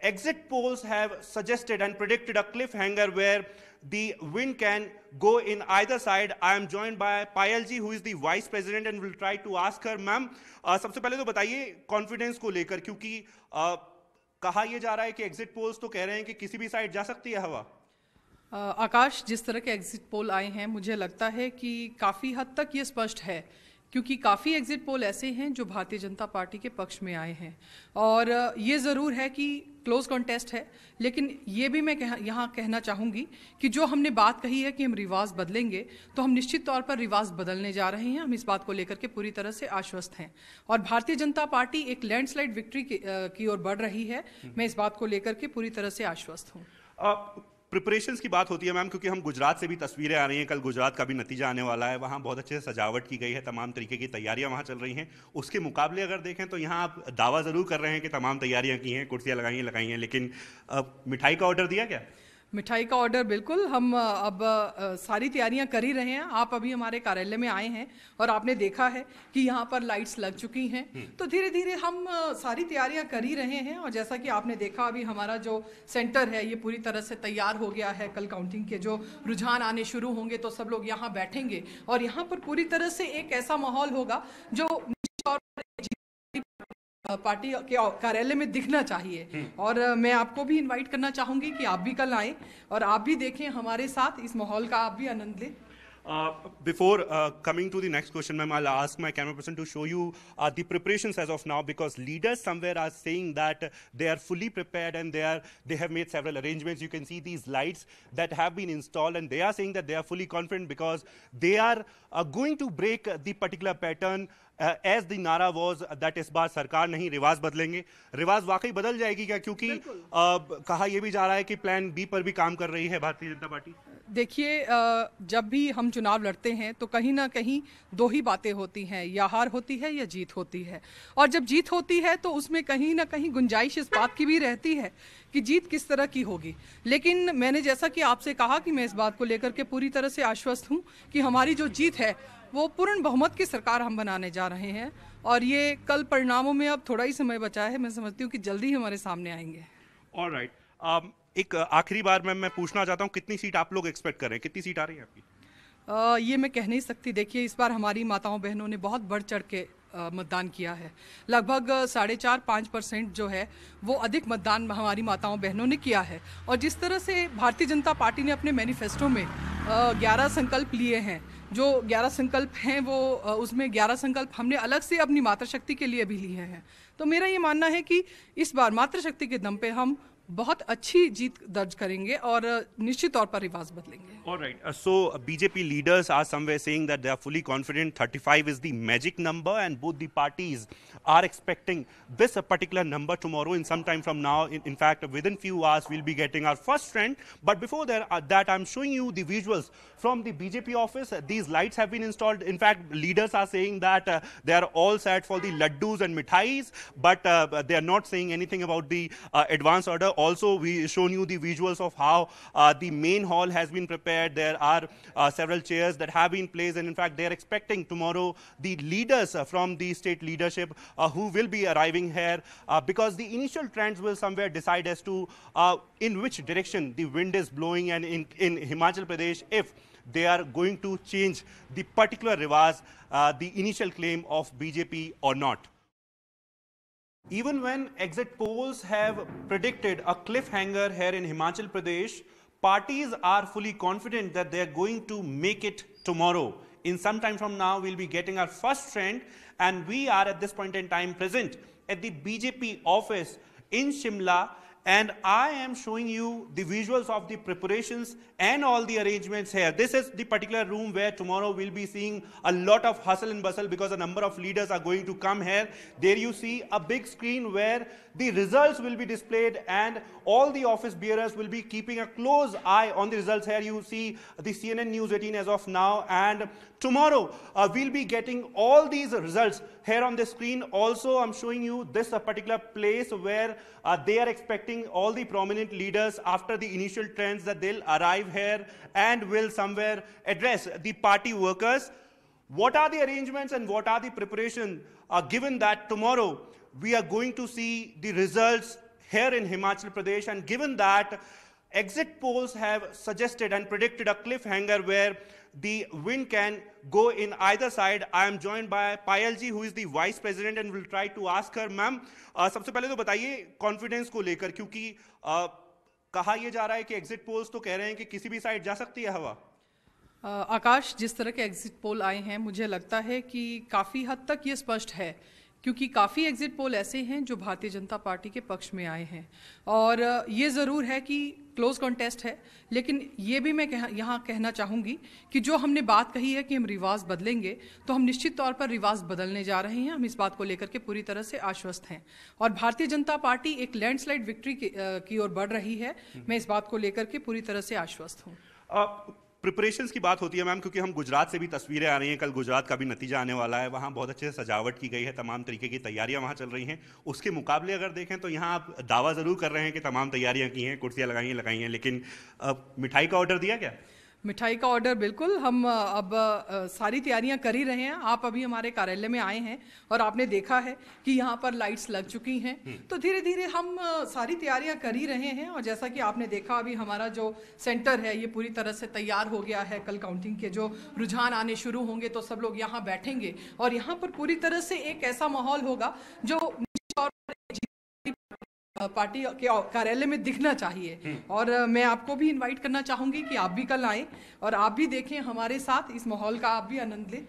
exit polls have suggested and predicted a cliffhanger where the wind can go in either side. I am joined by Payal ji, who is the vice president, and will try to ask her. Ma'am, सबसे पहले तो बताइए confidence को लेकर, क्योंकि कहा यह जा रहा है कि एग्जिट पोल्स तो कह रहे हैं कि किसी भी साइड जा सकती है हवा. आकाश, जिस तरह के एग्जिट पोल आए हैं मुझे लगता है कि काफ़ी हद तक ये स्पष्ट है, क्योंकि काफ़ी एग्जिट पोल ऐसे हैं जो भारतीय जनता पार्टी के पक्ष में आए हैं. और ये ज़रूर है कि क्लोज कॉन्टेस्ट है, लेकिन ये भी मैं कह, यहाँ कहना चाहूँगी कि जो हमने बात कही है कि हम रिवाज बदलेंगे, तो हम निश्चित तौर पर रिवाज बदलने जा रहे हैं. हम इस बात को लेकर के पूरी तरह से आश्वस्त हैं, और भारतीय जनता पार्टी एक लैंडस्लाइड विक्ट्री की ओर बढ़ रही है. मैं इस बात को लेकर के पूरी तरह से आश्वस्त हूँ. प्रिपरेशंस की बात होती है मैम, क्योंकि हम गुजरात से भी तस्वीरें आ रही हैं, कल गुजरात का भी नतीजा आने वाला है. वहाँ बहुत अच्छे से सजावट की गई है, तमाम तरीके की तैयारियाँ वहाँ चल रही हैं. उसके मुकाबले अगर देखें तो यहाँ आप दावा ज़रूर कर रहे हैं कि तमाम तैयारियाँ की हैं, कुर्सियाँ लगाई हैं लगाई हैं लेकिन अब मिठाई का ऑर्डर दिया क्या? मिठाई का ऑर्डर बिल्कुल, हम अब सारी तैयारियां कर ही रहे हैं. आप अभी हमारे कार्यालय में आए हैं और आपने देखा है कि यहाँ पर लाइट्स लग चुकी हैं, तो धीरे धीरे हम सारी तैयारियां कर ही रहे हैं. और जैसा कि आपने देखा, अभी हमारा जो सेंटर है ये पूरी तरह से तैयार हो गया है. कल काउंटिंग के जो रुझान आने शुरू होंगे तो सब लोग यहाँ बैठेंगे, और यहाँ पर पूरी तरह से एक ऐसा माहौल होगा जो पार्टी के कार्यालय में दिखना चाहिए. और मैं आपको भी इनवाइट करना चाहूँगी कि आप भी कल आएँ और आप भी देखें हमारे साथ, इस माहौल का आप भी आनंद लें. Uh, before uh, coming to the next question, ma'am, I'll ask my camera person to show you uh, the preparations as of now, because leaders somewhere are saying that they are fully prepared and they are they have made several arrangements. You can see these lights that have been installed, and they are saying that they are fully confident because they are uh, going to break the particular pattern uh, as the nara was that is baar sarkar nahi riwaaz badlenge. Riwaaz waqai badal jayegi kya, kyunki uh, kaha ye bhi ja raha hai ki plan B par bhi kaam kar rahi hai Bharatiya Janata Party. देखिए, जब भी हम चुनाव लड़ते हैं तो कहीं ना कहीं दो ही बातें होती हैं, या हार होती है या जीत होती है. और जब जीत होती है तो उसमें कहीं ना कहीं गुंजाइश इस बात की भी रहती है कि जीत किस तरह की होगी. लेकिन मैंने जैसा कि आपसे कहा कि मैं इस बात को लेकर के पूरी तरह से आश्वस्त हूँ कि हमारी जो जीत है वो पूर्ण बहुमत की सरकार हम बनाने जा रहे हैं. और ये कल परिणामों में अब थोड़ा ही समय बचा है, मैं समझती हूँ कि जल्दी ही हमारे सामने आएंगे. ऑलराइट, एक आखिरी बार मैम मैं पूछना चाहता हूँ, कितनी सीट आप लोग एक्सपेक्ट कर रहे हैं, कितनी सीट आ रही है आपकी? आ, ये मैं कह नहीं सकती. देखिए, इस बार हमारी माताओं बहनों ने बहुत बढ़ चढ़ के मतदान किया है. लगभग साढ़े चार पाँच परसेंट जो है वो अधिक मतदान हमारी माताओं बहनों ने किया है. और जिस तरह से भारतीय जनता पार्टी ने अपने मैनिफेस्टो में ग्यारह संकल्प लिए हैं, जो ग्यारह संकल्प हैं वो उसमें ग्यारह संकल्प हमने अलग से अपनी मातृशक्ति के लिए भी लिए हैं. तो मेरा ये मानना है कि इस बार मातृशक्ति के दम पर हम बहुत अच्छी जीत दर्ज करेंगे और निश्चित तौर पर रिवाज बदलेंगे. Alright, so BJP leaders are somewhere saying that they are fully confident. thirty-five is the magic number and both the parties are expecting this particular number tomorrow in some time from now. In fact with in few hours we will be getting our first trend. But before that I am showing you the visuals from the BJP office. These lights have been installed. In fact leaders are saying that they are all set for the laddoos and mithais, but they are not saying anything about the advance order. Also, we shown you the visuals of how uh, the main hall has been prepared. There are uh, several chairs that have been placed, and in fact, they are expecting tomorrow the leaders uh, from the state leadership uh, who will be arriving here uh, because the initial trends will somewhere decide as to uh, in which direction the wind is blowing, and in, in Himachal Pradesh, if they are going to change the particular rivaz, uh, the initial claim of B J P or not. Even when exit polls have predicted a cliffhanger here in Himachal Pradesh, parties are fully confident that they are going to make it tomorrow in some time from now we'll be getting our first trend, and we are at this point in time present at the B J P office in Shimla, and I am showing you the visuals of the preparations and all the arrangements here. This is the particular room where tomorrow we'll be seeing a lot of hustle and bustle because a number of leaders are going to come here. There you see a big screen where the results will be displayed, and all the office bearers will be keeping a close eye on the results. Here you see the C N N News eighteen as of now, and tomorrow uh, we'll be getting all these results here on the screen. Also, I'm showing you this uh, particular place where uh, they are expecting all the prominent leaders after the initial trends that they'll arrive here and will somewhere address the party workers. What are the arrangements and what are the preparation uh, given that tomorrow we are going to see the results here in Himachal Pradesh, and given that exit polls have suggested and predicted a cliffhanger where the wind can go in either side. I am joined by Payal ji, who is the vice president, and we'll try to ask her. Ma'am, uh, सबसे पहले तो बताइए confidence को लेकर, क्योंकि uh, कहा यह जा रहा है कि एग्जिट पोल्स तो कह रहे हैं कि किसी भी साइड जा सकती है हवा. uh, आकाश, जिस तरह के एग्जिट पोल आए हैं मुझे लगता है कि काफ़ी हद तक ये स्पष्ट है, क्योंकि काफ़ी एग्जिट पोल ऐसे हैं जो भारतीय जनता पार्टी के पक्ष में आए हैं. और ये ज़रूर है कि क्लोज कॉन्टेस्ट है, लेकिन ये भी मैं कह, यहाँ कहना चाहूँगी कि जो हमने बात कही है कि हम रिवाज बदलेंगे, तो हम निश्चित तौर पर रिवाज बदलने जा रहे हैं. हम इस बात को लेकर के पूरी तरह से आश्वस्त हैं, और भारतीय जनता पार्टी एक लैंडस्लाइड विक्ट्री की ओर बढ़ रही है. मैं इस बात को लेकर के पूरी तरह से आश्वस्त हूँ. प्रिपरेशंस की बात होती है मैम, क्योंकि हम गुजरात से भी तस्वीरें आ रही हैं, कल गुजरात का भी नतीजा आने वाला है, वहाँ बहुत अच्छे से सजावट की गई है, तमाम तरीके की तैयारियां वहाँ चल रही हैं. उसके मुकाबले अगर देखें तो यहाँ आप दावा ज़रूर कर रहे हैं कि तमाम तैयारियां की हैं, कुर्सियाँ लगाई हैं लगाई हैं लेकिन अब मिठाई का ऑर्डर दिया क्या? मिठाई का ऑर्डर बिल्कुल, हम अब सारी तैयारियां कर ही रहे हैं. आप अभी हमारे कार्यालय में आए हैं और आपने देखा है कि यहाँ पर लाइट्स लग चुकी हैं, तो धीरे धीरे हम सारी तैयारियां कर ही रहे हैं. और जैसा कि आपने देखा, अभी हमारा जो सेंटर है ये पूरी तरह से तैयार हो गया है. कल काउंटिंग के जो रुझान आने शुरू होंगे तो सब लोग यहाँ बैठेंगे, और यहाँ पर पूरी तरह से एक ऐसा माहौल होगा जो पार्टी के कार्यालय में दिखना चाहिए. और मैं आपको भी इनवाइट करना चाहूँगी कि आप भी कल आएँ और आप भी देखें हमारे साथ, इस माहौल का आप भी आनंद लें.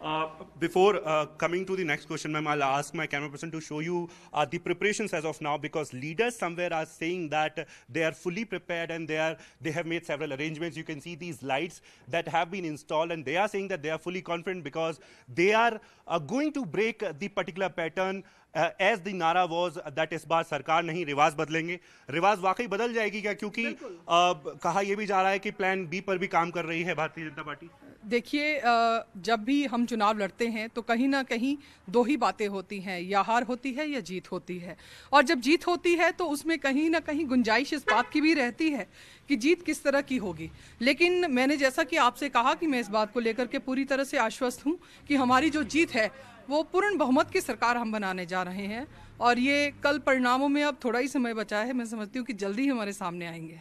Uh, before uh, coming to the next question, ma'am, I'll ask my camera person to show you uh, the preparations as of now, because leaders somewhere are saying that they are fully prepared and they are they have made several arrangements. You can see these lights that have been installed, and they are saying that they are fully confident because they are uh, going to break the particular pattern uh, as the nara was that is baar sarkar nahi riwaz badlenge. Riwaz waqai badal jayegi kya, kyunki uh, kaha ye bhi ja raha hai ki plan B par bhi kaam kar rahi hai Bharatiya Janata Party. देखिए, जब भी हम चुनाव लड़ते हैं तो कहीं ना कहीं दो ही बातें होती हैं, या हार होती है या जीत होती है. और जब जीत होती है तो उसमें कहीं ना कहीं गुंजाइश इस बात की भी रहती है कि जीत किस तरह की होगी. लेकिन मैंने जैसा कि आपसे कहा कि मैं इस बात को लेकर के पूरी तरह से आश्वस्त हूँ कि हमारी जो जीत है वो पूर्ण बहुमत की सरकार हम बनाने जा रहे हैं. और ये कल परिणामों में अब थोड़ा ही समय बचा है, मैं समझती हूँ कि जल्दी ही हमारे सामने आएंगे.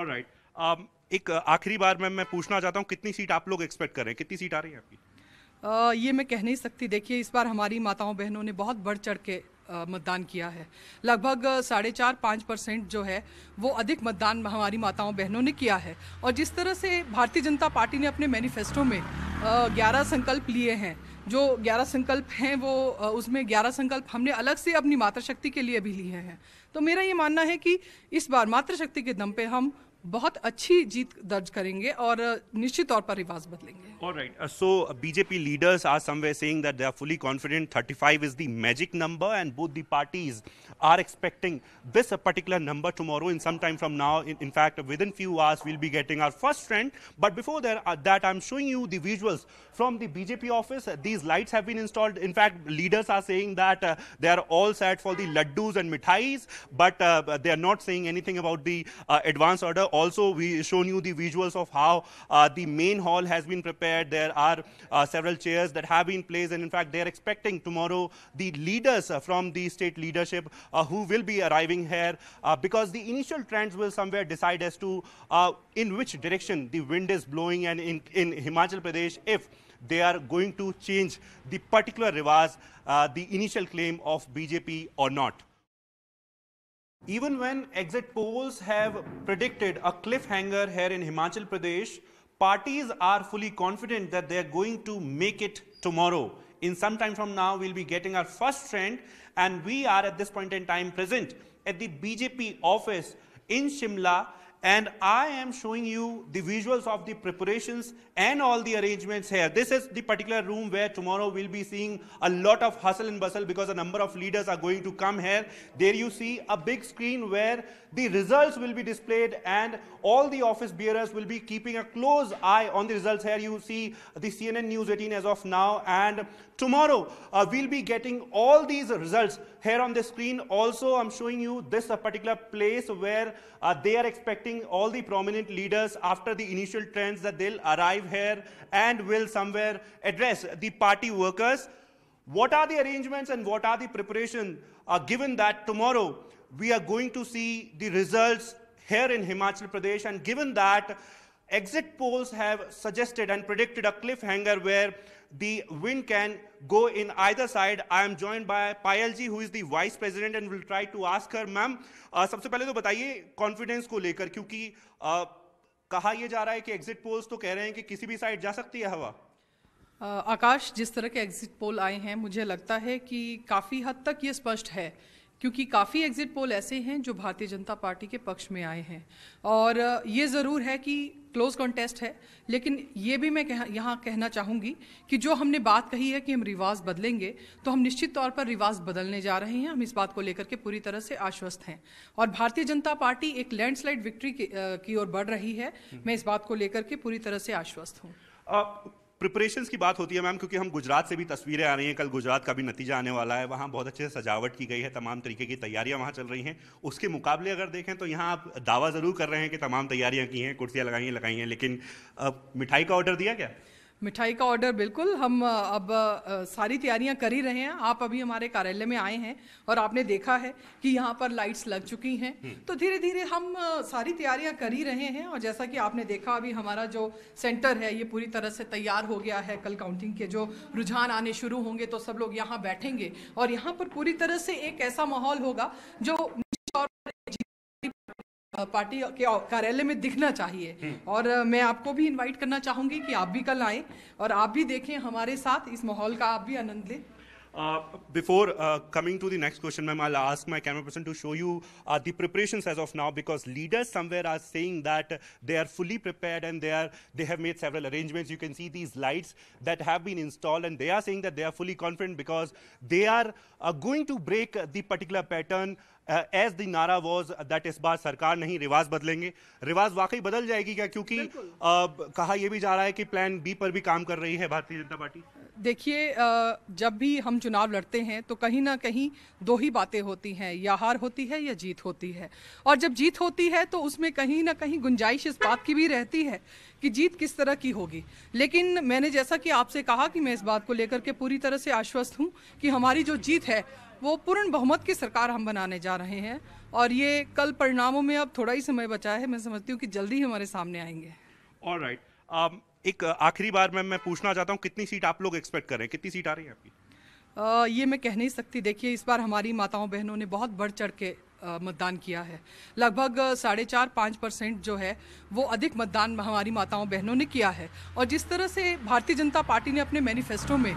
ऑलराइट, एक आखिरी बार मैम मैं पूछना चाहता हूँ, कितनी सीट आप लोग एक्सपेक्ट कर रहे हैं, कितनी सीट आ रही है आपकी? आ, ये मैं कह नहीं सकती. देखिए, इस बार हमारी माताओं बहनों ने बहुत बढ़ चढ़ के मतदान किया है. लगभग साढ़े चार पाँच परसेंट जो है वो अधिक मतदान हमारी माताओं बहनों ने किया है. और जिस तरह से भारतीय जनता पार्टी ने अपने मैनिफेस्टो में ग्यारह संकल्प लिए हैं, जो ग्यारह संकल्प हैं वो उसमें ग्यारह संकल्प हमने अलग से अपनी मातृशक्ति के लिए भी लिए हैं. तो मेरा ये मानना है कि इस बार मातृशक्ति के दम पर हम बहुत अच्छी जीत दर्ज करेंगे और निश्चित तौर पर रिवाज बदलेंगे. Alright, so BJP leaders are somewhere saying that they are fully confident. Thirty five is the magic number and both the parties are expecting this particular number tomorrow in some time from now. In fact with in few hours we will be getting our first trend. But before that I am showing you the visuals from the BJP office. These lights have been installed. In fact leaders are saying that they are all set for the laddoos and mithais, but they are not saying anything about the advance order. Also, we shown you the visuals of how uh, the main hall has been prepared. There are uh, several chairs that have been placed, and in fact, they are expecting tomorrow the leaders uh, from the state leadership uh, who will be arriving here uh, because the initial trends will somewhere decide as to uh, in which direction the wind is blowing, and in, in Himachal Pradesh, if they are going to change the particular rivaz, uh, the initial claim of B J P or not. Even when exit polls have predicted a cliffhanger here in Himachal Pradesh, Parties are fully confident that they are going to make it tomorrow. In some time from now, we'll be getting our first trend, and we are at this point in time present at the B J P office in Shimla, and I am showing you the visuals of the preparations and all the arrangements here. This is the particular room where tomorrow we'll be seeing a lot of hustle and bustle because a number of leaders are going to come here. There you see a big screen where the results will be displayed, and all the office bearers will be keeping a close eye on the results. Here you see the C N N News eighteen as of now, and tomorrow uh, we'll be getting all these results here on the screen. Also, I'm showing you this uh, particular place where uh, they are expecting all the prominent leaders after the initial trends that they'll arrive here and will somewhere address the party workers. What are the arrangements and what are the preparation uh, given that tomorrow we are going to see the results here in Himachal Pradesh, and given that exit polls have suggested and predicted a cliffhanger where the wind can go in either side. I am joined by Payal ji, who is the vice president, and will try to ask her. Ma'am, uh, सबसे पहले तो बताइए confidence को लेकर, क्योंकि uh, कहा यह जा रहा है कि एग्जिट पोल्स तो कह रहे हैं कि किसी भी साइड जा सकती है हवा. uh, आकाश, जिस तरह के एग्जिट पोल आए हैं, मुझे लगता है कि काफ़ी हद तक ये स्पष्ट है, क्योंकि काफ़ी एग्जिट पोल ऐसे हैं जो भारतीय जनता पार्टी के पक्ष में आए हैं. और ये ज़रूर है कि क्लोज कॉन्टेस्ट है, लेकिन ये भी मैं कह, यहाँ कहना चाहूँगी कि जो हमने बात कही है कि हम रिवाज बदलेंगे, तो हम निश्चित तौर पर रिवाज बदलने जा रहे हैं. हम इस बात को लेकर के पूरी तरह से आश्वस्त हैं, और भारतीय जनता पार्टी एक लैंडस्लाइड विक्ट्री की ओर बढ़ रही है. मैं इस बात को लेकर के पूरी तरह से आश्वस्त हूँ. प्रिपरेशंस की बात होती है मैम, क्योंकि हम गुजरात से भी तस्वीरें आ रही हैं, कल गुजरात का भी नतीजा आने वाला है, वहाँ बहुत अच्छे से सजावट की गई है, तमाम तरीके की तैयारियाँ वहाँ चल रही हैं. उसके मुकाबले अगर देखें तो यहाँ आप दावा ज़रूर कर रहे हैं कि तमाम तैयारियाँ की हैं, कुर्सियाँ लगाई हैं लगाई हैं लेकिन अब मिठाई का ऑर्डर दिया क्या? मिठाई का ऑर्डर बिल्कुल, हम अब सारी तैयारियां कर ही रहे हैं. आप अभी हमारे कार्यालय में आए हैं और आपने देखा है कि यहाँ पर लाइट्स लग चुकी हैं, तो धीरे धीरे हम सारी तैयारियां कर ही रहे हैं. और जैसा कि आपने देखा, अभी हमारा जो सेंटर है ये पूरी तरह से तैयार हो गया है. कल काउंटिंग के जो रुझान आने शुरू होंगे तो सब लोग यहाँ बैठेंगे, और यहाँ पर पूरी तरह से एक ऐसा माहौल होगा जो पार्टी के कार्यालय में दिखना चाहिए. और मैं आपको भी इनवाइट करना चाहूँगी कि आप भी कल आएँ और आप भी देखें हमारे साथ, इस माहौल का आप भी आनंद लें. Uh, before uh, coming to the next question, ma'am, I'll ask my camera person to show you uh, the preparations as of now, because leaders somewhere are saying that they are fully prepared and they are they have made several arrangements. You can see these lights that have been installed, and they are saying that they are fully confident because they are uh, going to break the particular pattern uh, as the nara was that is baar sarkar nahi, rivaz badlenge. Rivaz waqai badal jayegi kya, kyunki uh, kaha ye bhi ja raha hai ki plan B par bhi kaam kar rahi hai Bharatiya Janata Party. देखिए, जब भी हम चुनाव लड़ते हैं तो कहीं ना कहीं दो ही बातें होती हैं, या हार होती है या जीत होती है. और जब जीत होती है तो उसमें कहीं ना कहीं गुंजाइश इस बात की भी रहती है कि जीत किस तरह की होगी. लेकिन मैंने जैसा कि आपसे कहा कि मैं इस बात को लेकर के पूरी तरह से आश्वस्त हूँ कि हमारी जो जीत है वो पूर्ण बहुमत की सरकार हम बनाने जा रहे हैं. और ये कल परिणामों में अब थोड़ा ही समय बचा है, मैं समझती हूँ कि जल्दी ही हमारे सामने आएंगे. ऑलराइट, एक आखिरी बार मैम मैं पूछना चाहता हूँ, कितनी सीट आप लोग एक्सपेक्ट कर रहे हैं, कितनी सीट आ रही है आपकी? आ, ये मैं कह नहीं सकती. देखिए, इस बार हमारी माताओं बहनों ने बहुत बढ़ चढ़ के मतदान किया है. लगभग साढ़े चार पाँच परसेंट जो है वो अधिक मतदान हमारी माताओं बहनों ने किया है. और जिस तरह से भारतीय जनता पार्टी ने अपने मैनिफेस्टो में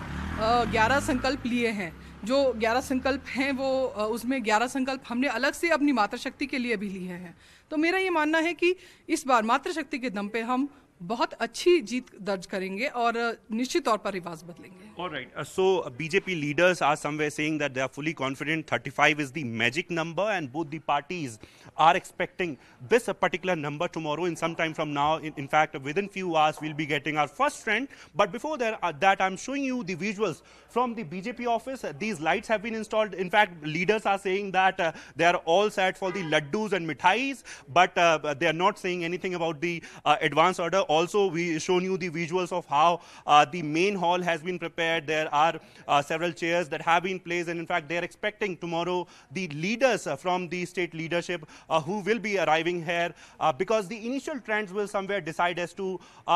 ग्यारह संकल्प लिए हैं, जो ग्यारह संकल्प हैं वो उसमें ग्यारह संकल्प हमने अलग से अपनी मातृशक्ति के लिए भी लिए हैं. तो मेरा ये मानना है कि इस बार मातृशक्ति के दम पर हम बहुत अच्छी जीत दर्ज करेंगे और निश्चित तौर पर रिवाज बदलेंगे. Alright, so BJP leaders are somewhere saying that they are fully confident. thirty-five is the magic number and both the parties are expecting this particular number tomorrow. In some time from now, in fact with in few hours will be getting our first trend. But before that, I am showing you the visuals from the BJP office. These lights have been installed. In fact leaders are saying that they are all set for the laddoos and mithais, but they are not saying anything about the advance order. Also, we shown you the visuals of how uh, the main hall has been prepared. There are uh, several chairs that have been placed, and in fact, they are expecting tomorrow the leaders uh, from the state leadership uh, who will be arriving here uh, because the initial trends will somewhere decide as to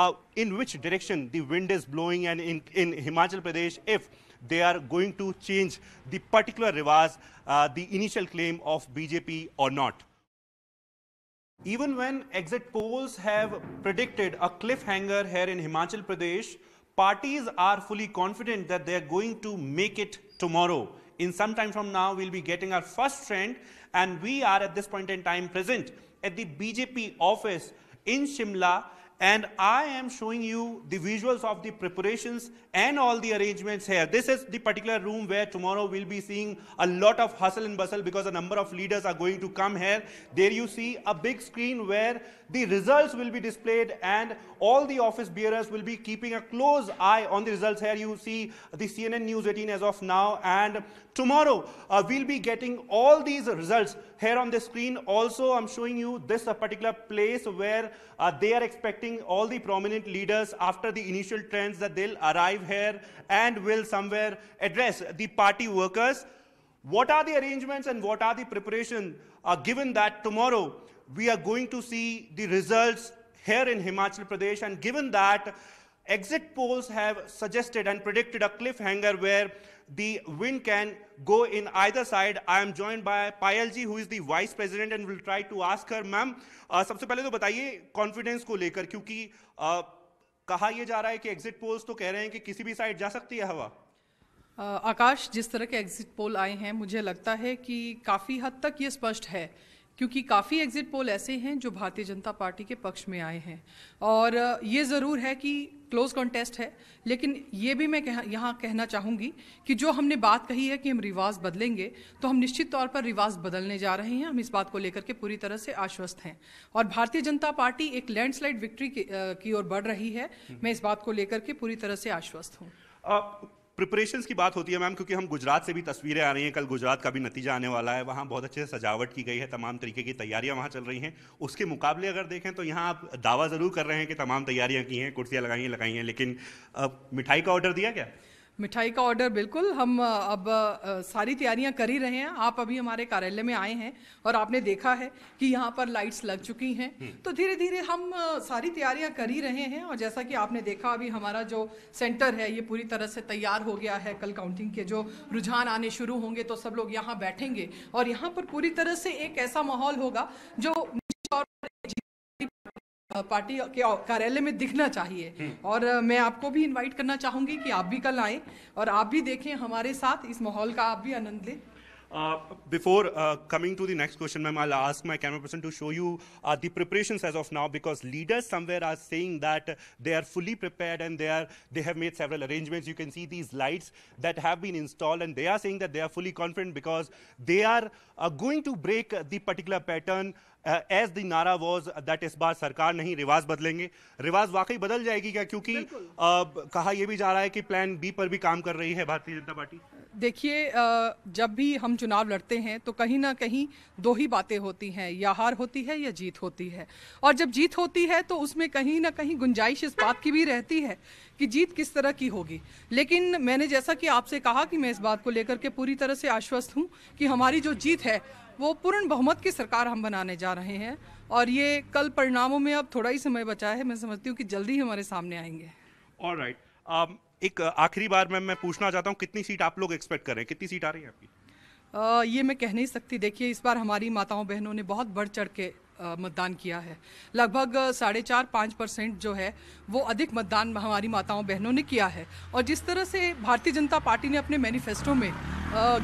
uh, in which direction the wind is blowing, and in, in Himachal Pradesh, if they are going to change the particular rivaz, uh, the initial claim of B J P or not. Even when exit polls have predicted a cliffhanger here in Himachal Pradesh, parties are fully confident that they are going to make it tomorrow. In some time from now, we'll be getting our first trend, and we are at this point in time present at the B J P office in Shimla, and I am showing you the visuals of the preparations and all the arrangements here. This is the particular room where tomorrow we'll be seeing a lot of hustle and bustle because a number of leaders are going to come here. There you see a big screen where the results will be displayed and all the office bearers will be keeping a close eye on the results here. You see the C N N News eighteen as of now, and tomorrow uh, we'll be getting all these results here on the screen. Also, I'm showing you this uh, particular place where uh, they are expecting all the prominent leaders after the initial trends that they'll arrive here and will somewhere address the party workers. What are the arrangements and what are the preparation uh, given that tomorrow we are going to see the results here in Himachal Pradesh, and given that exit polls have suggested and predicted a cliffhanger where the wind can go in either side. I am joined by Payal ji, who is the vice president, and we'll try to ask her. Ma'am, uh, सबसे पहले तो बताइए confidence को लेकर, क्योंकि uh, कहा यह जा रहा है कि एग्जिट पोल्स तो कह रहे हैं कि किसी भी साइड जा सकती है हवा. uh, आकाश, जिस तरह के एग्जिट पोल आए हैं, मुझे लगता है कि काफ़ी हद तक ये स्पष्ट है, क्योंकि काफ़ी एग्जिट पोल ऐसे हैं जो भारतीय जनता पार्टी के पक्ष में आए हैं. और ये ज़रूर है कि क्लोज कॉन्टेस्ट है, लेकिन ये भी मैं कह, यहाँ कहना चाहूँगी कि जो हमने बात कही है कि हम रिवाज बदलेंगे, तो हम निश्चित तौर पर रिवाज बदलने जा रहे हैं. हम इस बात को लेकर के पूरी तरह से आश्वस्त हैं, और भारतीय जनता पार्टी एक लैंडस्लाइड विक्ट्री की ओर बढ़ रही है. मैं इस बात को लेकर के पूरी तरह से आश्वस्त हूँ. प्रिपरेशंस की बात होती है मैम, क्योंकि हम गुजरात से भी तस्वीरें आ रही हैं. कल गुजरात का भी नतीजा आने वाला है, वहाँ बहुत अच्छे से सजावट की गई है, तमाम तरीके की तैयारियाँ वहाँ चल रही हैं. उसके मुकाबले अगर देखें तो यहाँ आप दावा ज़रूर कर रहे हैं कि तमाम तैयारियाँ की हैं, कुर्सियाँ लगाई हैं लगाई हैं लेकिन अब मिठाई का ऑर्डर दिया क्या? मिठाई का ऑर्डर बिल्कुल, हम अब सारी तैयारियां कर ही रहे हैं. आप अभी हमारे कार्यालय में आए हैं और आपने देखा है कि यहाँ पर लाइट्स लग चुकी हैं, तो धीरे धीरे हम सारी तैयारियां कर ही रहे हैं. और जैसा कि आपने देखा, अभी हमारा जो सेंटर है ये पूरी तरह से तैयार हो गया है. कल काउंटिंग के जो रुझान आने शुरू होंगे तो सब लोग यहाँ बैठेंगे, और यहाँ पर पूरी तरह से एक ऐसा माहौल होगा जो पार्टी के कार्यालय में दिखना चाहिए. और मैं आपको भी इनवाइट करना चाहूँगी कि आप भी कल आएँ और आप भी देखें हमारे साथ, इस माहौल का आप भी आनंद लें. Uh, before uh, coming to the next question, ma'am, I'll ask my camera person to show you uh, the preparations as of now, because leaders somewhere are saying that they are fully prepared and they are they have made several arrangements. You can see these lights that have been installed, and they are saying that they are fully confident because they are uh, going to break the particular pattern uh, as the nara was that is baar sarkar nahi, rivaz badlenge. Rivaz waqai badal jayegi kya? Kyunki uh, kaha ye bhi ja raha hai ki plan B par bhi kaam kar rahi hai Bharatiya Janata Party. देखिए, जब भी हम चुनाव लड़ते हैं तो कहीं ना कहीं दो ही बातें होती हैं, या हार होती है या जीत होती है. और जब जीत होती है तो उसमें कहीं ना कहीं गुंजाइश इस बात की भी रहती है कि जीत किस तरह की होगी. लेकिन मैंने जैसा कि आपसे कहा कि मैं इस बात को लेकर के पूरी तरह से आश्वस्त हूँ कि हमारी जो जीत है वो पूर्ण बहुमत की सरकार हम बनाने जा रहे हैं. और ये कल परिणामों में अब थोड़ा ही समय बचा है, मैं समझती हूँ कि जल्दी ही हमारे सामने आएंगे. ऑलराइट, एक आखिरी बार मैम मैं पूछना चाहता हूँ, कितनी सीट आप लोग एक्सपेक्ट कर रहे हैं, कितनी सीट आ रही है आपकी? आ, ये मैं कह नहीं सकती. देखिए, इस बार हमारी माताओं बहनों ने बहुत बढ़ चढ़ के मतदान किया है. लगभग साढ़े चार पाँच परसेंट जो है वो अधिक मतदान हमारी माताओं बहनों ने किया है. और जिस तरह से भारतीय जनता पार्टी ने अपने मैनिफेस्टो में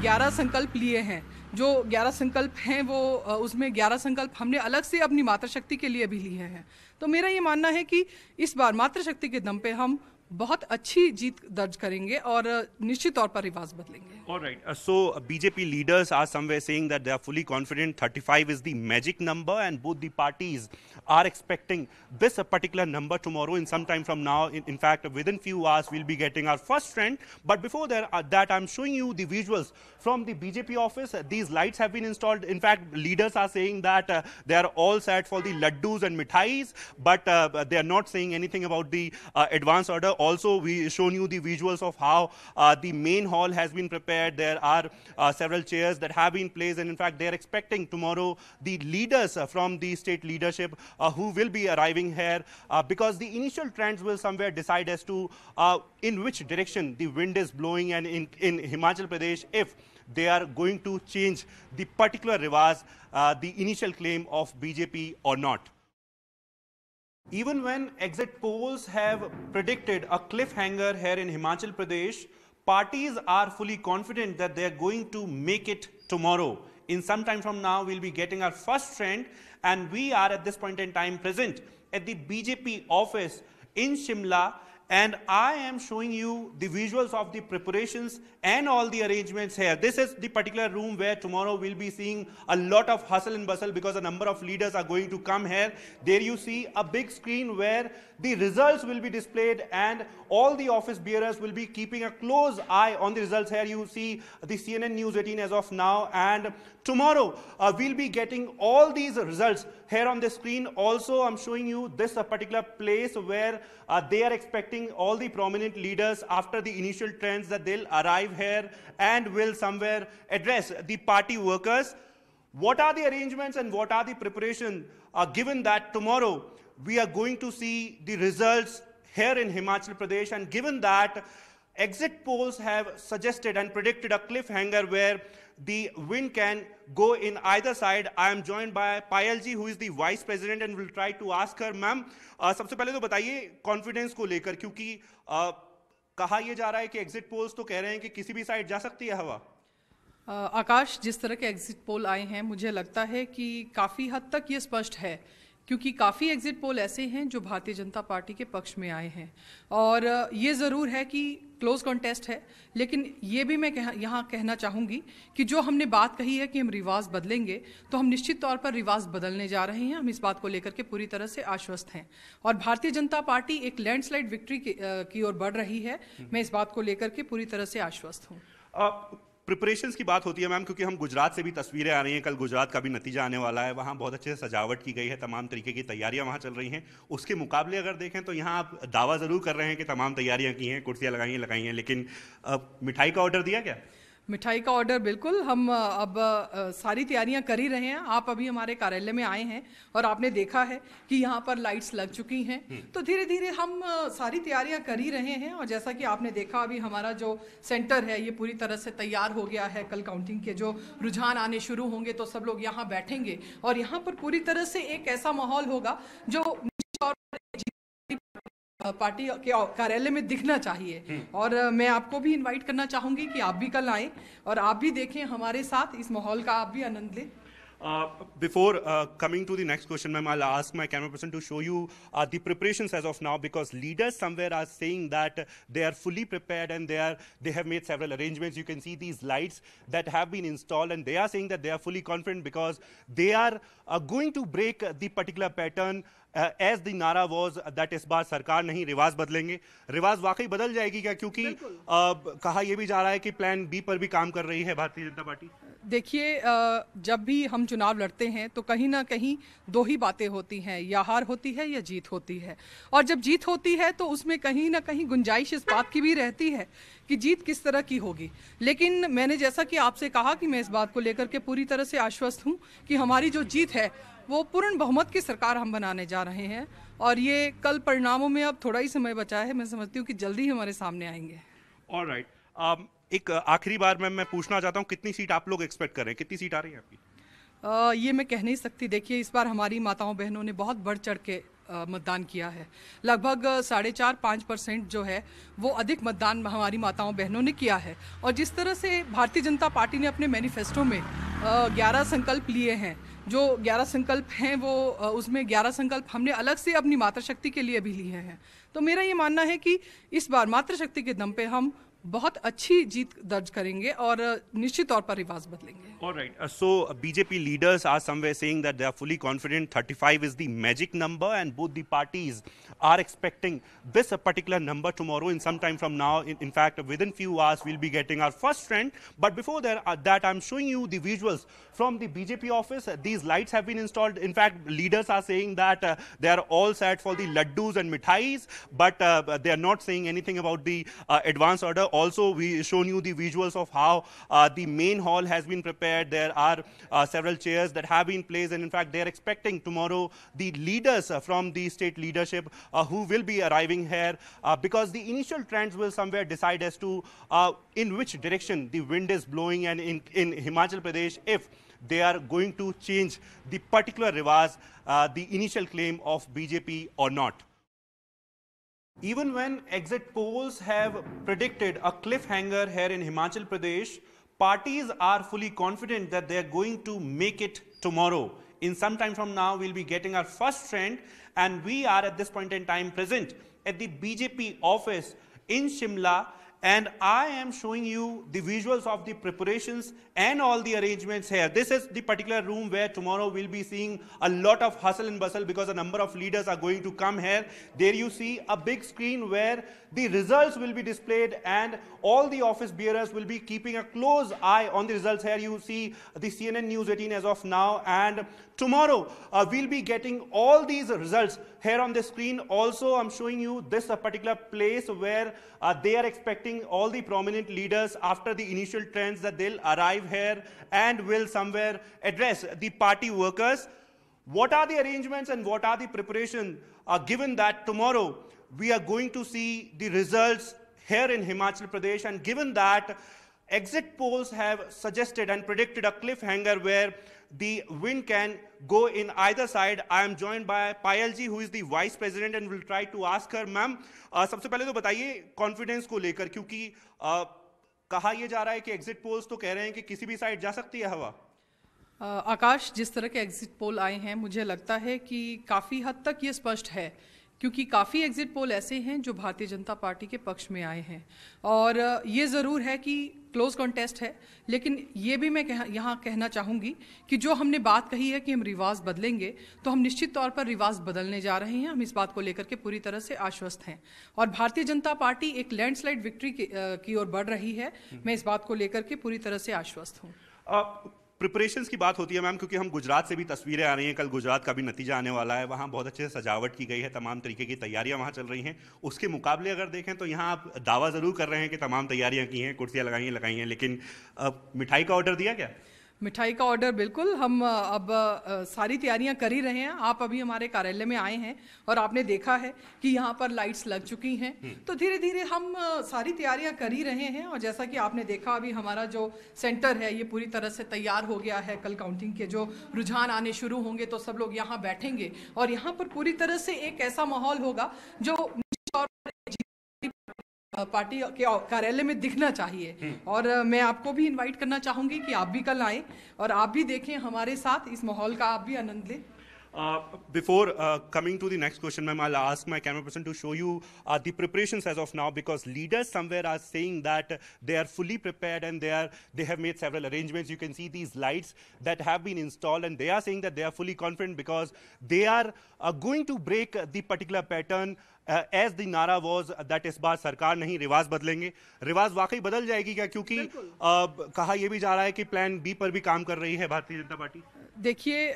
ग्यारह संकल्प लिए हैं, जो ग्यारह संकल्प हैं वो उसमें ग्यारह संकल्प हमने अलग से अपनी मातृशक्ति के लिए भी लिए हैं. तो मेरा ये मानना है कि इस बार मातृशक्ति के दम पे हम बहुत अच्छी जीत दर्ज करेंगे और निश्चित तौर पर रिवाज बदलेंगे. Alright, so BJP leaders are somewhere saying that they are fully confident. Thirty five is the magic number and both the parties are expecting this particular number tomorrow in some time from now. In fact with in few hours will be getting our first trend, but before that I am showing you the visuals from the BJP office. These lights have been installed. In fact leaders are saying that they are all set for the laddoos and mithais, but they are not saying anything about the advance order. Also, we shown you the visuals of how uh, the main hall has been prepared. There are uh, several chairs that have been placed, and in fact, they are expecting tomorrow the leaders uh, from the state leadership uh, who will be arriving here uh, because the initial trends will somewhere decide as to uh, in which direction the wind is blowing. And in in Himachal Pradesh, if they are going to change the particular rewaj, uh, the initial claim of B J P or not. Even when exit polls have predicted a cliffhanger here in Himachal Pradesh, parties are fully confident that they are going to make it tomorrow. In some time from now, we'll be getting our first trend, and we are at this point in time present at the B J P office in Shimla, and I am showing you the visuals of the preparations and all the arrangements here. This is the particular room where tomorrow we'll be seeing a lot of hustle and bustle because a number of leaders are going to come here. There you see a big screen where the results will be displayed, and all the office bearers will be keeping a close eye on the results here. You see the C N N News eighteen as of now, and tomorrow uh, we'll be getting all these results here on the screen. Also, I'm showing you this uh, particular place where uh, they are expecting all the prominent leaders after the initial trends that they'll arrive here and will somewhere address the party workers. What are the arrangements and what are the preparation uh, given that tomorrow we are going to see the results here in Himachal Pradesh, and given that exit polls have suggested and predicted a cliffhanger where the wind can go in either side. I am joined by Payal ji, who is the vice president, and we'll try to ask her. Ma'am, uh, सबसे पहले तो बताइए confidence को लेकर, क्योंकि uh, कहा यह जा रहा है कि exit polls तो कह रहे हैं कि किसी भी side जा सकती है हवा. uh, आकाश, जिस तरह के exit poll आए हैं, मुझे लगता है कि काफी हद तक ये स्पष्ट है, क्योंकि काफ़ी एग्जिट पोल ऐसे हैं जो भारतीय जनता पार्टी के पक्ष में आए हैं. और ये ज़रूर है कि क्लोज कॉन्टेस्ट है, लेकिन ये भी मैं कह, यहाँ कहना चाहूँगी कि जो हमने बात कही है कि हम रिवाज बदलेंगे, तो हम निश्चित तौर पर रिवाज बदलने जा रहे हैं. हम इस बात को लेकर के पूरी तरह से आश्वस्त हैं, और भारतीय जनता पार्टी एक लैंडस्लाइड विक्ट्री की ओर बढ़ रही है. मैं इस बात को लेकर के पूरी तरह से आश्वस्त हूँ. प्रिपरेशंस की बात होती है मैम, क्योंकि हम गुजरात से भी तस्वीरें आ रही हैं, कल गुजरात का भी नतीजा आने वाला है. वहाँ बहुत अच्छे से सजावट की गई है, तमाम तरीके की तैयारियाँ वहाँ चल रही हैं. उसके मुकाबले अगर देखें तो यहाँ आप दावा ज़रूर कर रहे हैं कि तमाम तैयारियाँ की हैं, कुर्सियाँ लगाई हैं लगाई हैं लेकिन अब मिठाई का ऑर्डर दिया क्या? मिठाई का ऑर्डर बिल्कुल, हम अब सारी तैयारियां कर ही रहे हैं. आप अभी हमारे कार्यालय में आए हैं और आपने देखा है कि यहाँ पर लाइट्स लग चुकी हैं, तो धीरे धीरे हम सारी तैयारियां कर ही रहे हैं. और जैसा कि आपने देखा, अभी हमारा जो सेंटर है ये पूरी तरह से तैयार हो गया है. कल काउंटिंग के जो रुझान आने शुरू होंगे तो सब लोग यहाँ बैठेंगे, और यहाँ पर पूरी तरह से एक ऐसा माहौल होगा जो पार्टी के कार्यालय में दिखना चाहिए. और मैं आपको भी इनवाइट करना चाहूँगी कि आप भी कल आएँ और आप भी देखें हमारे साथ, इस माहौल का आप भी आनंद लें. Uh, before uh, coming to the next question, ma'am, I'll ask my camera person to show you uh, the preparations as of now, because leaders somewhere are saying that they are fully prepared and they are they have made several arrangements. You can see these lights that have been installed, and they are saying that they are fully confident because they are uh, going to break the particular pattern uh, as the nara was that इस बार सरकार नहीं रिवाज बदलेंगे. रिवाज वाकई बदल जाएगी क्या? क्योंकि uh, कहा यह भी जा रहा है कि प्लान बी पर भी काम कर रही है भारतीय जनता पार्टी. देखिए, जब भी हम चुनाव लड़ते हैं तो कहीं ना कहीं दो ही बातें होती हैं, या हार होती है या जीत होती है. और जब जीत होती है तो उसमें कहीं ना कहीं गुंजाइश इस बात की भी रहती है कि जीत किस तरह की होगी. लेकिन मैंने जैसा कि आपसे कहा कि मैं इस बात को लेकर के पूरी तरह से आश्वस्त हूँ कि हमारी जो जीत है वो पूर्ण बहुमत की सरकार हम बनाने जा रहे हैं. और ये कल परिणामों में अब थोड़ा ही समय बचा है, मैं समझती हूँ कि जल्दी ही हमारे सामने आएंगे. ऑलराइट, एक आखिरी बार मैम मैं पूछना चाहता हूँ, कितनी सीट आप लोग एक्सपेक्ट कर रहे हैं, कितनी सीट आ रही है आपकी? आ, ये मैं कह नहीं सकती. देखिए, इस बार हमारी माताओं बहनों ने बहुत बढ़ चढ़ के मतदान किया है. लगभग साढ़े चार पाँच परसेंट जो है वो अधिक मतदान हमारी माताओं बहनों ने किया है. और जिस तरह से भारतीय जनता पार्टी ने अपने मैनिफेस्टो में ग्यारह संकल्प लिए हैं, जो ग्यारह संकल्प हैं वो उसमें ग्यारह संकल्प हमने अलग से अपनी मातृशक्ति के लिए भी लिए हैं. तो मेरा ये मानना है कि इस बार मातृशक्ति के दम पर हम बहुत अच्छी जीत दर्ज करेंगे और निश्चित तौर पर रिवाज बदलेंगे. Alright, so BJP leaders are somewhere saying that they are fully confident. thirty-five is the magic number and both the parties are expecting this particular number tomorrow in some time from now. In fact with in few hours we will be getting our first trend. But before that I am showing you the visuals from the BJP office. These lights have been installed. In fact leaders are saying that they are all set for the laddoos and mithais, but they are not saying anything about the advance order also we shown you the visuals of how uh, the main hall has been prepared. There are uh, several chairs that have been placed, and in fact they are expecting tomorrow the leaders uh, from the state leadership uh, who will be arriving here uh, because the initial trends will somewhere decide as to uh, in which direction the wind is blowing, and in, in Himachal Pradesh, if they are going to change the particular rivaz, uh, the initial claim of B J P or not. Even when exit polls have predicted a cliffhanger here in Himachal Pradesh, parties are fully confident that they are going to make it tomorrow. In some time from now, we'll be getting our first trend, and we are at this point in time present at the B J P office in Shimla, and I am showing you the visuals of the preparations and all the arrangements here. This is the particular room where tomorrow we'll be seeing a lot of hustle and bustle because a number of leaders are going to come here. There you see a big screen where the results will be displayed, and all the office bearers will be keeping a close eye on the results. Here you see the C N N News eighteen as of now, and tomorrow uh, we'll be getting all these results here on the screen. Also, I'm showing you this uh, particular place where uh, they are expecting all the prominent leaders after the initial trends that they'll arrive here and will somewhere address the party workers. What are the arrangements and what are the preparation uh, given that tomorrow we are going to see the results here in Himachal Pradesh, and given that exit polls have suggested and predicted a cliffhanger where the wind can go in either side. I am joined by Payal ji, who is the vice president, and will try to ask her. Ma'am, सबसे पहले तो बताइए confidence को लेकर, क्योंकि कहा यह जा रहा है कि एग्जिट पोल्स तो कह रहे हैं कि किसी भी साइड जा सकती है हवा. आकाश, जिस तरह के एग्जिट पोल आए हैं, मुझे लगता है कि काफ़ी हद तक ये स्पष्ट है, क्योंकि काफ़ी एग्जिट पोल ऐसे हैं जो भारतीय जनता पार्टी के पक्ष में आए हैं. और ये ज़रूर है कि क्लोज कॉन्टेस्ट है, लेकिन ये भी मैं कह, यहाँ कहना चाहूँगी कि जो हमने बात कही है कि हम रिवाज बदलेंगे, तो हम निश्चित तौर पर रिवाज बदलने जा रहे हैं. हम इस बात को लेकर के पूरी तरह से आश्वस्त हैं, और भारतीय जनता पार्टी एक लैंडस्लाइड विक्ट्री की ओर बढ़ रही है. मैं इस बात को लेकर के पूरी तरह से आश्वस्त हूँ. प्रिपरेशंस की बात होती है मैम, क्योंकि हम गुजरात से भी तस्वीरें आ रही हैं, कल गुजरात का भी नतीजा आने वाला है, वहाँ बहुत अच्छे से सजावट की गई है, तमाम तरीके की तैयारियां वहाँ चल रही हैं. उसके मुकाबले अगर देखें तो यहाँ आप दावा ज़रूर कर रहे हैं कि तमाम तैयारियां की हैं, कुर्सियाँ लगाई हैं लगाई हैं लेकिन अब मिठाई का ऑर्डर दिया क्या? मिठाई का ऑर्डर बिल्कुल, हम अब सारी तैयारियां कर ही रहे हैं. आप अभी हमारे कार्यालय में आए हैं और आपने देखा है कि यहाँ पर लाइट्स लग चुकी हैं, तो धीरे धीरे हम सारी तैयारियां कर ही रहे हैं. और जैसा कि आपने देखा, अभी हमारा जो सेंटर है ये पूरी तरह से तैयार हो गया है. कल काउंटिंग के जो रुझान आने शुरू होंगे तो सब लोग यहाँ बैठेंगे, और यहाँ पर पूरी तरह से एक ऐसा माहौल होगा जो पार्टी के कार्यालय में दिखना चाहिए. और मैं आपको भी इनवाइट करना चाहूँगी कि आप भी कल आएँ और आप भी देखें हमारे साथ, इस माहौल का आप भी आनंद लें. Uh, before uh, coming to the next question, ma'am, I'll ask my camera person to show you uh, the preparations as of now, because leaders somewhere are saying that they are fully prepared and they are they have made several arrangements. You can see these lights that have been installed, and they are saying that they are fully confident because they are uh, going to break the particular pattern uh, as the nara was that is baar sarkar nahi rivaz badlenge. Rivaz waqai badal jayegi kya, kyunki uh, kaha ye bhi ja raha hai ki plan B par bhi kaam kar rahi hai Bharatiya Janata Party. देखिए,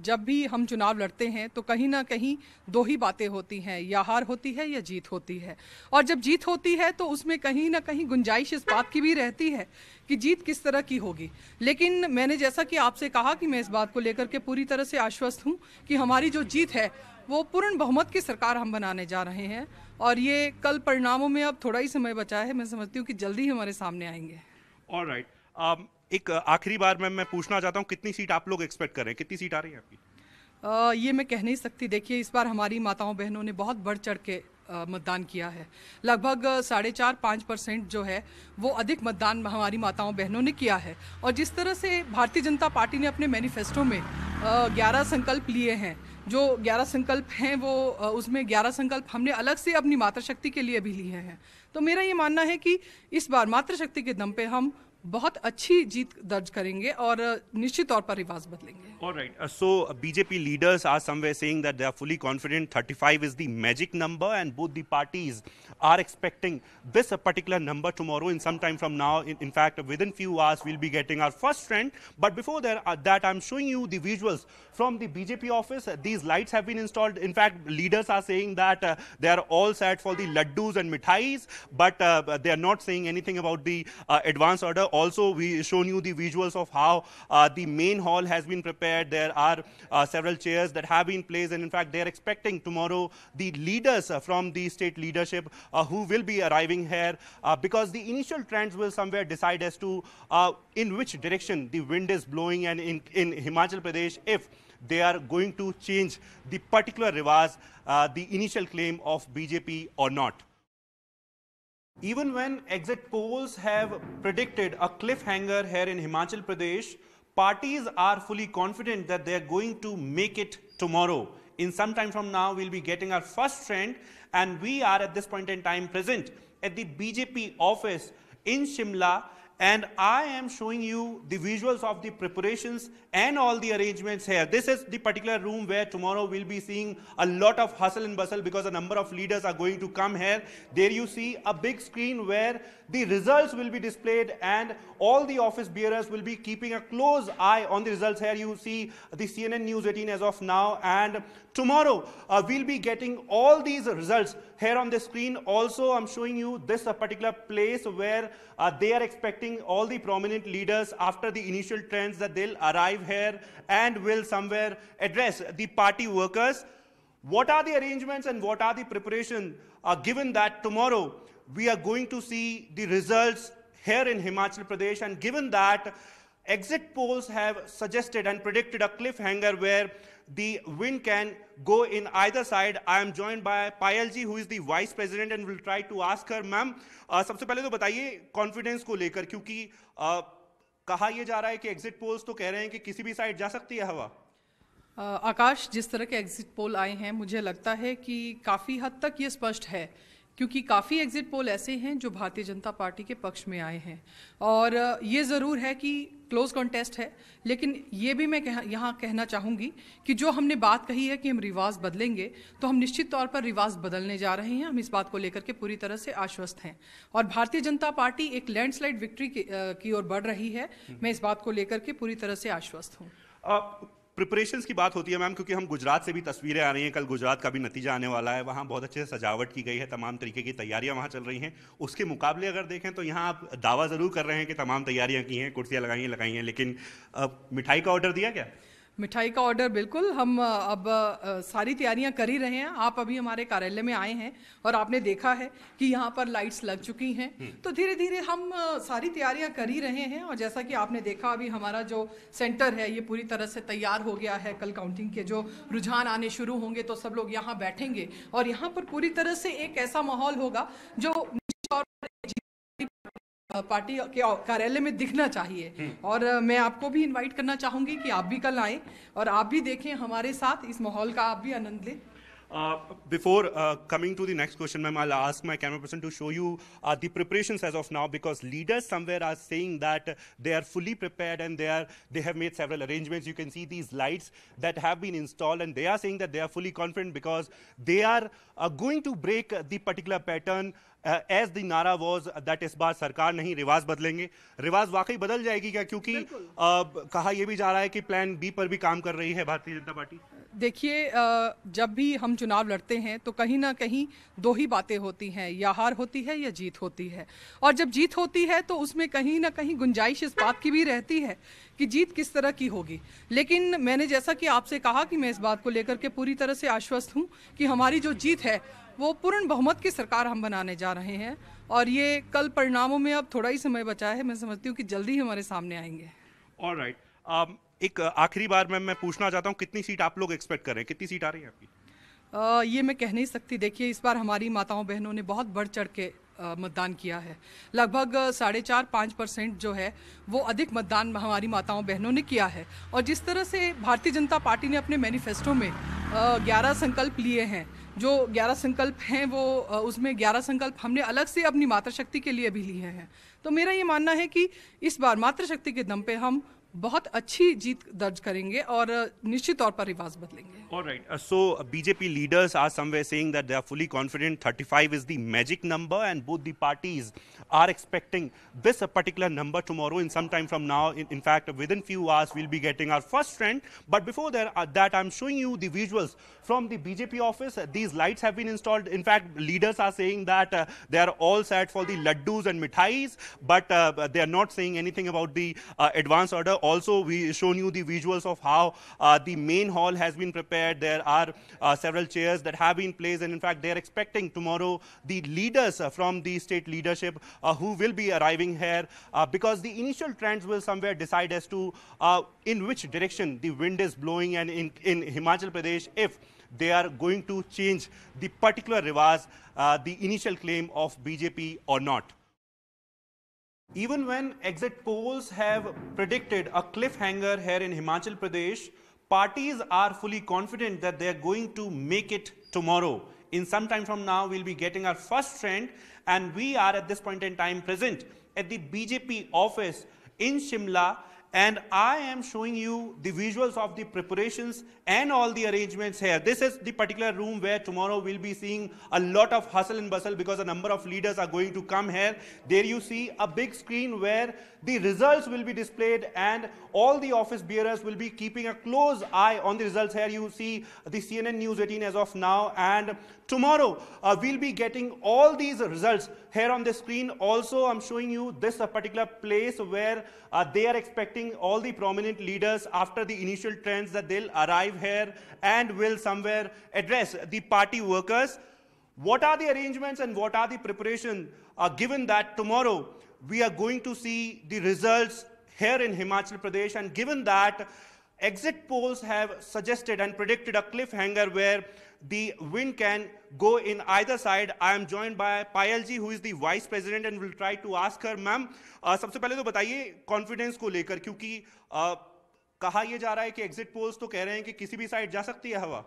जब भी हम चुनाव लड़ते हैं तो कहीं ना कहीं दो ही बातें होती हैं, या हार होती है या जीत होती है. और जब जीत होती है तो उसमें कहीं ना कहीं गुंजाइश इस बात की भी रहती है कि जीत किस तरह की होगी. लेकिन मैंने जैसा कि आपसे कहा कि मैं इस बात को लेकर के पूरी तरह से आश्वस्त हूँ कि हमारी जो जीत है वो पूर्ण बहुमत की सरकार हम बनाने जा रहे हैं. और ये कल परिणामों में अब थोड़ा ही समय बचा है, मैं समझती हूँ कि जल्दी ही हमारे सामने आएंगे. ऑलराइट, एक आखिरी बार मैम मैं पूछना चाहता हूँ, कितनी सीट आप लोग एक्सपेक्ट कर रहे हैं, कितनी सीट आ रही है आपकी? आ, ये मैं कह नहीं सकती. देखिए, इस बार हमारी माताओं बहनों ने बहुत बढ़ चढ़ के मतदान किया है. लगभग साढ़े चार पाँच परसेंट जो है वो अधिक मतदान हमारी माताओं बहनों ने किया है. और जिस तरह से भारतीय जनता पार्टी ने अपने मैनिफेस्टो में ग्यारह संकल्प लिए हैं, जो ग्यारह संकल्प हैं वो उसमें ग्यारह संकल्प हमने अलग से अपनी मातृशक्ति के लिए भी लिए हैं. तो मेरा ये मानना है कि इस बार मातृशक्ति के दम पे हम बहुत अच्छी जीत दर्ज करेंगे और निश्चित तौर पर रिवाज बदलेंगे। Alright, so BJP leaders are somewhere saying that they are fully confident thirty five is the magic number and both the parties are expecting this particular number tomorrow in some time from now. In fact with in few hours we will be getting our first trend, but before that I am showing you the visuals from the BJP office. These lights have been installed. In fact leaders are saying that they are all set for the laddoos and mithais, but they are not saying anything about the advance order. Also, we shown you the visuals of how uh, the main hall has been prepared. There are uh, several chairs that have been placed, and in fact, they are expecting tomorrow the leaders uh, from the state leadership uh, who will be arriving here uh, because the initial trends will somewhere decide as to uh, in which direction the wind is blowing, and in, in Himachal Pradesh, if they are going to change the particular rivaz, uh, the initial claim of B J P or not. Even when exit polls have predicted a cliffhanger here in Himachal Pradesh, parties are fully confident that they are going to make it tomorrow. In some time from now, we'll be getting our first trend, and we are at this point in time present at the B J P office in Shimla, and I am showing you the visuals of the preparations and all the arrangements here. This is the particular room where tomorrow we'll be seeing a lot of hustle and bustle because a number of leaders are going to come here. There you see a big screen where the results will be displayed, and all the office bearers will be keeping a close eye on the results. Here you see the C N N News eighteen as of now, and tomorrow uh, we'll be getting all these results here on the screen. Also, I'm showing you this uh, particular place where uh, they are expecting all the prominent leaders after the initial trends that they'll arrive here and will somewhere address the party workers. What are the arrangements and what are the preparation uh, given that tomorrow we are going to see the results here in Himachal Pradesh, and given that exit polls have suggested and predicted a cliffhanger where the wind can go in either side. I am joined by Payal ji, who is the vice president, and will try to ask her. Ma'am, uh, सबसे पहले तो बताइए confidence को लेकर, क्योंकि uh, कहा यह जा रहा है कि एग्जिट पोल्स तो कह रहे हैं कि किसी भी साइड जा सकती है हवा. uh, आकाश, जिस तरह के एग्जिट पोल आए हैं, मुझे लगता है कि काफ़ी हद तक ये स्पष्ट है, क्योंकि काफ़ी एग्जिट पोल ऐसे हैं जो भारतीय जनता पार्टी के पक्ष में आए हैं. और ये ज़रूर है कि क्लोज कॉन्टेस्ट है, लेकिन ये भी मैं कह, यहाँ कहना चाहूँगी कि जो हमने बात कही है कि हम रिवाज बदलेंगे, तो हम निश्चित तौर पर रिवाज बदलने जा रहे हैं. हम इस बात को लेकर के पूरी तरह से आश्वस्त हैं, और भारतीय जनता पार्टी एक लैंडस्लाइड विक्ट्री की ओर बढ़ रही है. मैं इस बात को लेकर के पूरी तरह से आश्वस्त हूँ. प्रिपरेशंस की बात होती है मैम, क्योंकि हम गुजरात से भी तस्वीरें आ रही हैं, कल गुजरात का भी नतीजा आने वाला है. वहाँ बहुत अच्छे से सजावट की गई है, तमाम तरीके की तैयारियां वहाँ चल रही हैं. उसके मुकाबले अगर देखें तो यहाँ आप दावा ज़रूर कर रहे हैं कि तमाम तैयारियां की हैं, कुर्सियाँ लगाई हैं लगाई हैं लेकिन अब मिठाई का ऑर्डर दिया क्या? मिठाई का ऑर्डर बिल्कुल, हम अब सारी तैयारियां कर ही रहे हैं. आप अभी हमारे कार्यालय में आए हैं और आपने देखा है कि यहाँ पर लाइट्स लग चुकी हैं, तो धीरे धीरे हम सारी तैयारियां कर ही रहे हैं. और जैसा कि आपने देखा, अभी हमारा जो सेंटर है ये पूरी तरह से तैयार हो गया है. कल काउंटिंग के जो रुझान आने शुरू होंगे तो सब लोग यहाँ बैठेंगे, और यहाँ पर पूरी तरह से एक ऐसा माहौल होगा जो पार्टी के कार्यालय में दिखना चाहिए. और मैं आपको भी इनवाइट करना चाहूँगी कि आप भी कल आएँ और आप भी देखें हमारे साथ, इस माहौल का आप भी आनंद लें. Uh, before uh, coming to the next question, ma'am, I'll ask my camera person to show you uh, the preparations as of now, because leaders somewhere are saying that they are fully prepared and they are they have made several arrangements. You can see these lights that have been installed, and they are saying that they are fully confident because they are uh, going to break the particular pattern uh, as the nara was that is baar sarkar nahi rivaz badlenge. Rivaz waqai badal jayegi kya, kyunki uh, kaha ye bhi ja raha hai ki plan B par bhi kaam kar rahi hai Bharatiya Janata Party. देखिए, जब भी हम चुनाव लड़ते हैं तो कहीं ना कहीं दो ही बातें होती हैं, या हार होती है या जीत होती है. और जब जीत होती है तो उसमें कहीं ना कहीं गुंजाइश इस बात की भी रहती है कि जीत किस तरह की होगी. लेकिन मैंने जैसा कि आपसे कहा कि मैं इस बात को लेकर के पूरी तरह से आश्वस्त हूँ कि हमारी जो जीत है वो पूर्ण बहुमत की सरकार हम बनाने जा रहे हैं. और ये कल परिणामों में अब थोड़ा ही समय बचा है, मैं समझती हूँ कि जल्दी ही हमारे सामने आएंगे. ऑलराइट, एक आखिरी बार मैम मैं पूछना चाहता हूँ, कितनी सीट आप लोग एक्सपेक्ट कर रहे हैं, कितनी सीट आ रही है आपकी? आ, ये मैं कह नहीं सकती. देखिए, इस बार हमारी माताओं बहनों ने बहुत बढ़ चढ़ के मतदान किया है. लगभग साढ़े चार पाँच परसेंट जो है वो अधिक मतदान हमारी माताओं बहनों ने किया है. और जिस तरह से भारतीय जनता पार्टी ने अपने मैनिफेस्टो में ग्यारह संकल्प लिए हैं, जो ग्यारह संकल्प हैं वो उसमें ग्यारह संकल्प हमने अलग से अपनी मातृशक्ति के लिए भी लिए हैं। तो मेरा ये मानना है कि इस बार मातृशक्ति के दम पे हम बहुत अच्छी जीत दर्ज करेंगे और निश्चित तौर पर रिवाज बदलेंगे। Alright, so BJP leaders are somewhere saying that they are fully confident thirty five is the magic number and both the parties are expecting this particular number tomorrow in some time from now. In fact with in few hours we will be getting our first trend, but before that I am showing you the visuals from the BJP office. These lights have been installed, in fact leaders are saying that they are all set for the laddoos and mithais, but they are not saying anything about the advance order. Also, we shown you the visuals of how uh, the main hall has been prepared. There are uh, several chairs that have been placed, and in fact, they are expecting tomorrow the leaders uh, from the state leadership uh, who will be arriving here uh, because the initial trends will somewhere decide as to uh, in which direction the wind is blowing, and in, in Himachal Pradesh, if they are going to change the particular rivaz, uh, the initial claim of B J P or not. Even when exit polls have predicted a cliffhanger here in Himachal Pradesh, parties are fully confident that they are going to make it tomorrow. In some time from now, we'll be getting our first trend, and we are at this point in time present at the B J P office in Shimla, and I am showing you the visuals of the preparations and all the arrangements here. This is the particular room where tomorrow we'll be seeing a lot of hustle and bustle because a number of leaders are going to come here. There you see a big screen where the results will be displayed, and all the office bearers will be keeping a close eye on the results here. You see the C N N News eighteen as of now, and tomorrow uh, we'll be getting all these results here on the screen. Also, I'm showing you this uh, particular place where uh, they are expecting all the prominent leaders after the initial trends that they'll arrive here and will somewhere address the party workers. What are the arrangements and what are the preparation uh, given that tomorrow we are going to see the results here in Himachal Pradesh, and given that exit polls have suggested and predicted a cliffhanger where the wind can go in either side. I am joined by Payal ji, who is the vice president, and will try to ask her. Ma'am, सबसे पहले तो बताइए confidence को लेकर, क्योंकि कहा यह जा रहा है कि एग्जिट पोल्स तो कह रहे हैं कि किसी भी साइड जा सकती है हवा।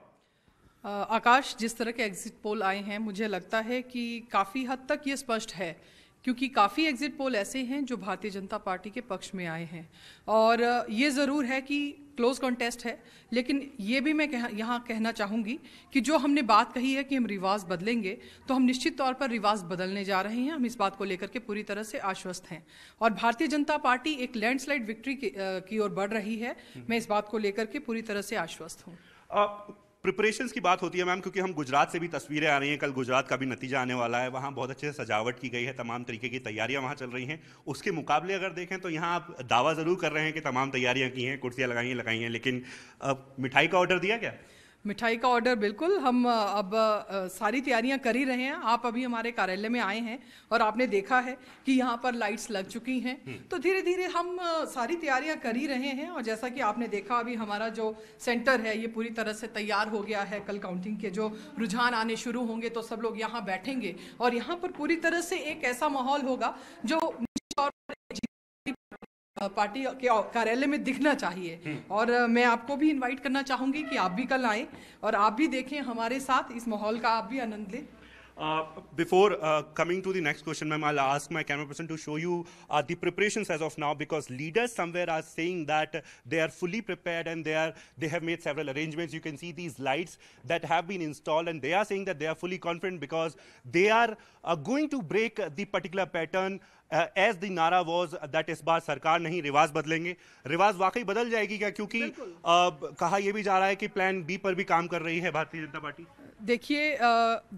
आकाश, जिस तरह के एग्जिट पोल आए हैं, मुझे लगता है कि काफी हद तक ये स्पष्ट है, क्योंकि काफ़ी एग्जिट पोल ऐसे हैं जो भारतीय जनता पार्टी के पक्ष में आए हैं। और ये ज़रूर है कि क्लोज कॉन्टेस्ट है, लेकिन ये भी मैं कह, यहाँ कहना चाहूँगी कि जो हमने बात कही है कि हम रिवाज बदलेंगे, तो हम निश्चित तौर पर रिवाज बदलने जा रहे हैं। हम इस बात को लेकर के पूरी तरह से आश्वस्त हैं, और भारतीय जनता पार्टी एक लैंडस्लाइड विक्ट्री की ओर बढ़ रही है। मैं इस बात को लेकर के पूरी तरह से आश्वस्त हूँ। प्रिपरेशंस की बात होती है मैम, क्योंकि हम गुजरात से भी तस्वीरें आ रही हैं, कल गुजरात का भी नतीजा आने वाला है, वहाँ बहुत अच्छे से सजावट की गई है, तमाम तरीके की तैयारियाँ वहाँ चल रही हैं। उसके मुकाबले अगर देखें तो यहाँ आप दावा ज़रूर कर रहे हैं कि तमाम तैयारियाँ की हैं, कुर्सियाँ लगाई हैं लगाई हैं लेकिन अब मिठाई का ऑर्डर दिया क्या? मिठाई का ऑर्डर बिल्कुल, हम अब सारी तैयारियां कर ही रहे हैं। आप अभी हमारे कार्यालय में आए हैं और आपने देखा है कि यहाँ पर लाइट्स लग चुकी हैं, तो धीरे धीरे हम सारी तैयारियां कर ही रहे हैं। और जैसा कि आपने देखा, अभी हमारा जो सेंटर है ये पूरी तरह से तैयार हो गया है। कल काउंटिंग के जो रुझान आने शुरू होंगे तो सब लोग यहाँ बैठेंगे, और यहाँ पर पूरी तरह से एक ऐसा माहौल होगा जो पार्टी के कार्यालय में दिखना चाहिए। और मैं आपको भी इनवाइट करना चाहूँगी कि आप भी कल आएँ और आप भी देखें हमारे साथ, इस माहौल का आप भी आनंद लें। Uh, before uh, coming to the next question, ma'am, I'll ask my camera person to show you uh, the preparations as of now, because leaders somewhere are saying that they are fully prepared and they are they have made several arrangements. You can see these lights that have been installed, and they are saying that they are fully confident because they are uh, going to break the particular pattern uh, as the nara was that is baar sarkar nahi rivaz badlenge. Rivaz waqai badal jayegi kya? Kyunki uh, kaha ye bhi ja raha hai ki plan B par bhi kaam kar rahi hai Bharatiya Janata Party. देखिए,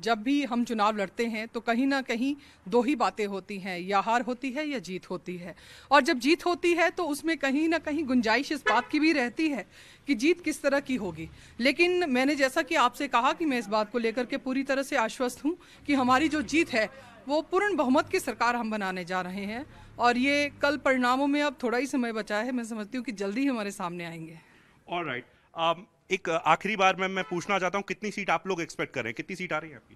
जब भी हम चुनाव लड़ते हैं तो कहीं ना कहीं दो ही बातें होती हैं, या हार होती है या जीत होती है। और जब जीत होती है तो उसमें कहीं ना कहीं गुंजाइश इस बात की भी रहती है कि जीत किस तरह की होगी। लेकिन मैंने जैसा कि आपसे कहा कि मैं इस बात को लेकर के पूरी तरह से आश्वस्त हूँ कि हमारी जो जीत है वो पूर्ण बहुमत की सरकार हम बनाने जा रहे हैं, और ये कल परिणामों में अब थोड़ा ही समय बचा है, मैं समझती हूँ कि जल्दी ही हमारे सामने आएंगे। ऑलराइट, एक आखिरी बार मैम मैं पूछना चाहता हूँ, कितनी सीट आप लोग एक्सपेक्ट कर रहे हैं, कितनी सीट आ रही है आपकी?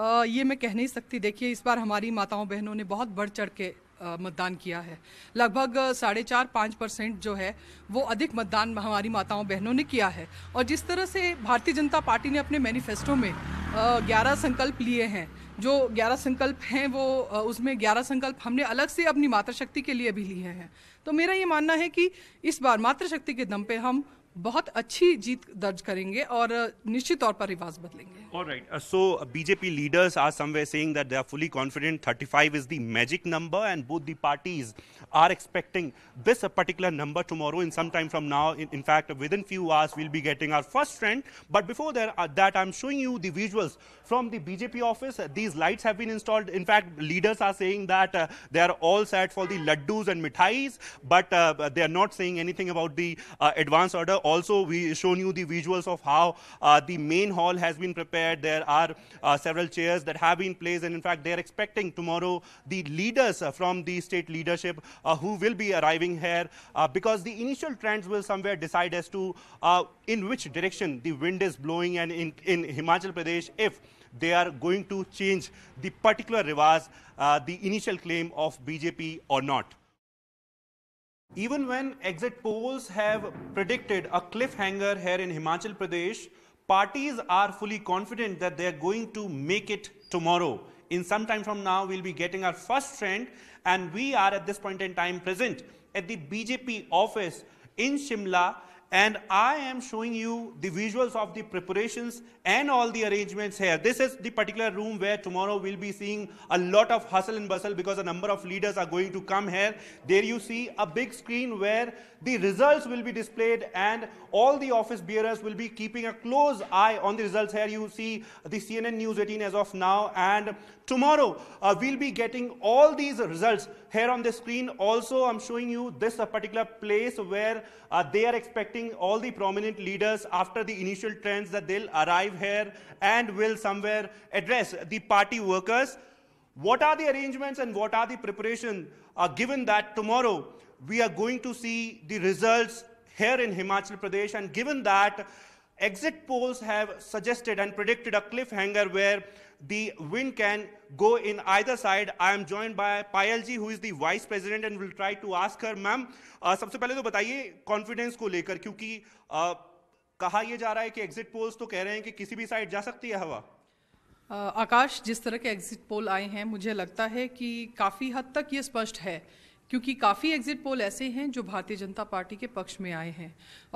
आ, ये मैं कह नहीं सकती। देखिए, इस बार हमारी माताओं बहनों ने बहुत बढ़ चढ़ के मतदान किया है, लगभग साढ़े चार पाँच परसेंट जो है वो अधिक मतदान हमारी माताओं बहनों ने किया है। और जिस तरह से भारतीय जनता पार्टी ने अपने मैनिफेस्टो में ग्यारह संकल्प लिए हैं। जो ग्यारह संकल्प हैं वो उसमें ग्यारह संकल्प हमने अलग से अपनी मातृशक्ति के लिए भी लिए हैं। तो मेरा ये मानना है कि इस बार मातृशक्ति के दम पे हम बहुत अच्छी जीत दर्ज करेंगे और निश्चित तौर पर रिवाज बदलेंगे। Alright, so BJP leaders are somewhere saying that they are fully confident thirty five is the magic number and both the parties are expecting this particular number tomorrow in some time from now. In fact with in few hours will be getting our first trend, but before that I am showing you the visuals from the BJP office. These lights have been installed. In fact leaders are saying that they are all set for the laddoos and mithais, but they are not saying anything about the advance order. Also, we shown you the visuals of how uh, the main hall has been prepared. There are uh, several chairs that have been placed, and in fact, they are expecting tomorrow the leaders uh, from the state leadership uh, who will be arriving here uh, because the initial trends will somewhere decide as to uh, in which direction the wind is blowing, and in, in Himachal Pradesh, if they are going to change the particular rivaz, uh, the initial claim of B J P or not. Even when exit polls have predicted a cliffhanger here in Himachal Pradesh, parties are fully confident that they are going to make it tomorrow. In some time from now, we'll be getting our first trend, and we are at this point in time present at the B J P office in Shimla, and I am showing you the visuals of the preparations and all the arrangements here. This is the particular room where tomorrow we'll be seeing a lot of hustle and bustle because a number of leaders are going to come here. There you see a big screen where the results will be displayed, and all the office bearers will be keeping a close eye on the results here. You see the C N N News eighteen as of now, and tomorrow uh, we'll be getting all these results here on the screen. Also, I'm showing you this uh, particular place where uh, they are expecting all the prominent leaders after the initial trends that they'll arrive here and will somewhere address the party workers. What are the arrangements and what are the preparation uh, given that tomorrow we are going to see the results here in Himachal Pradesh, and given that exit polls have suggested and predicted a cliffhanger where the wind can go in either side. I am joined by Payal ji, who is the vice president, and will try to ask her. Ma'am, uh, सबसे पहले तो बताइए confidence को लेकर, क्योंकि uh, कहा यह जा रहा है कि एग्जिट पोल्स तो कह रहे हैं कि किसी भी साइड जा सकती है हवा। uh, आकाश, जिस तरह के एग्जिट पोल आए हैं मुझे लगता है कि काफ़ी हद तक ये स्पष्ट है, क्योंकि काफ़ी एग्जिट पोल ऐसे हैं जो भारतीय जनता पार्टी के पक्ष में आए हैं।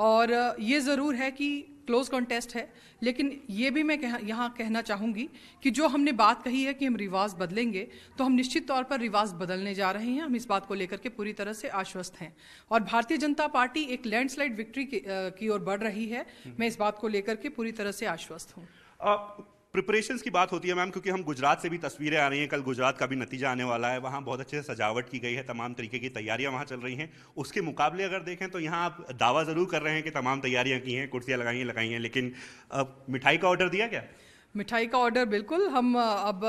और ये ज़रूर है कि क्लोज कॉन्टेस्ट है, लेकिन ये भी मैं कह, यहाँ कहना चाहूँगी कि जो हमने बात कही है कि हम रिवाज बदलेंगे, तो हम निश्चित तौर पर रिवाज बदलने जा रहे हैं। हम इस बात को लेकर के पूरी तरह से आश्वस्त हैं, और भारतीय जनता पार्टी एक लैंडस्लाइड विक्ट्री की ओर बढ़ रही है। मैं इस बात को लेकर के पूरी तरह से आश्वस्त हूँ। प्रिपरेशंस की बात होती है मैम, क्योंकि हम गुजरात से भी तस्वीरें आ रही हैं, कल गुजरात का भी नतीजा आने वाला है, वहाँ बहुत अच्छे से सजावट की गई है, तमाम तरीके की तैयारियाँ वहाँ चल रही हैं। उसके मुकाबले अगर देखें तो यहाँ आप दावा ज़रूर कर रहे हैं कि तमाम तैयारियाँ की हैं, कुर्सियाँ लगाई लगाई हैं, लेकिन अब मिठाई का ऑर्डर दिया क्या? मिठाई का ऑर्डर बिल्कुल, हम अब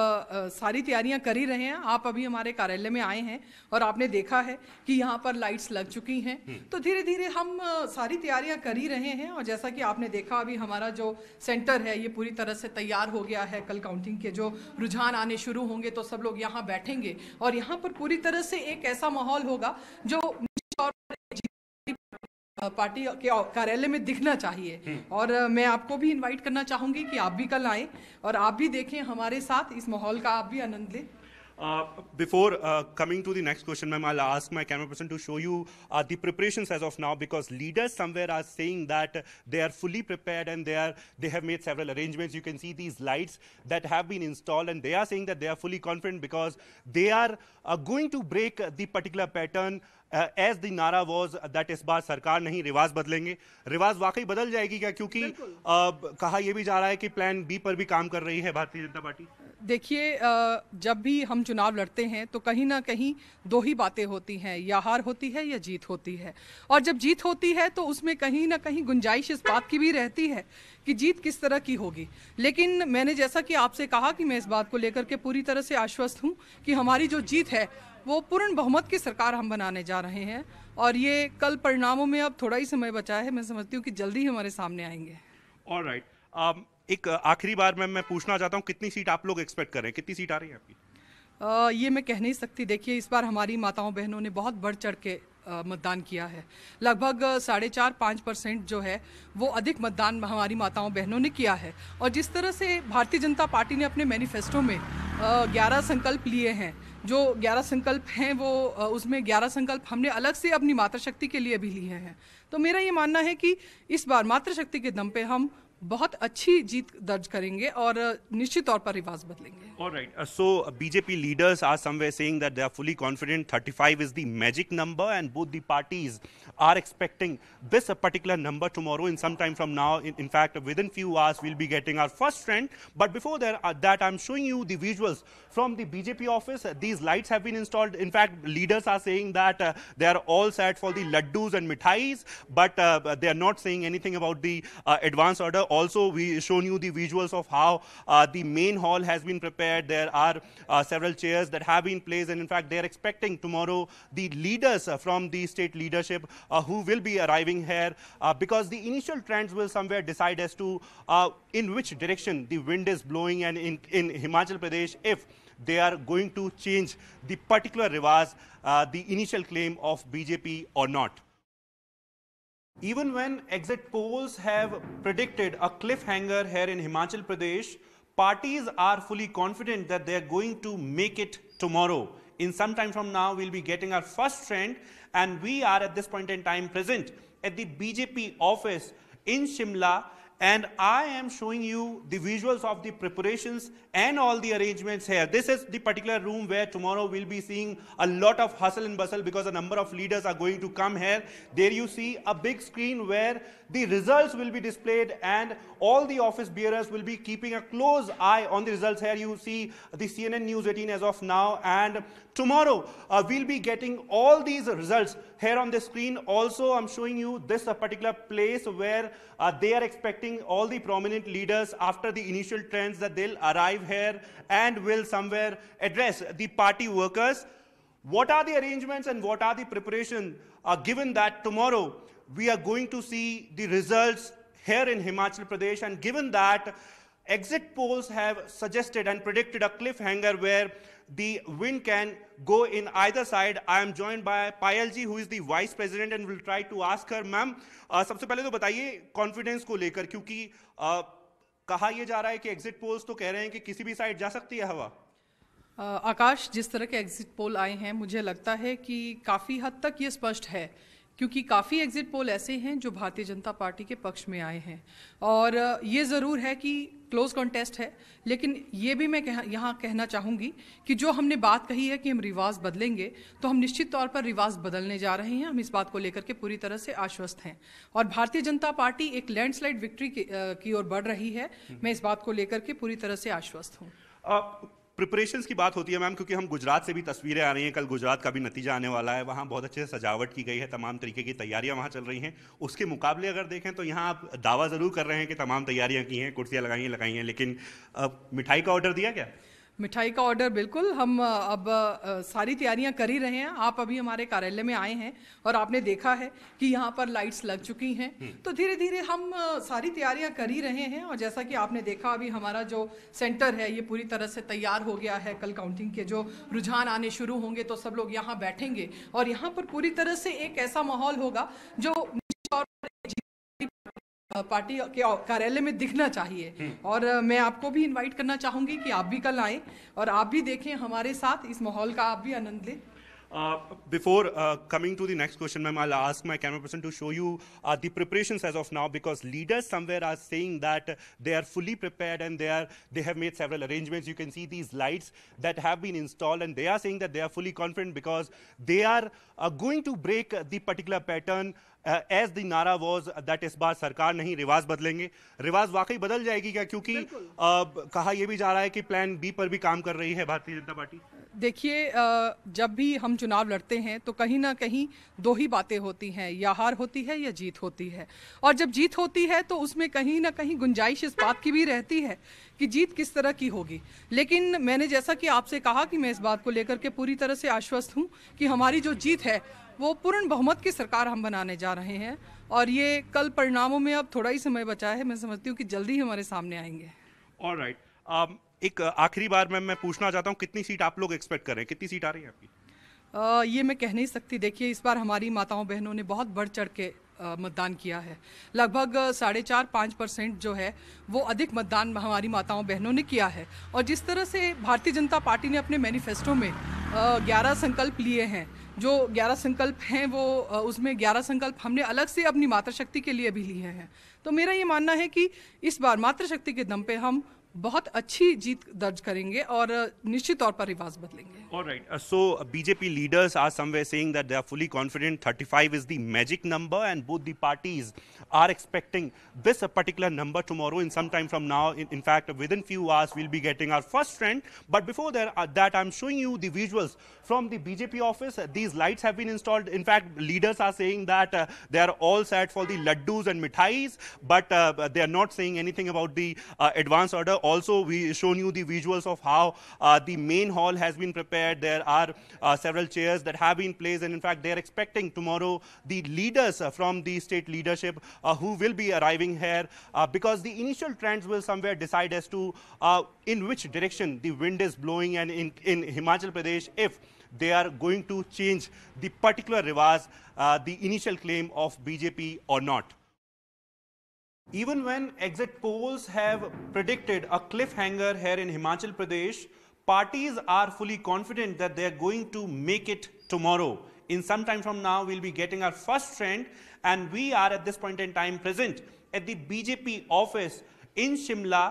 सारी तैयारियां कर ही रहे हैं। आप अभी हमारे कार्यालय में आए हैं और आपने देखा है कि यहाँ पर लाइट्स लग चुकी हैं, तो धीरे धीरे हम सारी तैयारियां कर ही रहे हैं। और जैसा कि आपने देखा, अभी हमारा जो सेंटर है ये पूरी तरह से तैयार हो गया है। कल काउंटिंग के जो रुझान आने शुरू होंगे तो सब लोग यहाँ बैठेंगे, और यहाँ पर पूरी तरह से एक ऐसा माहौल होगा जो पार्टी के कार्यालय में दिखना चाहिए। और मैं आपको भी इनवाइट करना चाहूँगी कि आप भी कल आएँ और आप भी देखें हमारे साथ, इस माहौल का आप भी आनंद लें। Uh, before uh, coming to the next question, ma'am, I'll ask my camera person to show you uh, the preparations as of now, because leaders somewhere are saying that they are fully prepared and they are they have made several arrangements. You can see these lights that have been installed, and they are saying that they are fully confident because they are uh, going to break the particular pattern uh, as the nara was that is baar sarkar nahi rivaz badlenge. Rivaz waqai badal jayegi kya? Kyunki uh, kaha ye bhi ja raha hai ki plan B par bhi kaam kar rahi hai Bharatiya Janata Party. देखिए, जब भी हम चुनाव लड़ते हैं तो कहीं ना कहीं दो ही बातें होती हैं, या हार होती है या जीत होती है। और जब जीत होती है तो उसमें कहीं ना कहीं गुंजाइश इस बात की भी रहती है कि जीत किस तरह की होगी। लेकिन मैंने जैसा कि आपसे कहा कि मैं इस बात को लेकर के पूरी तरह से आश्वस्त हूँ कि हमारी जो जीत है वो पूर्ण बहुमत की सरकार हम बनाने जा रहे हैं। और ये कल परिणामों में अब थोड़ा ही समय बचा है, मैं समझती हूँ कि जल्दी ही हमारे सामने आएंगे। ऑलराइट, एक आखिरी बार मैम मैं पूछना चाहता हूँ, कितनी सीट आप लोग एक्सपेक्ट कर रहे हैं, कितनी सीट आ रही है आपकी? आ, ये मैं कह नहीं सकती। देखिए, इस बार हमारी माताओं बहनों ने बहुत बढ़ चढ़ के मतदान किया है। लगभग साढ़े चार पाँच परसेंट जो है वो अधिक मतदान हमारी माताओं बहनों ने किया है। और जिस तरह से भारतीय जनता पार्टी ने अपने मैनिफेस्टो में ग्यारह संकल्प लिए हैं, जो ग्यारह संकल्प हैं वो उसमें ग्यारह संकल्प हमने अलग से अपनी मातृशक्ति के लिए भी लिए हैं। तो मेरा ये मानना है कि इस बार मातृशक्ति के दम पे हम बहुत अच्छी जीत दर्ज करेंगे और निश्चित तौर पर रिवाज बदलेंगे। Alright, so BJP leaders are somewhere saying that they are fully confident thirty five is the magic number and both the parties are expecting this particular number tomorrow in some time from now. In fact with in few hours will be getting our first trend, but before that I am showing you the visuals from the BJP office. These lights have been installed. In fact leaders are saying that they are all set for the laddoos and mithais, but they are not saying anything about the advance order. Also, we shown you the visuals of how uh, the main hall has been prepared. There are uh, several chairs that have been placed, and in fact, they are expecting tomorrow the leaders uh, from the state leadership uh, who will be arriving here uh, because the initial trends will somewhere decide as to uh, in which direction the wind is blowing, and in, in Himachal Pradesh, if they are going to change the particular rivaz, uh, the initial claim of B J P or not. Even when exit polls have predicted a cliffhanger here in Himachal Pradesh, parties are fully confident that they are going to make it tomorrow. In some time from now, we'll be getting our first trend, and we are at this point in time present at the B J P office in Shimla, and I am showing you the visuals of the preparations and all the arrangements here. This is the particular room where tomorrow we'll be seeing a lot of hustle and bustle because a number of leaders are going to come here. There you see a big screen where the results will be displayed, and all the office bearers will be keeping a close eye on the results. Here you see the C N N News eighteen as of now, and tomorrow uh, we'll be getting all these results here on the screen. Also, I'm showing you this uh, particular place where uh, they are expecting all the prominent leaders after the initial trends that they'll arrive here and will somewhere address the party workers. What are the arrangements and what are the preparation uh, given that tomorrow we are going to see the results here in Himachal Pradesh, and given that exit polls have suggested and predicted a cliffhanger where the wind can go in either side. I am joined by Payal ji, who is the vice president, and will try to ask her. Ma'am, uh, सबसे पहले तो बताइए confidence को लेकर, क्योंकि uh, कहा यह जा रहा है कि एग्जिट पोल्स तो कह रहे हैं कि किसी भी साइड जा सकती है हवा। uh, आकाश, जिस तरह के एग्जिट पोल आए हैं मुझे लगता है कि काफ़ी हद तक ये स्पष्ट है, क्योंकि काफ़ी एग्जिट पोल ऐसे हैं जो भारतीय जनता पार्टी के पक्ष में आए हैं। और ये ज़रूर है कि क्लोज कॉन्टेस्ट है, लेकिन ये भी मैं कह, यहाँ कहना चाहूँगी कि जो हमने बात कही है कि हम रिवाज बदलेंगे, तो हम निश्चित तौर पर रिवाज बदलने जा रहे हैं। हम इस बात को लेकर के पूरी तरह से आश्वस्त हैं, और भारतीय जनता पार्टी एक लैंडस्लाइड विक्ट्री की ओर बढ़ रही है। मैं इस बात को लेकर के पूरी तरह से आश्वस्त हूँ। प्रिपरेशंस की बात होती है मैम, क्योंकि हम गुजरात से भी तस्वीरें आ रही हैं, कल गुजरात का भी नतीजा आने वाला है, वहाँ बहुत अच्छे से सजावट की गई है, तमाम तरीके की तैयारियाँ वहाँ चल रही हैं। उसके मुकाबले अगर देखें तो यहाँ आप दावा ज़रूर कर रहे हैं कि तमाम तैयारियाँ की हैं, कुर्सियाँ लगाई हैं लगाई हैं लेकिन अब मिठाई का ऑर्डर दिया क्या? मिठाई का ऑर्डर बिल्कुल, हम अब सारी तैयारियां कर ही रहे हैं। आप अभी हमारे कार्यालय में आए हैं और आपने देखा है कि यहाँ पर लाइट्स लग चुकी हैं, तो धीरे धीरे हम सारी तैयारियां कर ही रहे हैं। और जैसा कि आपने देखा, अभी हमारा जो सेंटर है ये पूरी तरह से तैयार हो गया है। कल काउंटिंग के जो रुझान आने शुरू होंगे तो सब लोग यहाँ बैठेंगे, और यहाँ पर पूरी तरह से एक ऐसा माहौल होगा जो पार्टी के कार्यालय में दिखना चाहिए। और मैं आपको भी इनवाइट करना चाहूँगी कि आप भी कल आएं और आप भी देखें हमारे साथ, इस माहौल का आप भी आनंद लें। Uh, before uh, coming to the next question, ma'am, I'll ask my camera person to show you uh, the preparations as of now, because leaders somewhere are saying that they are fully prepared and they are they have made several arrangements. You can see these lights that have been installed, and they are saying that they are fully confident because they are uh, going to break the particular pattern uh, as the nara was that is baar sarkar nahi rivaz badlenge. Rivaz waqai badal jayegi kya, kyunki uh, kaha ye bhi ja raha hai ki plan B par bhi kaam kar rahi hai Bharatiya Janata Party. देखिए, जब भी हम चुनाव लड़ते हैं तो कहीं ना कहीं दो ही बातें होती हैं, या हार होती है या जीत होती है। और जब जीत होती है तो उसमें कहीं ना कहीं गुंजाइश इस बात की भी रहती है कि जीत किस तरह की होगी। लेकिन मैंने जैसा कि आपसे कहा कि मैं इस बात को लेकर के पूरी तरह से आश्वस्त हूँ कि हमारी जो जीत है वो पूर्ण बहुमत की सरकार हम बनाने जा रहे हैं। और ये कल परिणामों में अब थोड़ा ही समय बचा है, मैं समझती हूँ कि जल्दी ही हमारे सामने आएंगे। ऑलराइट, एक आखिरी बार मैम मैं पूछना चाहता हूँ, कितनी सीट आप लोग एक्सपेक्ट कर रहे हैं, कितनी सीट आ रही है आपकी? आ, ये मैं कह नहीं सकती। देखिए, इस बार हमारी माताओं बहनों ने बहुत बढ़ चढ़ के मतदान किया है। लगभग साढ़े चार पाँच परसेंट जो है वो अधिक मतदान हमारी माताओं बहनों ने किया है। और जिस तरह से भारतीय जनता पार्टी ने अपने मैनिफेस्टो में ग्यारह संकल्प लिए हैं, जो ग्यारह संकल्प हैं वो उसमें ग्यारह संकल्प हमने अलग से अपनी मातृशक्ति के लिए भी लिए हैं। तो मेरा ये मानना है कि इस बार मातृशक्ति के दम पे हम बहुत अच्छी जीत दर्ज करेंगे और निश्चित तौर पर रिवाज बदलेंगे। Alright, so BJP leaders are somewhere saying that they are fully confident thirty five is the magic number and both the parties are expecting this particular number tomorrow in some time from now. In fact with in few hours we will be getting our first trend, but before that I am showing you the visuals from the BJP office. These lights have been installed. In fact leaders are saying that they are all set for the laddoos and mithais, but they are not saying anything about the advance order. Also, we shown you the visuals of how uh, the main hall has been prepared. There are uh, several chairs that have been placed, and in fact, they are expecting tomorrow the leaders uh, from the state leadership uh, who will be arriving here uh, because the initial trends will somewhere decide as to uh, in which direction the wind is blowing, and in, in Himachal Pradesh, if they are going to change the particular rivaz, uh, the initial claim of B J P or not. Even when exit polls have predicted a cliffhanger here in Himachal Pradesh, parties are fully confident that they are going to make it tomorrow. In some time from now, we'll be getting our first trend, and we are at this point in time present at the B J P office in Shimla,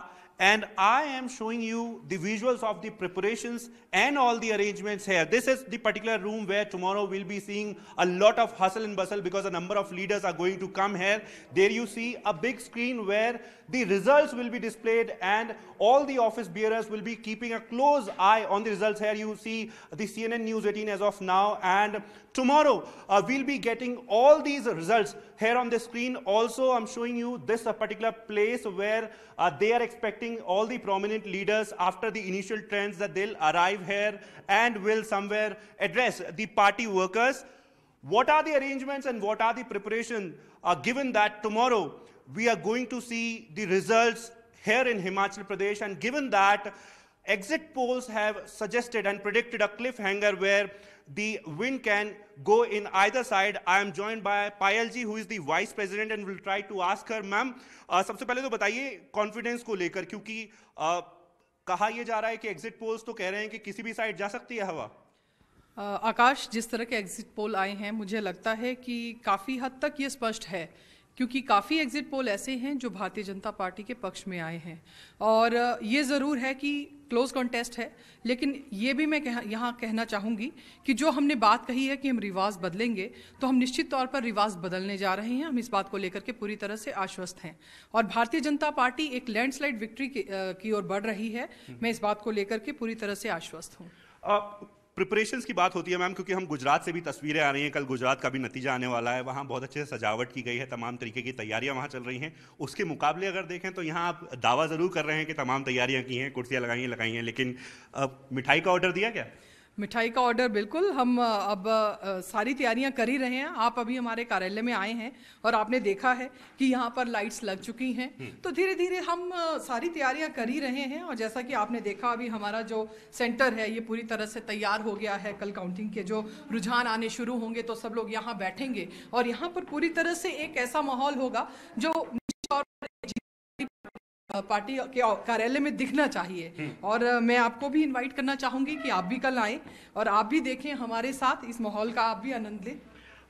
and I am showing you the visuals of the preparations and all the arrangements here. This is the particular room where tomorrow we'll be seeing a lot of hustle and bustle because a number of leaders are going to come here. There you see a big screen where the results will be displayed, and all the office bearers will be keeping a close eye on the results here. You see the C N N News eighteen as of now, and tomorrow uh, we'll be getting all these results here on the screen. Also, I'm showing you this uh, particular place where uh, they are expecting all the prominent leaders after the initial trends that they'll arrive here and will somewhere address the party workers. What are the arrangements and what are the preparation uh, given that tomorrow we are going to see the results here in Himachal Pradesh, and given that exit polls have suggested and predicted a cliffhanger where the wind can go in either side. I am joined by Payal ji, who is the vice president, and will try to ask her. Ma'am, uh, सबसे पहले तो बताइए confidence को लेकर, क्योंकि uh, कहा यह जा रहा है कि exit polls तो कह रहे हैं कि किसी भी side जा सकती है हवा। uh, आकाश, जिस तरह के exit poll आए हैं, मुझे लगता है कि काफी हद तक ये स्पष्ट है, क्योंकि काफ़ी एग्जिट पोल ऐसे हैं जो भारतीय जनता पार्टी के पक्ष में आए हैं। और ये ज़रूर है कि क्लोज कॉन्टेस्ट है, लेकिन ये भी मैं कह, यहाँ कहना चाहूँगी कि जो हमने बात कही है कि हम रिवाज बदलेंगे, तो हम निश्चित तौर पर रिवाज बदलने जा रहे हैं। हम इस बात को लेकर के पूरी तरह से आश्वस्त हैं, और भारतीय जनता पार्टी एक लैंडस्लाइड विक्ट्री की ओर बढ़ रही है। मैं इस बात को लेकर के पूरी तरह से आश्वस्त हूँ। प्रिपरेशंस की बात होती है मैम, क्योंकि हम गुजरात से भी तस्वीरें आ रही हैं, कल गुजरात का भी नतीजा आने वाला है, वहाँ बहुत अच्छे से सजावट की गई है, तमाम तरीके की तैयारियाँ वहाँ चल रही हैं। उसके मुकाबले अगर देखें तो यहाँ आप दावा ज़रूर कर रहे हैं कि तमाम तैयारियाँ की हैं, कुर्सियाँ लगाई हैं लगाई हैं लेकिन अब मिठाई का ऑर्डर दिया क्या? मिठाई का ऑर्डर बिल्कुल, हम अब सारी तैयारियां कर ही रहे हैं। आप अभी हमारे कार्यालय में आए हैं और आपने देखा है कि यहाँ पर लाइट्स लग चुकी हैं, तो धीरे धीरे हम सारी तैयारियां कर ही रहे हैं। और जैसा कि आपने देखा, अभी हमारा जो सेंटर है ये पूरी तरह से तैयार हो गया है। कल काउंटिंग के जो रुझान आने शुरू होंगे तो सब लोग यहाँ बैठेंगे, और यहाँ पर पूरी तरह से एक ऐसा माहौल होगा जो पार्टी के कार्यालय में दिखना चाहिए। और मैं आपको भी इनवाइट करना चाहूँगी कि आप भी कल आएं और आप भी देखें हमारे साथ, इस माहौल का आप भी आनंद लें।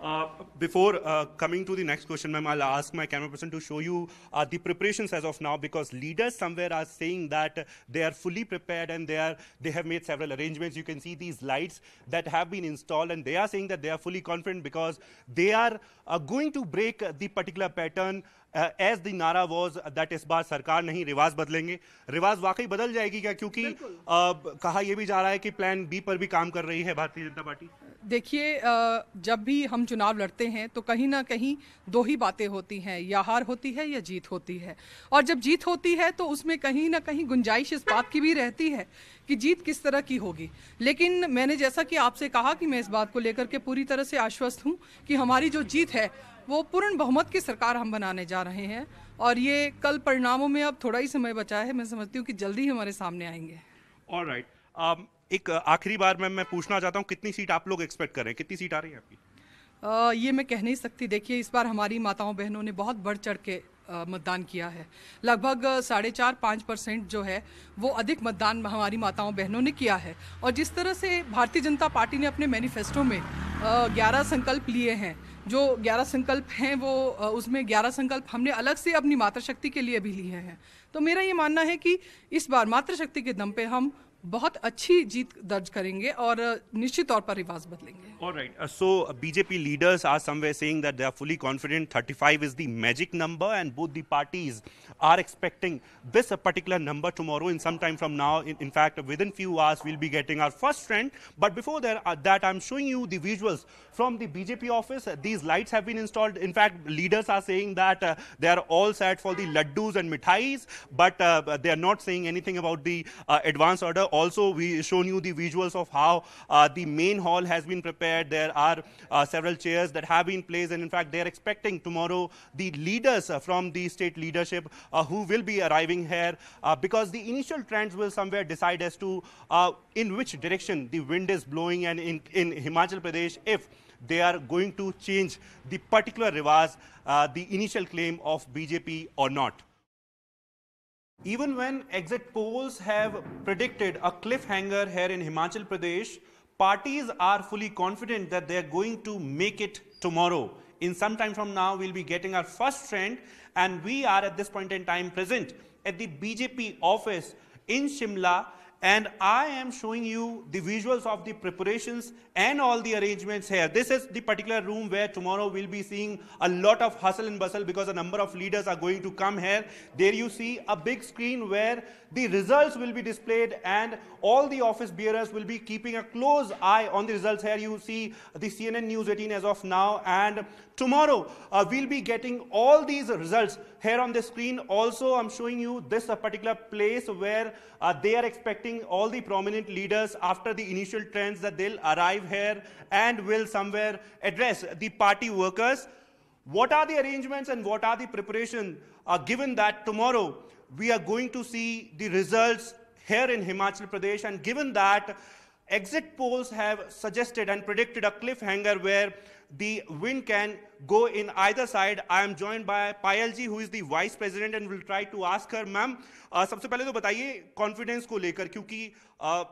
Uh, before uh, coming to the next question, ma'am, I'll ask my camera person to show you uh, the preparations as of now, because leaders somewhere are saying that they are fully prepared and they are they have made several arrangements. You can see these lights that have been installed, and they are saying that they are fully confident because they are uh, going to break the particular pattern uh, as the nara was that is baar sarkar nahi rivaz badlenge. Rivaz waqai badal jayegi kya, kyunki uh, kaha ye bhi ja raha hai ki plan B par bhi kaam kar rahi hai Bharatiya Janata Party. देखिए, जब भी हम चुनाव लड़ते हैं तो कहीं ना कहीं दो ही बातें होती हैं, या हार होती है या जीत होती है। और जब जीत होती है तो उसमें कहीं ना कहीं गुंजाइश इस बात की भी रहती है कि जीत किस तरह की होगी। लेकिन मैंने जैसा कि आपसे कहा कि मैं इस बात को लेकर के पूरी तरह से आश्वस्त हूँ कि हमारी जो जीत है वो पूर्ण बहुमत की सरकार हम बनाने जा रहे हैं। और ये कल परिणामों में अब थोड़ा ही समय बचा है, मैं समझती हूँ कि जल्दी ही हमारे सामने आएंगे। ऑलराइट, एक आखिरी बार मैं मैं पूछना चाहता हूँ, कितनी सीट आप लोग एक्सपेक्ट कर रहे हैं, कितनी सीट आ रही है आपकी? आ, ये मैं कह नहीं सकती। देखिए, इस बार हमारी माताओं बहनों ने बहुत बढ़ चढ़ के मतदान किया है। लगभग साढ़े चार पाँच परसेंट जो है वो अधिक मतदान हमारी माताओं बहनों ने किया है। और जिस तरह से भारतीय जनता पार्टी ने अपने मैनिफेस्टो में ग्यारह संकल्प लिए हैं, जो ग्यारह संकल्प हैं वो उसमें ग्यारह संकल्प हमने अलग से अपनी मातृशक्ति के लिए भी लिए हैं। तो मेरा ये मानना है कि इस बार मातृशक्ति के दम पे हम बहुत अच्छी जीत दर्ज करेंगे और निश्चित तौर पर रिवाज बदलेंगे। Alright, so BJP leaders are somewhere saying that they are fully confident thirty five is the magic number and both the parties are expecting this particular number tomorrow in some time from now. In fact with in few hours we will be getting our first trend, but before that I am showing you the visuals from the BJP office. These lights have been installed. In fact leaders are saying that they are all set for the laddoos and mithais, but they are not saying anything about the advance order. Also, we shown you the visuals of how uh, the main hall has been prepared. There are uh, several chairs that have been placed, and in fact, they are expecting tomorrow the leaders uh, from the state leadership uh, who will be arriving here uh, because the initial trends will somewhere decide as to uh, in which direction the wind is blowing, and in, in Himachal Pradesh, if they are going to change the particular rivaz, uh, the initial claim of B J P or not. Even when exit polls have predicted a cliffhanger here in Himachal Pradesh, parties are fully confident that they are going to make it tomorrow. In some time from now, we'll be getting our first trend, and we are at this point in time present at the B J P office in Shimla, and I am showing you the visuals of the preparations and all the arrangements here. This is the particular room where tomorrow we'll be seeing a lot of hustle and bustle because a number of leaders are going to come here. There you see a big screen where the results will be displayed, and all the office bearers will be keeping a close eye on the results. Here you see the C N N News eighteen as of now, and tomorrow uh, we'll be getting all these results here on the screen. Also, I'm showing you this uh, particular place where uh, they are expecting all the prominent leaders after the initial trends that they'll arrive here and will somewhere address the party workers. What are the arrangements and what are the preparation uh, given that tomorrow we are going to see the results here in Himachal Pradesh, and given that exit polls have suggested and predicted a cliffhanger where the wind can go in either side. I am joined by Payal ji, who is the vice president, and will try to ask her. Ma'am, uh, सबसे पहले तो बताइए confidence को लेकर, क्योंकि uh,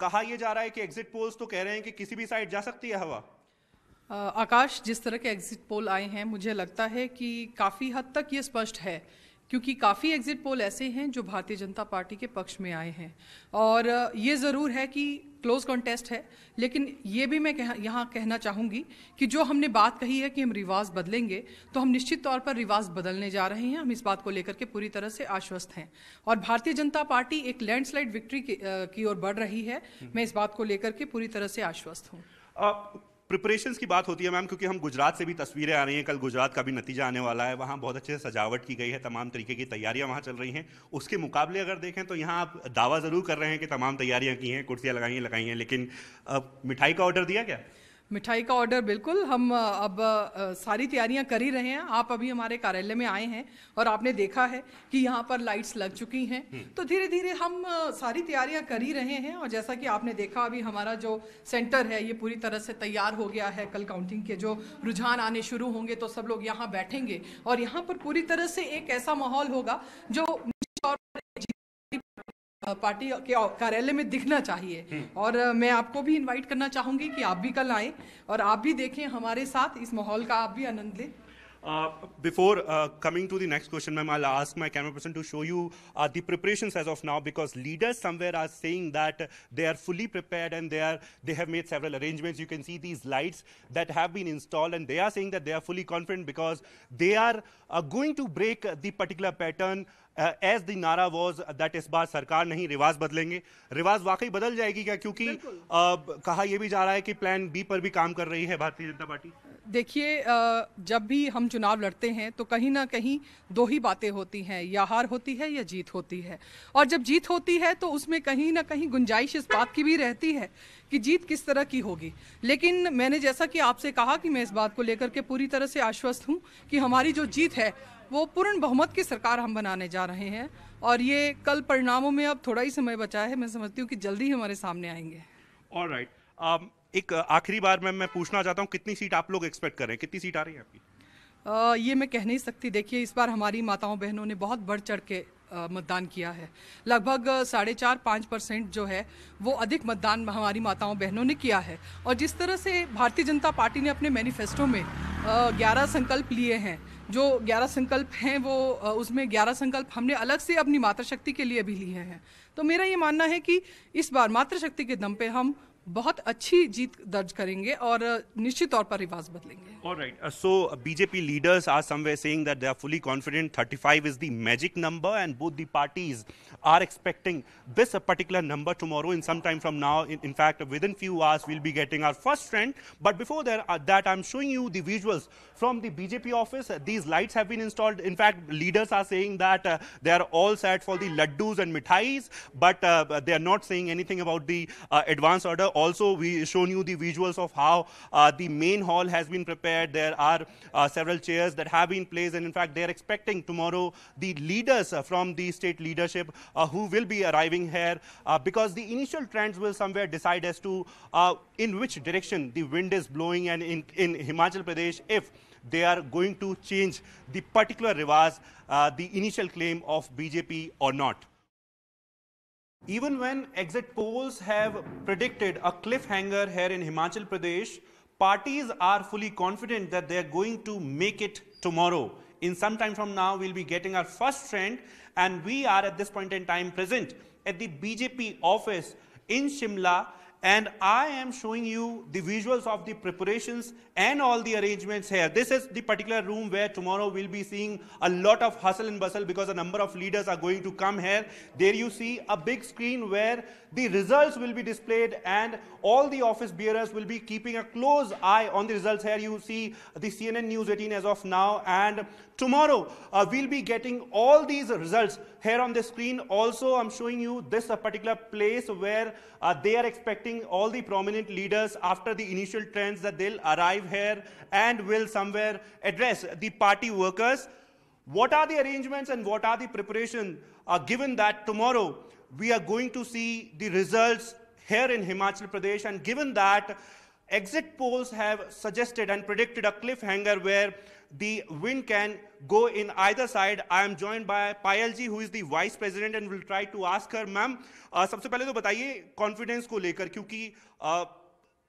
कहा यह जा रहा है कि एग्जिट पोल्स तो कह रहे हैं कि किसी भी साइड जा सकती है हवा। uh, आकाश, जिस तरह के एग्जिट पोल आए हैं मुझे लगता है कि काफ़ी हद तक ये स्पष्ट है, क्योंकि काफ़ी एग्जिट पोल ऐसे हैं जो भारतीय जनता पार्टी के पक्ष में आए हैं। और ये ज़रूर है कि क्लोज कॉन्टेस्ट है, लेकिन ये भी मैं कह, यहाँ कहना चाहूँगी कि जो हमने बात कही है कि हम रिवाज बदलेंगे, तो हम निश्चित तौर पर रिवाज बदलने जा रहे हैं। हम इस बात को लेकर के पूरी तरह से आश्वस्त हैं, और भारतीय जनता पार्टी एक लैंडस्लाइड विक्ट्री की ओर बढ़ रही है। मैं इस बात को लेकर के पूरी तरह से आश्वस्त हूँ। प्रिपरेशंस की बात होती है मैम, क्योंकि हम गुजरात से भी तस्वीरें आ रही हैं, कल गुजरात का भी नतीजा आने वाला है, वहाँ बहुत अच्छे से सजावट की गई है, तमाम तरीके की तैयारियाँ वहाँ चल रही हैं। उसके मुकाबले अगर देखें तो यहाँ आप दावा ज़रूर कर रहे हैं कि तमाम तैयारियाँ की हैं, कुर्सियाँ लगाई हैं लगाई हैं लेकिन अब मिठाई का ऑर्डर दिया क्या? मिठाई का ऑर्डर बिल्कुल, हम अब सारी तैयारियां कर ही रहे हैं। आप अभी हमारे कार्यालय में आए हैं और आपने देखा है कि यहाँ पर लाइट्स लग चुकी हैं, तो धीरे धीरे हम सारी तैयारियां कर ही रहे हैं। और जैसा कि आपने देखा, अभी हमारा जो सेंटर है ये पूरी तरह से तैयार हो गया है। कल काउंटिंग के जो रुझान आने शुरू होंगे तो सब लोग यहाँ बैठेंगे, और यहाँ पर पूरी तरह से एक ऐसा माहौल होगा जो पार्टी के कार्यालय में दिखना चाहिए। और मैं आपको भी इनवाइट करना चाहूँगी कि आप भी कल आएँ और आप भी देखें हमारे साथ, इस माहौल का आप भी आनंद लें। Uh, before uh, coming to the next question, ma'am, I'll ask my camera person to show you uh, the preparations as of now, because leaders somewhere are saying that they are fully prepared and they are they have made several arrangements. You can see these lights that have been installed, and they are saying that they are fully confident because they are uh, going to break the particular pattern uh, as the nara was uh, that is baar sarkar nahi rivaz badlenge. Rivaz waqai badal jayegi kya? Kyunki uh, kaha ye bhi ja raha hai ki plan B par bhi kaam kar rahi hai Bharatiya Janata Party. देखिए, जब भी हम चुनाव लड़ते हैं तो कहीं ना कहीं दो ही बातें होती हैं, या हार होती है या जीत होती है। और जब जीत होती है तो उसमें कहीं ना कहीं गुंजाइश इस बात की भी रहती है कि जीत किस तरह की होगी। लेकिन मैंने जैसा कि आपसे कहा कि मैं इस बात को लेकर के पूरी तरह से आश्वस्त हूँ कि हमारी जो जीत है वो पूर्ण बहुमत की सरकार हम बनाने जा रहे हैं और ये कल परिणामों में अब थोड़ा ही समय बचा है, मैं समझती हूँ कि जल्दी हमारे सामने आएंगे। Alright, right. um, एक आखिरी बार मैं मैं पूछना चाहता हूँ, कितनी सीट आप लोग एक्सपेक्ट कर रहे हैं, कितनी सीट आ रही है आपकी? uh, ये मैं कह नहीं सकती। देखिए, इस बार हमारी माताओं बहनों ने बहुत बढ़ चढ़ के मतदान किया है, लगभग साढ़े चार पाँच परसेंट जो है वो अधिक मतदान हमारी माताओं बहनों ने किया है। और जिस तरह से भारतीय जनता पार्टी ने अपने मैनिफेस्टो में ग्यारह संकल्प लिए हैं, जो ग्यारह संकल्प हैं वो उसमें ग्यारह संकल्प हमने अलग से अपनी मातृशक्ति के लिए भी लिए हैं। तो मेरा ये मानना है कि इस बार मातृशक्ति के दम पे हम बहुत अच्छी जीत दर्ज करेंगे और निश्चित तौर पर रिवाज बदलेंगे। Alright, so BJP leaders are somewhere saying that they are fully confident thirty five is the magic number and both the parties are expecting this particular number tomorrow in some time from now. In fact with in few hours we will be getting our first trend, but before that I am showing you the visuals from the BJP office. These lights have been installed, in fact leaders are saying that they are all set for the laddoos and mithais, but they are not saying anything about the advance order. Also, we shown you the visuals of how uh, the main hall has been prepared. There are uh, several chairs that have been placed, and in fact, they are expecting tomorrow the leaders uh, from the state leadership uh, who will be arriving here uh, because the initial trends will somewhere decide as to uh, in which direction the wind is blowing, and in, in Himachal Pradesh, if they are going to change the particular rivaz, uh, the initial claim of B J P or not. Even when exit polls have predicted a cliffhanger here in Himachal Pradesh, parties are fully confident that they are going to make it tomorrow. In some time from now, we'll be getting our first trend, and we are at this point in time present at the B J P office in Shimla, and I am showing you the visuals of the preparations and all the arrangements here. This is the particular room where tomorrow we'll be seeing a lot of hustle and bustle because a number of leaders are going to come here. There you see a big screen where the results will be displayed and all the office bearers will be keeping a close eye on the results. Here you see the C N N News eighteen as of now, and tomorrow uh, we'll be getting all these results here on the screen. Also, I'm showing you this uh, particular place where uh, they are expecting all the prominent leaders after the initial trends that they'll arrive here and will somewhere address the party workers. What are the arrangements and what are the preparation uh, given that tomorrow we are going to see the results here in Himachal Pradesh, and given that exit polls have suggested and predicted a cliffhanger where the wind can go in either side. I am joined by Payal ji, who is the vice president, and will try to ask her. Ma'am, uh, सबसे पहले तो बताइए confidence को लेकर, क्योंकि uh,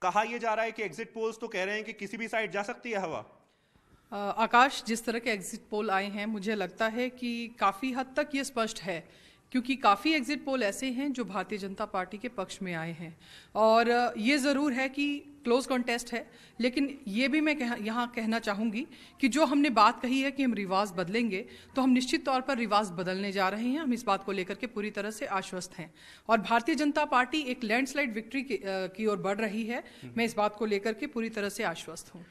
कहा यह जा रहा है कि एग्जिट पोल्स तो कह रहे हैं कि किसी भी साइड जा सकती है हवा। uh, आकाश, जिस तरह के एग्जिट पोल आए हैं मुझे लगता है कि काफ़ी हद तक ये स्पष्ट है, क्योंकि काफ़ी एग्जिट पोल ऐसे हैं जो भारतीय जनता पार्टी के पक्ष में आए हैं। और ये ज़रूर है कि क्लोज कॉन्टेस्ट है, लेकिन ये भी मैं कह, यहाँ कहना चाहूँगी कि जो हमने बात कही है कि हम रिवाज बदलेंगे, तो हम निश्चित तौर पर रिवाज बदलने जा रहे हैं। हम इस बात को लेकर के पूरी तरह से आश्वस्त हैं और भारतीय जनता पार्टी एक लैंडस्लाइड विक्ट्री की ओर बढ़ रही है। मैं इस बात को लेकर के पूरी तरह से आश्वस्त हूँ।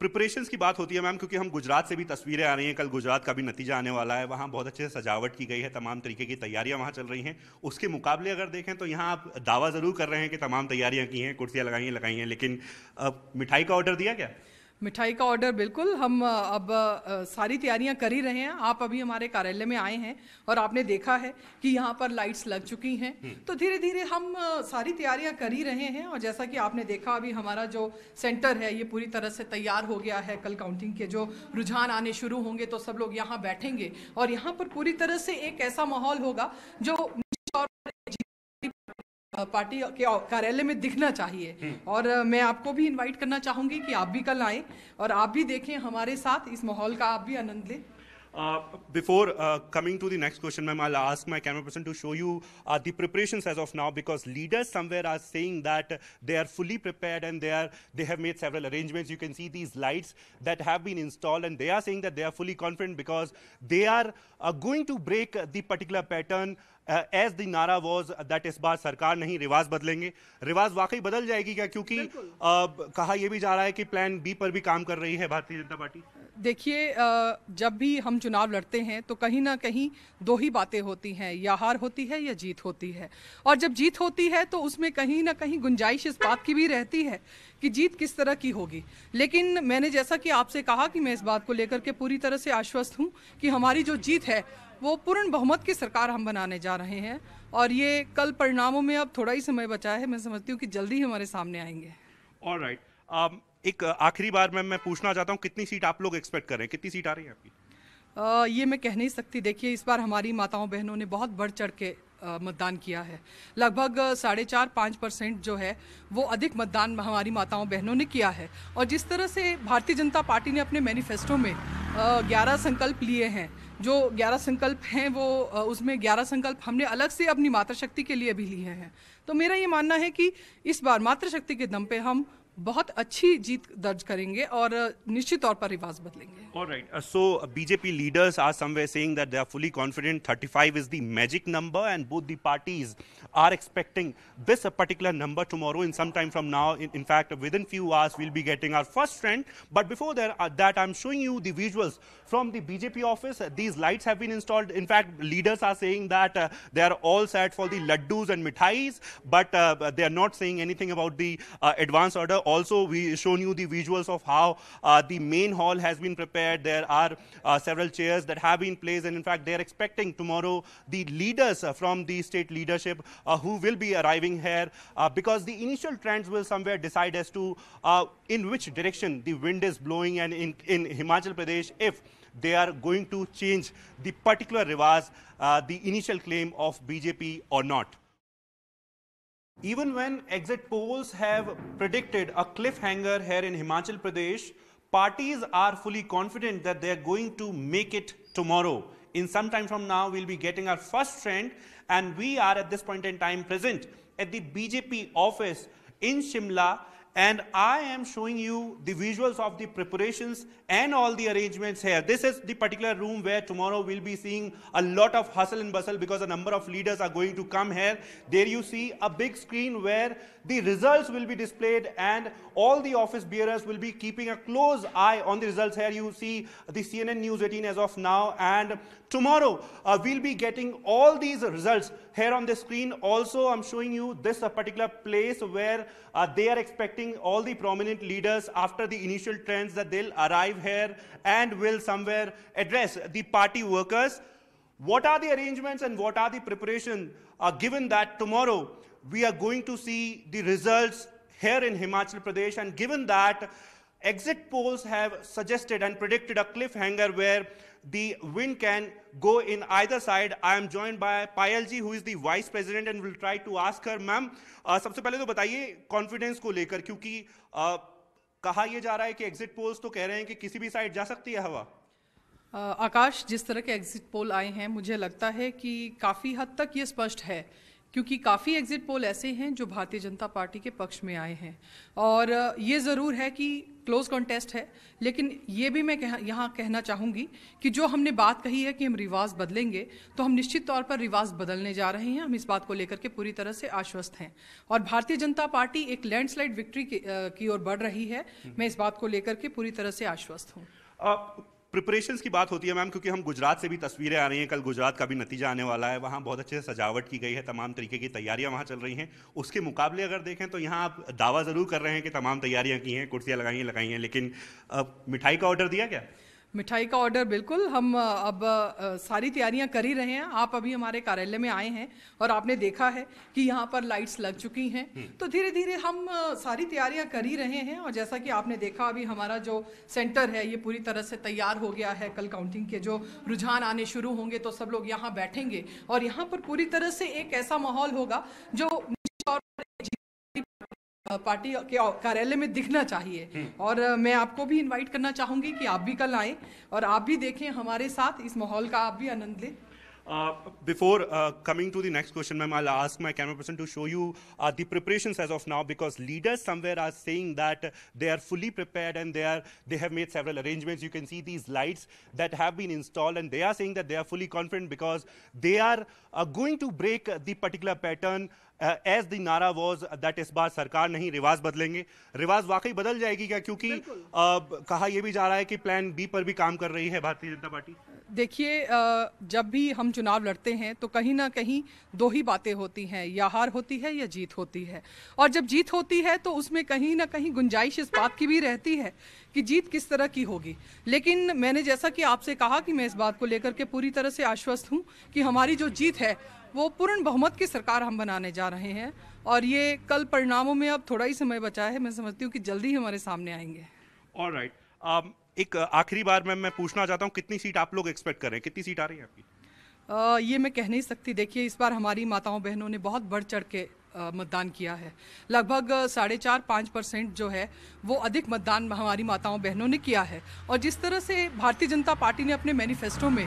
प्रिपरेशंस की बात होती है मैम, क्योंकि हम गुजरात से भी तस्वीरें आ रही हैं, कल गुजरात का भी नतीजा आने वाला है, वहाँ बहुत अच्छे से सजावट की गई है, तमाम तरीके की तैयारियाँ वहाँ चल रही हैं। उसके मुकाबले अगर देखें तो यहाँ आप दावा ज़रूर कर रहे हैं कि तमाम तैयारियाँ की हैं, कुर्सियाँ लगाई हैं लगाई हैं लेकिन अब मिठाई का ऑर्डर दिया क्या? मिठाई का ऑर्डर बिल्कुल, हम अब सारी तैयारियां कर ही रहे हैं। आप अभी हमारे कार्यालय में आए हैं और आपने देखा है कि यहाँ पर लाइट्स लग चुकी हैं, तो धीरे धीरे हम सारी तैयारियां कर ही रहे हैं। और जैसा कि आपने देखा, अभी हमारा जो सेंटर है ये पूरी तरह से तैयार हो गया है। कल काउंटिंग के जो रुझान आने शुरू होंगे तो सब लोग यहाँ बैठेंगे और यहाँ पर पूरी तरह से एक ऐसा माहौल होगा जो पार्टी के कार्यालय में दिखना चाहिए। और मैं आपको भी इनवाइट करना चाहूँगी कि आप भी कल आएँ और आप भी देखें हमारे साथ, इस माहौल का आप भी आनंद लें। Uh, before uh, coming to the next question, ma'am, I'll ask my camera person to show you uh, the preparations as of now, because leaders somewhere are saying that they are fully prepared and they are they have made several arrangements. You can see these lights that have been installed, and they are saying that they are fully confident because they are uh, going to break the particular pattern uh, as the nara was that is baar sarkar nahi rivaz badlenge. Rivaz waqai badal jayegi kya? Kyunki uh, kaha ye bhi ja raha hai ki plan B par bhi kaam kar rahi hai Bharatiya Janata Party. देखिए, जब भी हम चुनाव लड़ते हैं तो कहीं ना कहीं दो ही बातें होती हैं, या हार होती है या जीत होती है। और जब जीत होती है तो उसमें कहीं ना कहीं गुंजाइश इस बात की भी रहती है कि जीत किस तरह की होगी। लेकिन मैंने जैसा कि आपसे कहा कि मैं इस बात को लेकर के पूरी तरह से आश्वस्त हूँ कि हमारी जो जीत है वो पूर्ण बहुमत की सरकार हम बनाने जा रहे हैं। और ये कल परिणामों में अब थोड़ा ही समय बचा है, मैं समझती हूँ कि जल्दी ही हमारे सामने आएंगे। ऑलराइट, um... एक आखिरी बार मैम मैं पूछना चाहता हूँ, कितनी सीट आप लोग एक्सपेक्ट कर रहे हैं, कितनी सीट आ रही है आपकी? आ, ये मैं कह नहीं सकती। देखिए, इस बार हमारी माताओं बहनों ने बहुत बढ़ चढ़ के मतदान किया है। लगभग साढ़े चार पाँच परसेंट जो है वो अधिक मतदान हमारी माताओं बहनों ने किया है। और जिस तरह से भारतीय जनता पार्टी ने अपने मैनिफेस्टो में ग्यारह संकल्प लिए हैं, जो ग्यारह संकल्प हैं वो उसमें ग्यारह संकल्प हमने अलग से अपनी मातृशक्ति के लिए भी लिए हैं। तो मेरा ये मानना है कि इस बार मातृशक्ति के दम पर हम बहुत अच्छी जीत दर्ज करेंगे और निश्चित तौर पर रिवाज बदलेंगे। Alright, so BJP leaders are somewhere saying that they are fully confident thirty five is the magic number and both the parties are expecting this particular number tomorrow in some time from now. In fact with in few hours we will be getting our first trend, but before that I am showing you the visuals from the BJP office. These lights have been installed. In fact leaders are saying that they are all set for the laddoos and mithais, but they are not saying anything about the advance order. Also, we shown you the visuals of how uh, the main hall has been prepared. There are uh, several chairs that have been placed, and in fact, they are expecting tomorrow the leaders uh, from the state leadership uh, who will be arriving here uh, because the initial trends will somewhere decide as to uh, in which direction the wind is blowing, and in, in Himachal Pradesh, if they are going to change the particular rivaz, uh, the initial claim of B J P or not. Even when exit polls have predicted a cliffhanger here in Himachal Pradesh, parties are fully confident that they are going to make it tomorrow. In some time from now, we'll be getting our first trend, and we are at this point in time present at the B J P office in Shimla, and I am showing you the visuals of the preparations and all the arrangements here. This is the particular room where tomorrow we'll be seeing a lot of hustle and bustle because a number of leaders are going to come here. There you see a big screen where the results will be displayed, and all the office bearers will be keeping a close eye on the results. Here you see the C N N News eighteen as of now, and tomorrow uh, we'll be getting all these results here on the screen. Also, I'm showing you this uh, particular place where uh, they are expecting all the prominent leaders after the initial trends that they'll arrive here and will somewhere address the party workers. What are the arrangements and what are the preparation uh, given that tomorrow we are going to see the results here in Himachal Pradesh, and given that exit polls have suggested and predicted a cliffhanger where the wind can go in either side. I am joined by Payal ji, who is the vice president, and will try to ask her. Ma'am, uh, सबसे पहले तो बताइए confidence को लेकर, क्योंकि uh, कहा यह जा रहा है कि एग्जिट पोल्स तो कह रहे हैं कि किसी भी साइड जा सकती है हवा। uh, आकाश, जिस तरह के एग्जिट पोल आए हैं मुझे लगता है कि काफ़ी हद तक ये स्पष्ट है, क्योंकि काफ़ी एग्जिट पोल ऐसे हैं जो भारतीय जनता पार्टी के पक्ष में आए हैं। और ये ज़रूर है कि क्लोज कॉन्टेस्ट है, लेकिन ये भी मैं कह, यहाँ कहना चाहूँगी कि जो हमने बात कही है कि हम रिवाज बदलेंगे, तो हम निश्चित तौर पर रिवाज बदलने जा रहे हैं। हम इस बात को लेकर के पूरी तरह से आश्वस्त हैं, और भारतीय जनता पार्टी एक लैंडस्लाइड विक्ट्री की ओर बढ़ रही है। मैं इस बात को लेकर के पूरी तरह से आश्वस्त हूँ। प्रिपरेशंस की बात होती है मैम, क्योंकि हम गुजरात से भी तस्वीरें आ रही हैं, कल गुजरात का भी नतीजा आने वाला है, वहाँ बहुत अच्छे से सजावट की गई है, तमाम तरीके की तैयारियाँ वहाँ चल रही हैं। उसके मुकाबले अगर देखें तो यहाँ आप दावा ज़रूर कर रहे हैं कि तमाम तैयारियाँ की हैं, कुर्सियाँ लगाई हैं लगाई हैं लेकिन अब मिठाई का ऑर्डर दिया क्या? मिठाई का ऑर्डर बिल्कुल, हम अब सारी तैयारियां कर ही रहे हैं। आप अभी हमारे कार्यालय में आए हैं और आपने देखा है कि यहाँ पर लाइट्स लग चुकी हैं, तो धीरे धीरे हम सारी तैयारियां कर ही रहे हैं। और जैसा कि आपने देखा, अभी हमारा जो सेंटर है ये पूरी तरह से तैयार हो गया है। कल काउंटिंग के जो रुझान आने शुरू होंगे तो सब लोग यहाँ बैठेंगे, और यहाँ पर पूरी तरह से एक ऐसा माहौल होगा जो पार्टी के कार्यालय में दिखना चाहिए। और मैं आपको भी इनवाइट करना चाहूँगी कि आप भी कल आएँ और आप भी देखें हमारे साथ, इस माहौल का आप भी आनंद लें। Uh, before uh, coming to the next question, ma'am, I'll ask my camera person to show you uh, the preparations as of now, because leaders somewhere are saying that they are fully prepared and they are they have made several arrangements. You can see these lights that have been installed, and they are saying that they are fully confident because they are uh, going to break the particular pattern. Uh, as the नारा was that इस बार सरकार नहीं रिवाज बदलेंगे. रिवाज वाकई बदल जाएगी क्या, क्योंकि uh, कहा यह भी जा रहा है कि प्लान बी पर भी काम कर रही है भारतीय जनता पार्टी? देखिए, जब भी हम चुनाव लड़ते हैं तो कहीं ना कहीं दो ही बातें होती हैं, या हार होती है या जीत होती है. और जब जीत होती है तो उसमें कहीं ना कहीं गुंजाइश इस बात की भी रहती है कि जीत किस तरह की होगी. लेकिन मैंने जैसा कि आपसे कहा कि मैं इस बात को लेकर के पूरी तरह से आश्वस्त हूँ कि हमारी जो जीत है वो पूर्ण बहुमत की सरकार हम बनाने जा रहे हैं, और ये कल परिणामों में अब थोड़ा ही समय बचा है, मैं समझती हूँ कि जल्दी ही हमारे सामने आएंगे. ऑल राइट, um, एक आखिरी बार मैम मैं पूछना चाहता हूँ, कितनी सीट आप लोग एक्सपेक्ट कर रहे हैं, कितनी सीट आ रही है आपकी? uh, ये मैं कह नहीं सकती. देखिए, इस बार हमारी माताओं बहनों ने बहुत बढ़ चढ़ के Uh, मतदान किया है. लगभग साढ़े चार पाँच परसेंट जो है वो अधिक मतदान हमारी माताओं बहनों ने किया है. और जिस तरह से भारतीय जनता पार्टी ने अपने मैनिफेस्टो में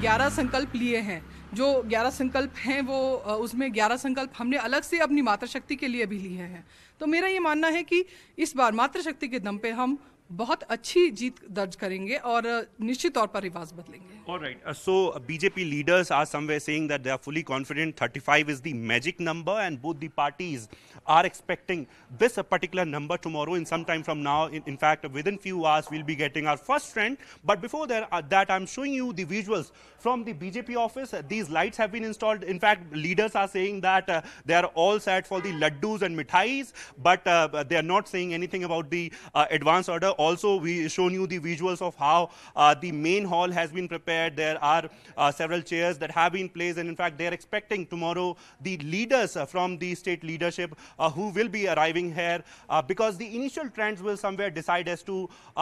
ग्यारह uh, संकल्प लिए हैं, जो ग्यारह संकल्प हैं वो uh, उसमें ग्यारह संकल्प हमने अलग से अपनी मातृशक्ति के लिए भी लिए हैं. तो मेरा ये मानना है कि इस बार मातृशक्ति के दम पे हम बहुत अच्छी जीत दर्ज करेंगे और निश्चित तौर पर रिवाज बदलेंगे. Alright, so BJP leaders are somewhere saying that they are fully confident. thirty-five is the magic number and both the parties are expecting this particular number tomorrow in some time from now. In fact with in few hours will be getting our first trend, but before that I am showing you the visuals from the BJP office. These lights have been installed. In fact leaders are saying that they are all set for the laddoos and mithais, but they are not saying anything about the advance order. Also, we shown you the visuals of how uh, the main hall has been prepared. There are uh, several chairs that have been placed, and in fact, they are expecting tomorrow the leaders uh, from the state leadership uh, who will be arriving here, uh, because the initial trends will somewhere decide as to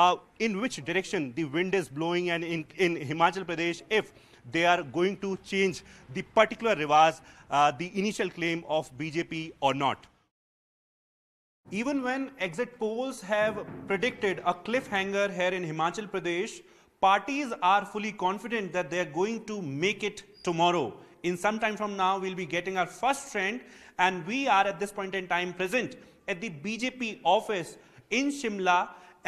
uh, in which direction the wind is blowing, and in, in Himachal Pradesh, if they are going to change the particular rivaz, uh, the initial claim of B J P or not. Even when exit polls have predicted a cliffhanger here in Himachal Pradesh, parties are fully confident that they are going to make it tomorrow. In some time from now, we'll be getting our first trend, and we are at this point in time present at the B J P office in Shimla,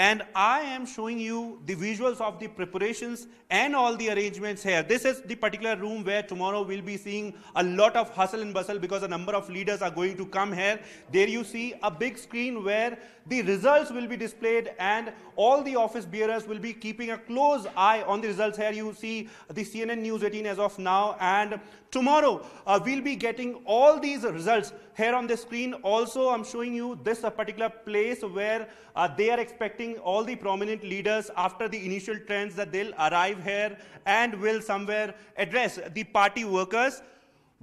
and I am showing you the visuals of the preparations and all the arrangements here. This is the particular room where tomorrow we'll be seeing a lot of hustle and bustle, because a number of leaders are going to come here. There you see a big screen where the results will be displayed, and all the office bearers will be keeping a close eye on the results. Here you see the C N N News eighteen as of now, and tomorrow uh, we'll be getting all these results here on the screen. Also, I'm showing you this uh, particular place where uh, they are expecting all the prominent leaders after the initial trends that they'll arrive here and will somewhere address the party workers.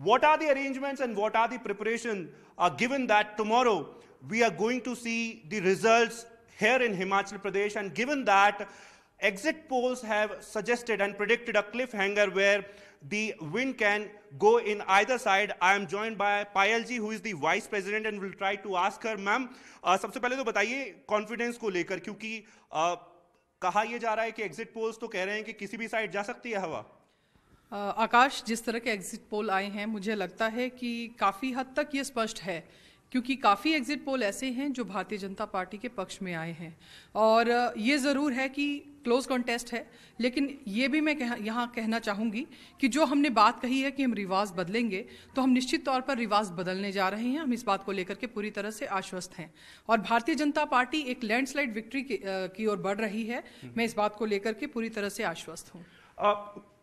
What are the arrangements and what are the preparation, uh, given that tomorrow we are going to see the results here in Himachal Pradesh, and given that exit polls have suggested and predicted a cliffhanger where the wind can go in either side. I am joined by Payal ji, who is the vice president, and will try to ask her. Ma'am, uh, सबसे पहले तो बताइए confidence को लेकर, क्योंकि uh, कहा यह जा रहा है कि एग्जिट पोल्स तो कह रहे हैं कि किसी भी साइड जा सकती है हवा. uh, आकाश, जिस तरह के एग्जिट पोल आए हैं, मुझे लगता है कि काफ़ी हद तक ये स्पष्ट है, क्योंकि काफ़ी एग्जिट पोल ऐसे हैं जो भारतीय जनता पार्टी के पक्ष में आए हैं. और ये ज़रूर है कि क्लोज कॉन्टेस्ट है, लेकिन ये भी मैं कह, यहाँ कहना चाहूँगी कि जो हमने बात कही है कि हम रिवाज बदलेंगे, तो हम निश्चित तौर पर रिवाज बदलने जा रहे हैं. हम इस बात को लेकर के पूरी तरह से आश्वस्त हैं, और भारतीय जनता पार्टी एक लैंडस्लाइड विक्ट्री की ओर बढ़ रही है. मैं इस बात को लेकर के पूरी तरह से आश्वस्त हूँ.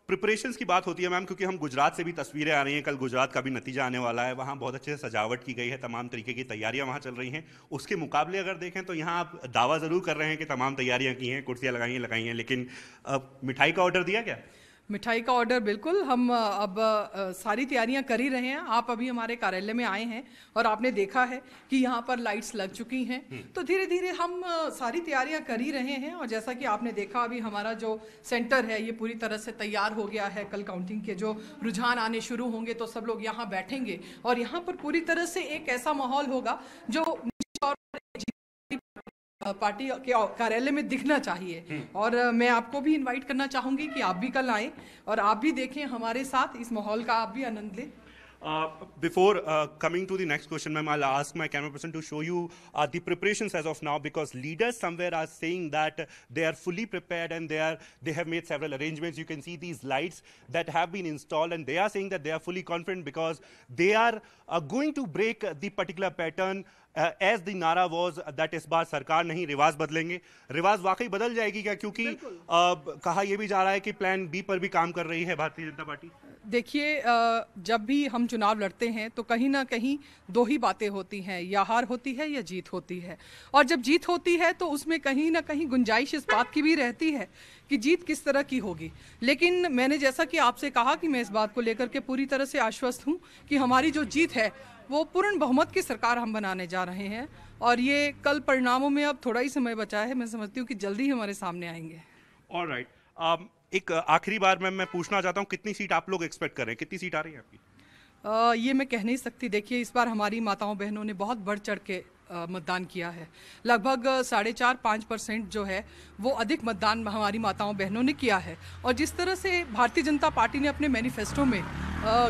प्रिपरेशंस की बात होती है मैम, क्योंकि हम गुजरात से भी तस्वीरें आ रही हैं, कल गुजरात का भी नतीजा आने वाला है. वहाँ बहुत अच्छे से सजावट की गई है, तमाम तरीके की तैयारियाँ वहाँ चल रही हैं. उसके मुकाबले अगर देखें तो यहाँ आप दावा ज़रूर कर रहे हैं कि तमाम तैयारियाँ की हैं, कुर्सियाँ लगाई हैं लगाई हैं लेकिन अब मिठाई का ऑर्डर दिया क्या? मिठाई का ऑर्डर बिल्कुल, हम अब सारी तैयारियां कर ही रहे हैं. आप अभी हमारे कार्यालय में आए हैं और आपने देखा है कि यहाँ पर लाइट्स लग चुकी हैं, तो धीरे धीरे हम सारी तैयारियां कर ही रहे हैं. और जैसा कि आपने देखा, अभी हमारा जो सेंटर है ये पूरी तरह से तैयार हो गया है. कल काउंटिंग के जो रुझान आने शुरू होंगे तो सब लोग यहाँ बैठेंगे, और यहाँ पर पूरी तरह से एक ऐसा माहौल होगा जो पार्टी के कार्यालय में दिखना चाहिए। और मैं आपको भी इनवाइट करना चाहूँगी कि आप भी कल आएँ और आप भी देखें हमारे साथ, इस माहौल का आप भी आनंद लें। Uh, before uh, coming to the next question, ma'am, I'll ask my camera person to show you uh, the preparations as of now, because leaders somewhere are saying that uh, they are fully prepared and they are they have made several arrangements. You can see these lights that have been installed, and they are saying that they are fully confident because they are uh, going to break the particular pattern. Uh, as the nara was uh, that इस बार सरकार नहीं रिवाज बदलेंगे। रिवाज वाकई बदल जाएगी क्या, क्योंकि uh, कहा यह भी जा रहा है कि प्लान बी पर भी काम कर रही है भारतीय जनता पार्टी? देखिए, uh, जब भी हम चुनाव लड़ते हैं तो कहीं ना कहीं दो ही बातें होती हैं, या हार होती है या जीत होती है। और जब जीत होती है तो उसमें कहीं ना कहीं गुंजाइश इस बात की भी रहती है कि जीत किस तरह की होगी। लेकिन मैंने जैसा कि आपसे कहा कि मैं इस बात को लेकर के पूरी तरह से आश्वस्त हूँ कि हमारी जो जीत है वो पूर्ण बहुमत की सरकार हम बनाने जा रहे हैं। और ये कल परिणामों में अब थोड़ा ही समय बचा है, मैं समझती हूँ कि जल्दी ही हमारे सामने आएंगे। ऑलराइट, um, एक आखिरी बार मैं मैं पूछना चाहता हूँ, कितनी सीट आप लोग एक्सपेक्ट कर रहे हैं, कितनी सीट आ रही है आपकी? uh, ये मैं कह नहीं सकती। देखिए, इस बार हमारी माताओं बहनों ने बहुत बढ़ चढ़ के Uh, मतदान किया है। लगभग साढ़े चार पाँच परसेंट जो है वो अधिक मतदान हमारी माताओं बहनों ने किया है। और जिस तरह से भारतीय जनता पार्टी ने अपने मैनिफेस्टो में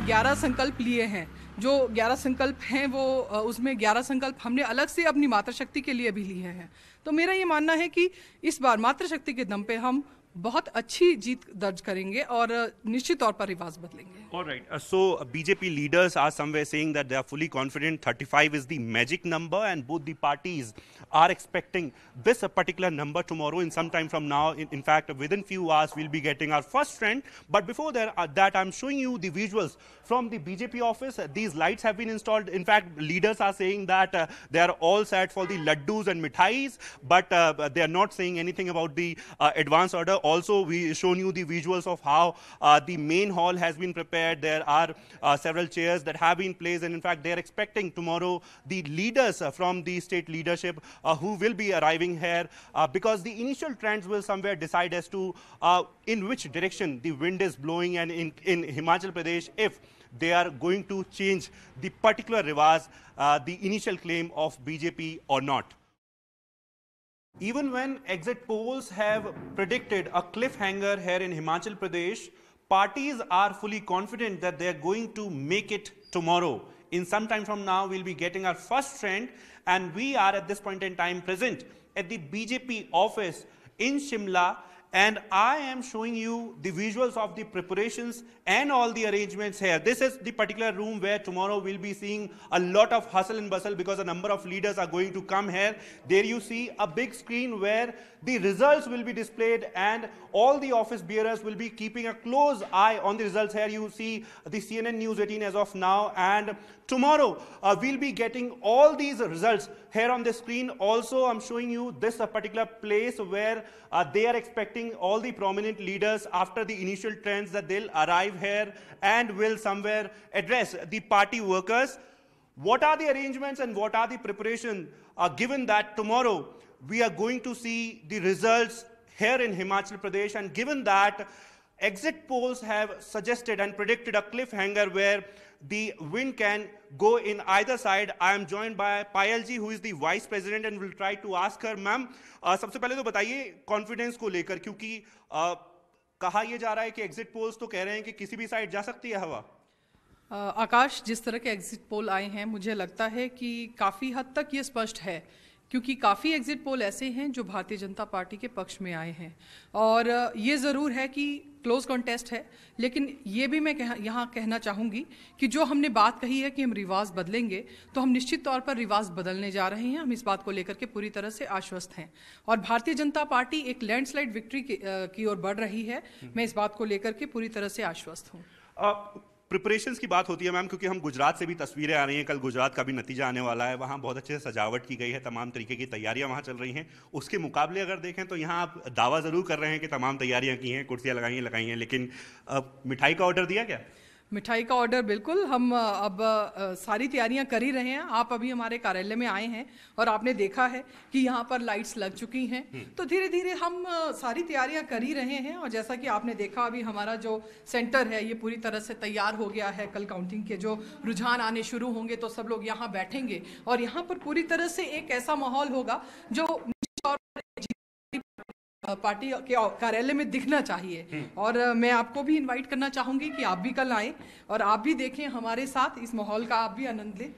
ग्यारह uh, संकल्प लिए हैं, जो ग्यारह संकल्प हैं वो uh, उसमें ग्यारह संकल्प हमने अलग से अपनी मातृशक्ति के लिए भी लिए हैं। तो मेरा ये मानना है कि इस बार मातृशक्ति के दम पे हम बहुत अच्छी जीत दर्ज करेंगे और निश्चित तौर पर रिवाज बदलेंगे। Alright, so BJP leaders are somewhere saying that they are fully confident, thirty five is the magic number and both the parties are expecting this particular number tomorrow in some time from now. In fact with in few hours will be getting our first trend, but before that I am showing you the visuals from the BJP office. These lights have been installed. In fact leaders are saying that they are all set for the laddoos and mithais, but they are not saying anything about the advance order. Also, we shown you the visuals of how uh, the main hall has been prepared. There are uh, several chairs that have been placed, and in fact, they are expecting tomorrow the leaders uh, from the state leadership uh, who will be arriving here uh, because the initial trends will somewhere decide as to uh, in which direction the wind is blowing, and in, in Himachal Pradesh, if they are going to change the particular riwaj, uh, the initial claim of B J P or not. Even when exit polls have predicted a cliffhanger here in Himachal Pradesh, parties are fully confident that they are going to make it tomorrow. In some time from now, we'll be getting our first trend, and we are at this point in time present at the B J P office in Shimla, and I am showing you the visuals of the preparations and all the arrangements here. This is the particular room where tomorrow we'll be seeing a lot of hustle and bustle because a number of leaders are going to come here. There you see a big screen where the results will be displayed, and all the office bearers will be keeping a close eye on the results. Here you see the C N N News eighteen as of now, and tomorrow uh, we'll be getting all these results here on the screen. Also, I'm showing you this uh, particular place where uh, they are expecting all the prominent leaders after the initial trends that they'll arrive here and will somewhere address the party workers. What are the arrangements and what are the preparation uh, given that tomorrow we are going to see the results here in Himachal Pradesh, and given that exit polls have suggested and predicted a cliffhanger where the wind can go in either side. I am joined by Payal ji, who is the vice president, and will try to ask her. Ma'am, uh, सबसे पहले तो बताइए confidence को लेकर, क्योंकि uh, कहा यह जा रहा है कि एग्जिट पोल्स तो कह रहे हैं कि किसी भी साइड जा सकती है हवा। uh, आकाश, जिस तरह के एग्जिट पोल आए हैं, मुझे लगता है कि काफ़ी हद तक ये स्पष्ट है, क्योंकि काफ़ी एग्जिट पोल ऐसे हैं जो भारतीय जनता पार्टी के पक्ष में आए हैं। और ये ज़रूर है कि क्लोज कॉन्टेस्ट है, लेकिन ये भी मैं कह, यहाँ कहना चाहूँगी कि जो हमने बात कही है कि हम रिवाज बदलेंगे, तो हम निश्चित तौर पर रिवाज बदलने जा रहे हैं। हम इस बात को लेकर के पूरी तरह से आश्वस्त हैं, और भारतीय जनता पार्टी एक लैंडस्लाइड विक्ट्री की, की ओर बढ़ रही है। मैं इस बात को लेकर के पूरी तरह से आश्वस्त हूँ। प्रिपरेशंस की बात होती है मैम, क्योंकि हम गुजरात से भी तस्वीरें आ रही हैं, कल गुजरात का भी नतीजा आने वाला है, वहाँ बहुत अच्छे से सजावट की गई है, तमाम तरीके की तैयारियाँ वहाँ चल रही हैं। उसके मुकाबले अगर देखें तो यहाँ आप दावा ज़रूर कर रहे हैं कि तमाम तैयारियाँ की हैं, कुर्सियाँ लगाई हैं लगाई हैं लेकिन अब मिठाई का ऑर्डर दिया क्या? मिठाई का ऑर्डर बिल्कुल, हम अब सारी तैयारियां कर ही रहे हैं। आप अभी हमारे कार्यालय में आए हैं और आपने देखा है कि यहाँ पर लाइट्स लग चुकी हैं, तो धीरे धीरे हम सारी तैयारियां कर ही रहे हैं। और जैसा कि आपने देखा, अभी हमारा जो सेंटर है ये पूरी तरह से तैयार हो गया है। कल काउंटिंग के जो रुझान आने शुरू होंगे तो सब लोग यहाँ बैठेंगे, और यहाँ पर पूरी तरह से एक ऐसा माहौल होगा जो पार्टी के कार्यालय में दिखना चाहिए। और मैं आपको भी इनवाइट करना चाहूँगी कि आप भी कल आएं और आप भी देखें हमारे साथ, इस माहौल का आप भी आनंद लें।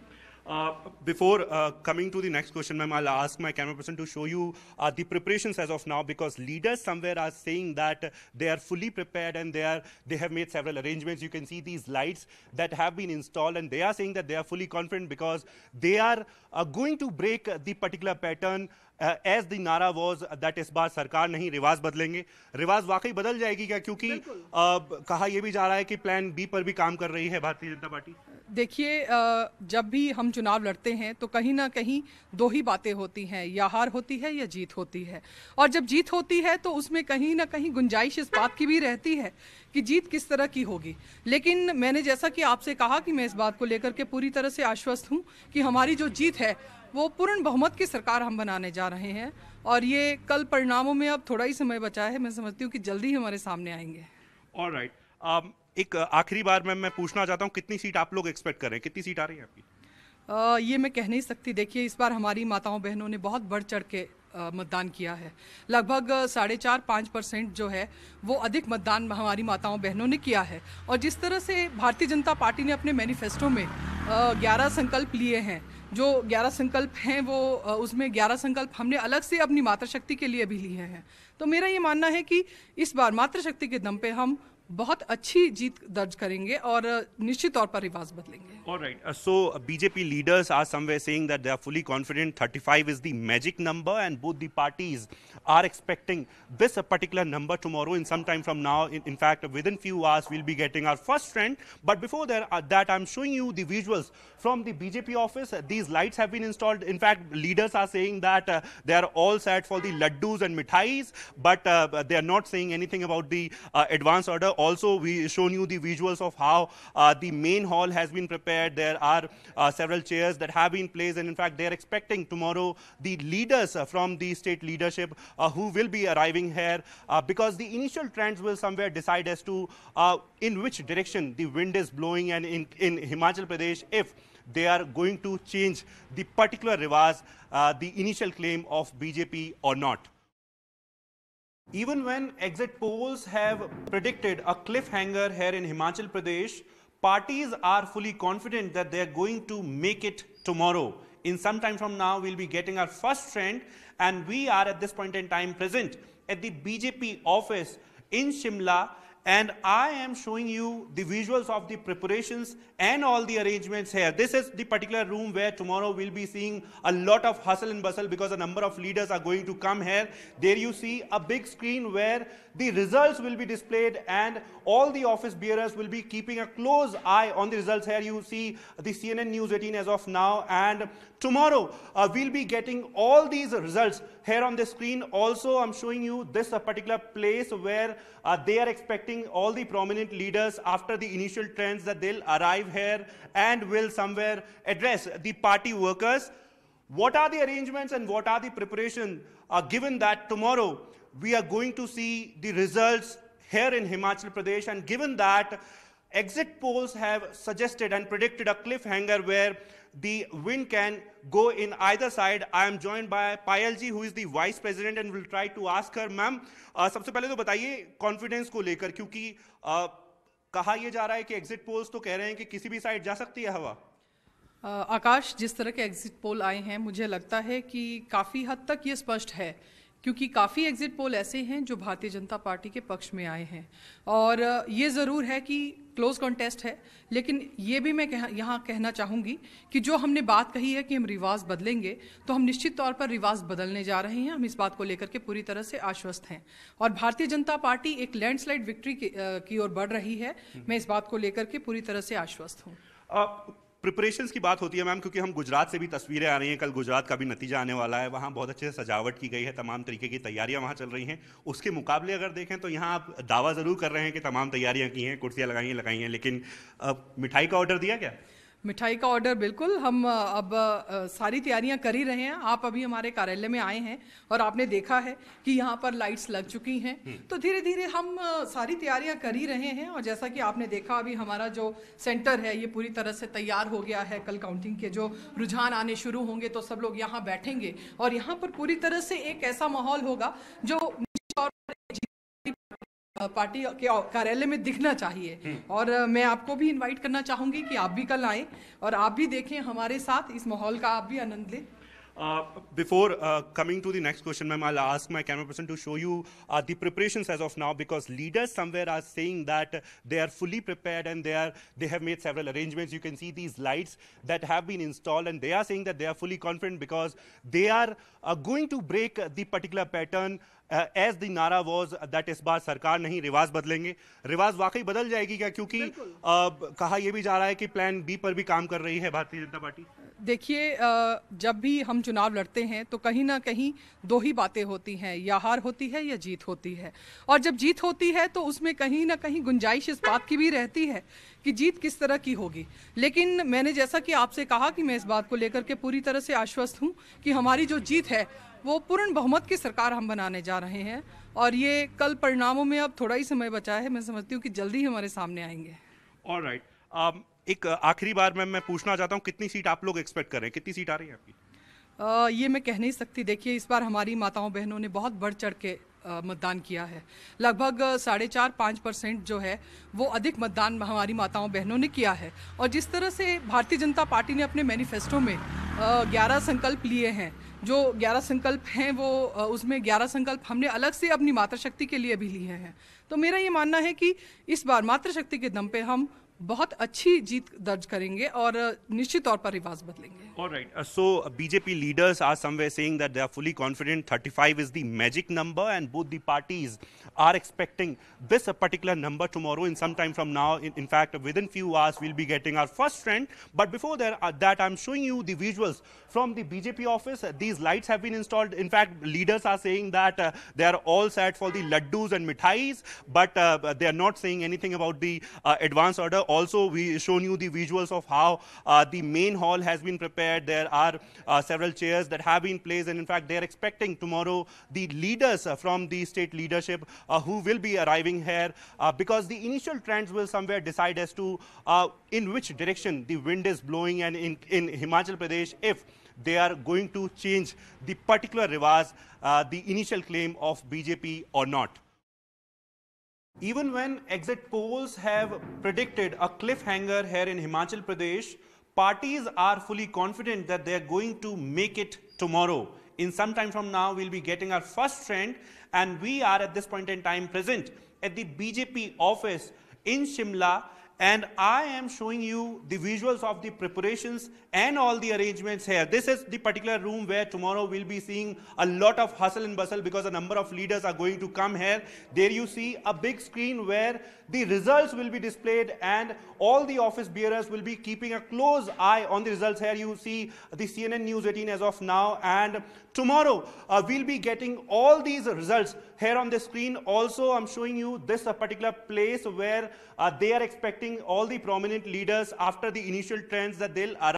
Uh, before uh, coming to the next question, ma'am, I'll ask my camera person to show you uh, the preparations as of now, because leaders somewhere are saying that uh, they are fully prepared and they are they have made several arrangements. You can see these lights that have been installed, and they are saying that they are fully confident because they are uh, going to break the particular pattern. As the nara was that इस बार सरकार नहीं रिवाज बदलेंगे। रिवाज वाकई बदल जाएगी क्या? क्योंकि uh, कहा यह भी जा रहा है कि प्लान बी पर भी काम कर रही है भारतीय जनता पार्टी। देखिए uh, जब भी हम चुनाव लड़ते हैं तो कहीं ना कहीं दो ही बातें होती हैं, या हार होती है या जीत होती है। और जब जीत होती है तो उसमें कहीं ना कहीं गुंजाइश इस बात की भी रहती है कि जीत किस तरह की होगी। लेकिन मैंने जैसा कि आपसे कहा कि मैं इस बात को लेकर के पूरी तरह से आश्वस्त हूँ कि हमारी जो जीत है वो पूर्ण बहुमत की सरकार हम बनाने जा रहे हैं। और ये कल परिणामों में अब थोड़ा ही समय बचा है, मैं समझती हूँ कि जल्दी ही हमारे सामने आएंगे। All right, right. uh, एक आखिरी बार मैम मैं पूछना चाहता हूँ, कितनी सीट आप लोग एक्सपेक्ट कर रहे हैं, कितनी सीट आ रही है आपकी? uh, ये मैं कह नहीं सकती। देखिए इस बार हमारी माताओं बहनों ने बहुत बढ़ चढ़ के uh, मतदान किया है। लगभग साढ़े चार पाँच परसेंट जो है वो अधिक मतदान हमारी माताओं बहनों ने किया है। और जिस तरह से भारतीय जनता पार्टी ने अपने मैनिफेस्टो में ग्यारह संकल्प लिए हैं, जो ग्यारह संकल्प हैं वो उसमें ग्यारह संकल्प हमने अलग से अपनी मातृशक्ति के लिए भी लिए हैं। तो मेरा ये मानना है कि इस बार मातृशक्ति के दम पे हम बहुत अच्छी जीत दर्ज करेंगे और निश्चित तौर पर रिवाज बदलेंगे। Alright, so BJP leaders are somewhere saying that they are fully confident, thirty five is the magic number and both the parties are expecting this particular number tomorrow in some time from now. In fact with in few hours we will be getting our first trend, but before that I am showing you the visuals from the BJP office. These lights have been installed. In fact leaders are saying that they are all set for the laddoos and mithais, but they are not saying anything about the advance order. Also, we shown you the visuals of how uh, the main hall has been prepared. There are uh, several chairs that have been placed, and in fact, they are expecting tomorrow the leaders uh, from the state leadership uh, who will be arriving here uh, because the initial trends will somewhere decide as to uh, in which direction the wind is blowing, and in, in Himachal Pradesh, if they are going to change the particular rivas, uh, the initial claim of B J P or not. Even when exit polls have predicted a cliffhanger here in Himachal Pradesh, parties are fully confident that they are going to make it tomorrow. In some time from now, we'll be getting our first trend, and we are at this point in time present at the B J P office in Shimla, and I am showing you the visuals of the preparations and all the arrangements here. This is the particular room where tomorrow we'll be seeing a lot of hustle and bustle because a number of leaders are going to come here. There you see a big screen where the results will be displayed, and all the office bearers will be keeping a close eye on the results. Here you see the C N N News eighteen as of now, and tomorrow uh, we'll be getting all these results here on the screen. Also, I'm showing you this uh, particular place where uh, they are expecting all the prominent leaders after the initial trends that they'll arrive here and will somewhere address the party workers. What are the arrangements and what are the preparation uh, given that tomorrow we are going to see the results here in Himachal Pradesh, and given that exit polls have suggested and predicted a cliffhanger where the wind can go in either side. I am joined by Payal ji, who is the vice president, and will try to ask her. Ma'am, uh, सबसे पहले तो बताइए confidence को लेकर, क्योंकि uh, कहा यह जा रहा है कि एग्जिट पोल्स तो कह रहे हैं कि किसी भी साइड जा सकती है हवा। uh, आकाश, जिस तरह के एग्जिट पोल आए हैं मुझे लगता है कि काफ़ी हद तक ये स्पष्ट है, क्योंकि काफ़ी एग्जिट पोल ऐसे हैं जो भारतीय जनता पार्टी के पक्ष में आए हैं। और ये ज़रूर है कि क्लोज कॉन्टेस्ट है, लेकिन ये भी मैं कह, यहाँ कहना चाहूँगी कि जो हमने बात कही है कि हम रिवाज बदलेंगे, तो हम निश्चित तौर पर रिवाज बदलने जा रहे हैं। हम इस बात को लेकर के पूरी तरह से आश्वस्त हैं, और भारतीय जनता पार्टी एक लैंडस्लाइड विक्ट्री की, की ओर बढ़ रही है। मैं इस बात को लेकर के पूरी तरह से आश्वस्त हूँ। प्रिपरेशंस की बात होती है मैम, क्योंकि हम गुजरात से भी तस्वीरें आ रही हैं, कल गुजरात का भी नतीजा आने वाला है, वहाँ बहुत अच्छे से सजावट की गई है, तमाम तरीके की तैयारियाँ वहाँ चल रही हैं। उसके मुकाबले अगर देखें तो यहाँ आप दावा ज़रूर कर रहे हैं कि तमाम तैयारियाँ की हैं, कुर्सियाँ लगाई हैं लगाई हैं लेकिन अब मिठाई का ऑर्डर दिया क्या? मिठाई का ऑर्डर बिल्कुल, हम अब सारी तैयारियां कर ही रहे हैं। आप अभी हमारे कार्यालय में आए हैं और आपने देखा है कि यहाँ पर लाइट्स लग चुकी हैं, तो धीरे धीरे हम सारी तैयारियां कर ही रहे हैं। और जैसा कि आपने देखा, अभी हमारा जो सेंटर है ये पूरी तरह से तैयार हो गया है। कल काउंटिंग के जो रुझान आने शुरू होंगे तो सब लोग यहाँ बैठेंगे, और यहाँ पर पूरी तरह से एक ऐसा माहौल होगा जो और पार्टी के कार्यालय में दिखना चाहिए। और मैं आपको भी इनवाइट करना चाहूंगी कि आप भी कल आएं और आप भी देखें हमारे साथ, इस माहौल का आप भी आनंद लें। Uh, before uh, coming to the next question, ma'am, I'll ask my camera person to show you uh, the preparations as of now, because leaders somewhere are saying that they are fully prepared and they are they have made several arrangements. You can see these lights that have been installed, and they are saying that they are fully confident because they are uh, going to break the particular pattern. Uh, as the nara was that इस बार सरकार नहीं रिवाज बदलेंगे। रिवाज वाकई बदल जाएगी क्या, क्योंकि uh, कहा यह भी जा रहा है कि प्लान बी पर भी काम कर रही है भारतीय जनता पार्टी? देखिए, uh, जब भी हम चुनाव लड़ते हैं तो कहीं ना कहीं दो ही बातें होती हैं, या हार होती है या जीत होती है। और जब जीत होती है तो उसमें कहीं ना कहीं गुंजाइश इस बात की भी रहती है कि जीत किस तरह की होगी। लेकिन मैंने जैसा कि आपसे कहा कि मैं इस बात को लेकर के पूरी तरह से आश्वस्त हूँ कि हमारी जो जीत है वो पूर्ण बहुमत की सरकार हम बनाने जा रहे हैं। और ये कल परिणामों में अब थोड़ा ही समय बचा है, मैं समझती हूँ कि जल्दी ही हमारे सामने आएंगे। Alright, right. uh, एक आखिरी बार मैं मैं पूछना चाहता हूँ, कितनी सीट आप लोग एक्सपेक्ट कर रहे हैं, कितनी सीट आ रही है आपकी? uh, ये मैं कह नहीं सकती। देखिए, इस बार हमारी माताओं बहनों ने बहुत बढ़ चढ़ के uh, मतदान किया है। लगभग साढ़े चार पाँच परसेंट जो है वो अधिक मतदान हमारी माताओं बहनों ने किया है। और जिस तरह से भारतीय जनता पार्टी ने अपने मैनिफेस्टो में ग्यारह संकल्प लिए हैं, जो ग्यारह संकल्प हैं वो उसमें ग्यारह संकल्प हमने अलग से अपनी मातृशक्ति के लिए भी लिए हैं। तो मेरा ये मानना है कि इस बार मातृशक्ति के दम पे हम बहुत अच्छी जीत दर्ज करेंगे और निश्चित तौर पर रिवाज बदलेंगे। Alright, so BJP leaders are somewhere saying that they are fully confident, thirty five is the magic number and both the parties are expecting this particular number tomorrow in some time from now. In fact with in few hours we will be getting our first trend, but before that I am showing you the visuals from the BJP office. These lights have been installed, in fact leaders are saying that they are all set for the laddoos and mithais, but they are not saying anything about the advance order. Also, we shown you the visuals of how uh, the main hall has been prepared. There are uh, several chairs that have been placed, and in fact, they are expecting tomorrow the leaders uh, from the state leadership uh, who will be arriving here uh, because the initial trends will somewhere decide as to uh, in which direction the wind is blowing, and in, in Himachal Pradesh, if they are going to change the particular rivas, uh, the initial claim of B J P or not. Even when exit polls have predicted a cliffhanger here in Himachal Pradesh, parties are fully confident that they are going to make it tomorrow. In some time from now, we'll be getting our first trend, and we are at this point in time present at the B J P office in Shimla, and I am showing you the visuals of the preparations and all the arrangements here. This is the particular room where tomorrow we'll be seeing a lot of hustle and bustle because a number of leaders are going to come here. There you see a big screen where the results will be displayed, and all the office bearers will be keeping a close eye on the results. Here you see the C N N News eighteen as of now, and tomorrow uh, we'll be getting all these results here on the screen. Also, I'm showing you this particular place where uh, they are expecting all the prominent leaders after the initial trends that they'll arrive.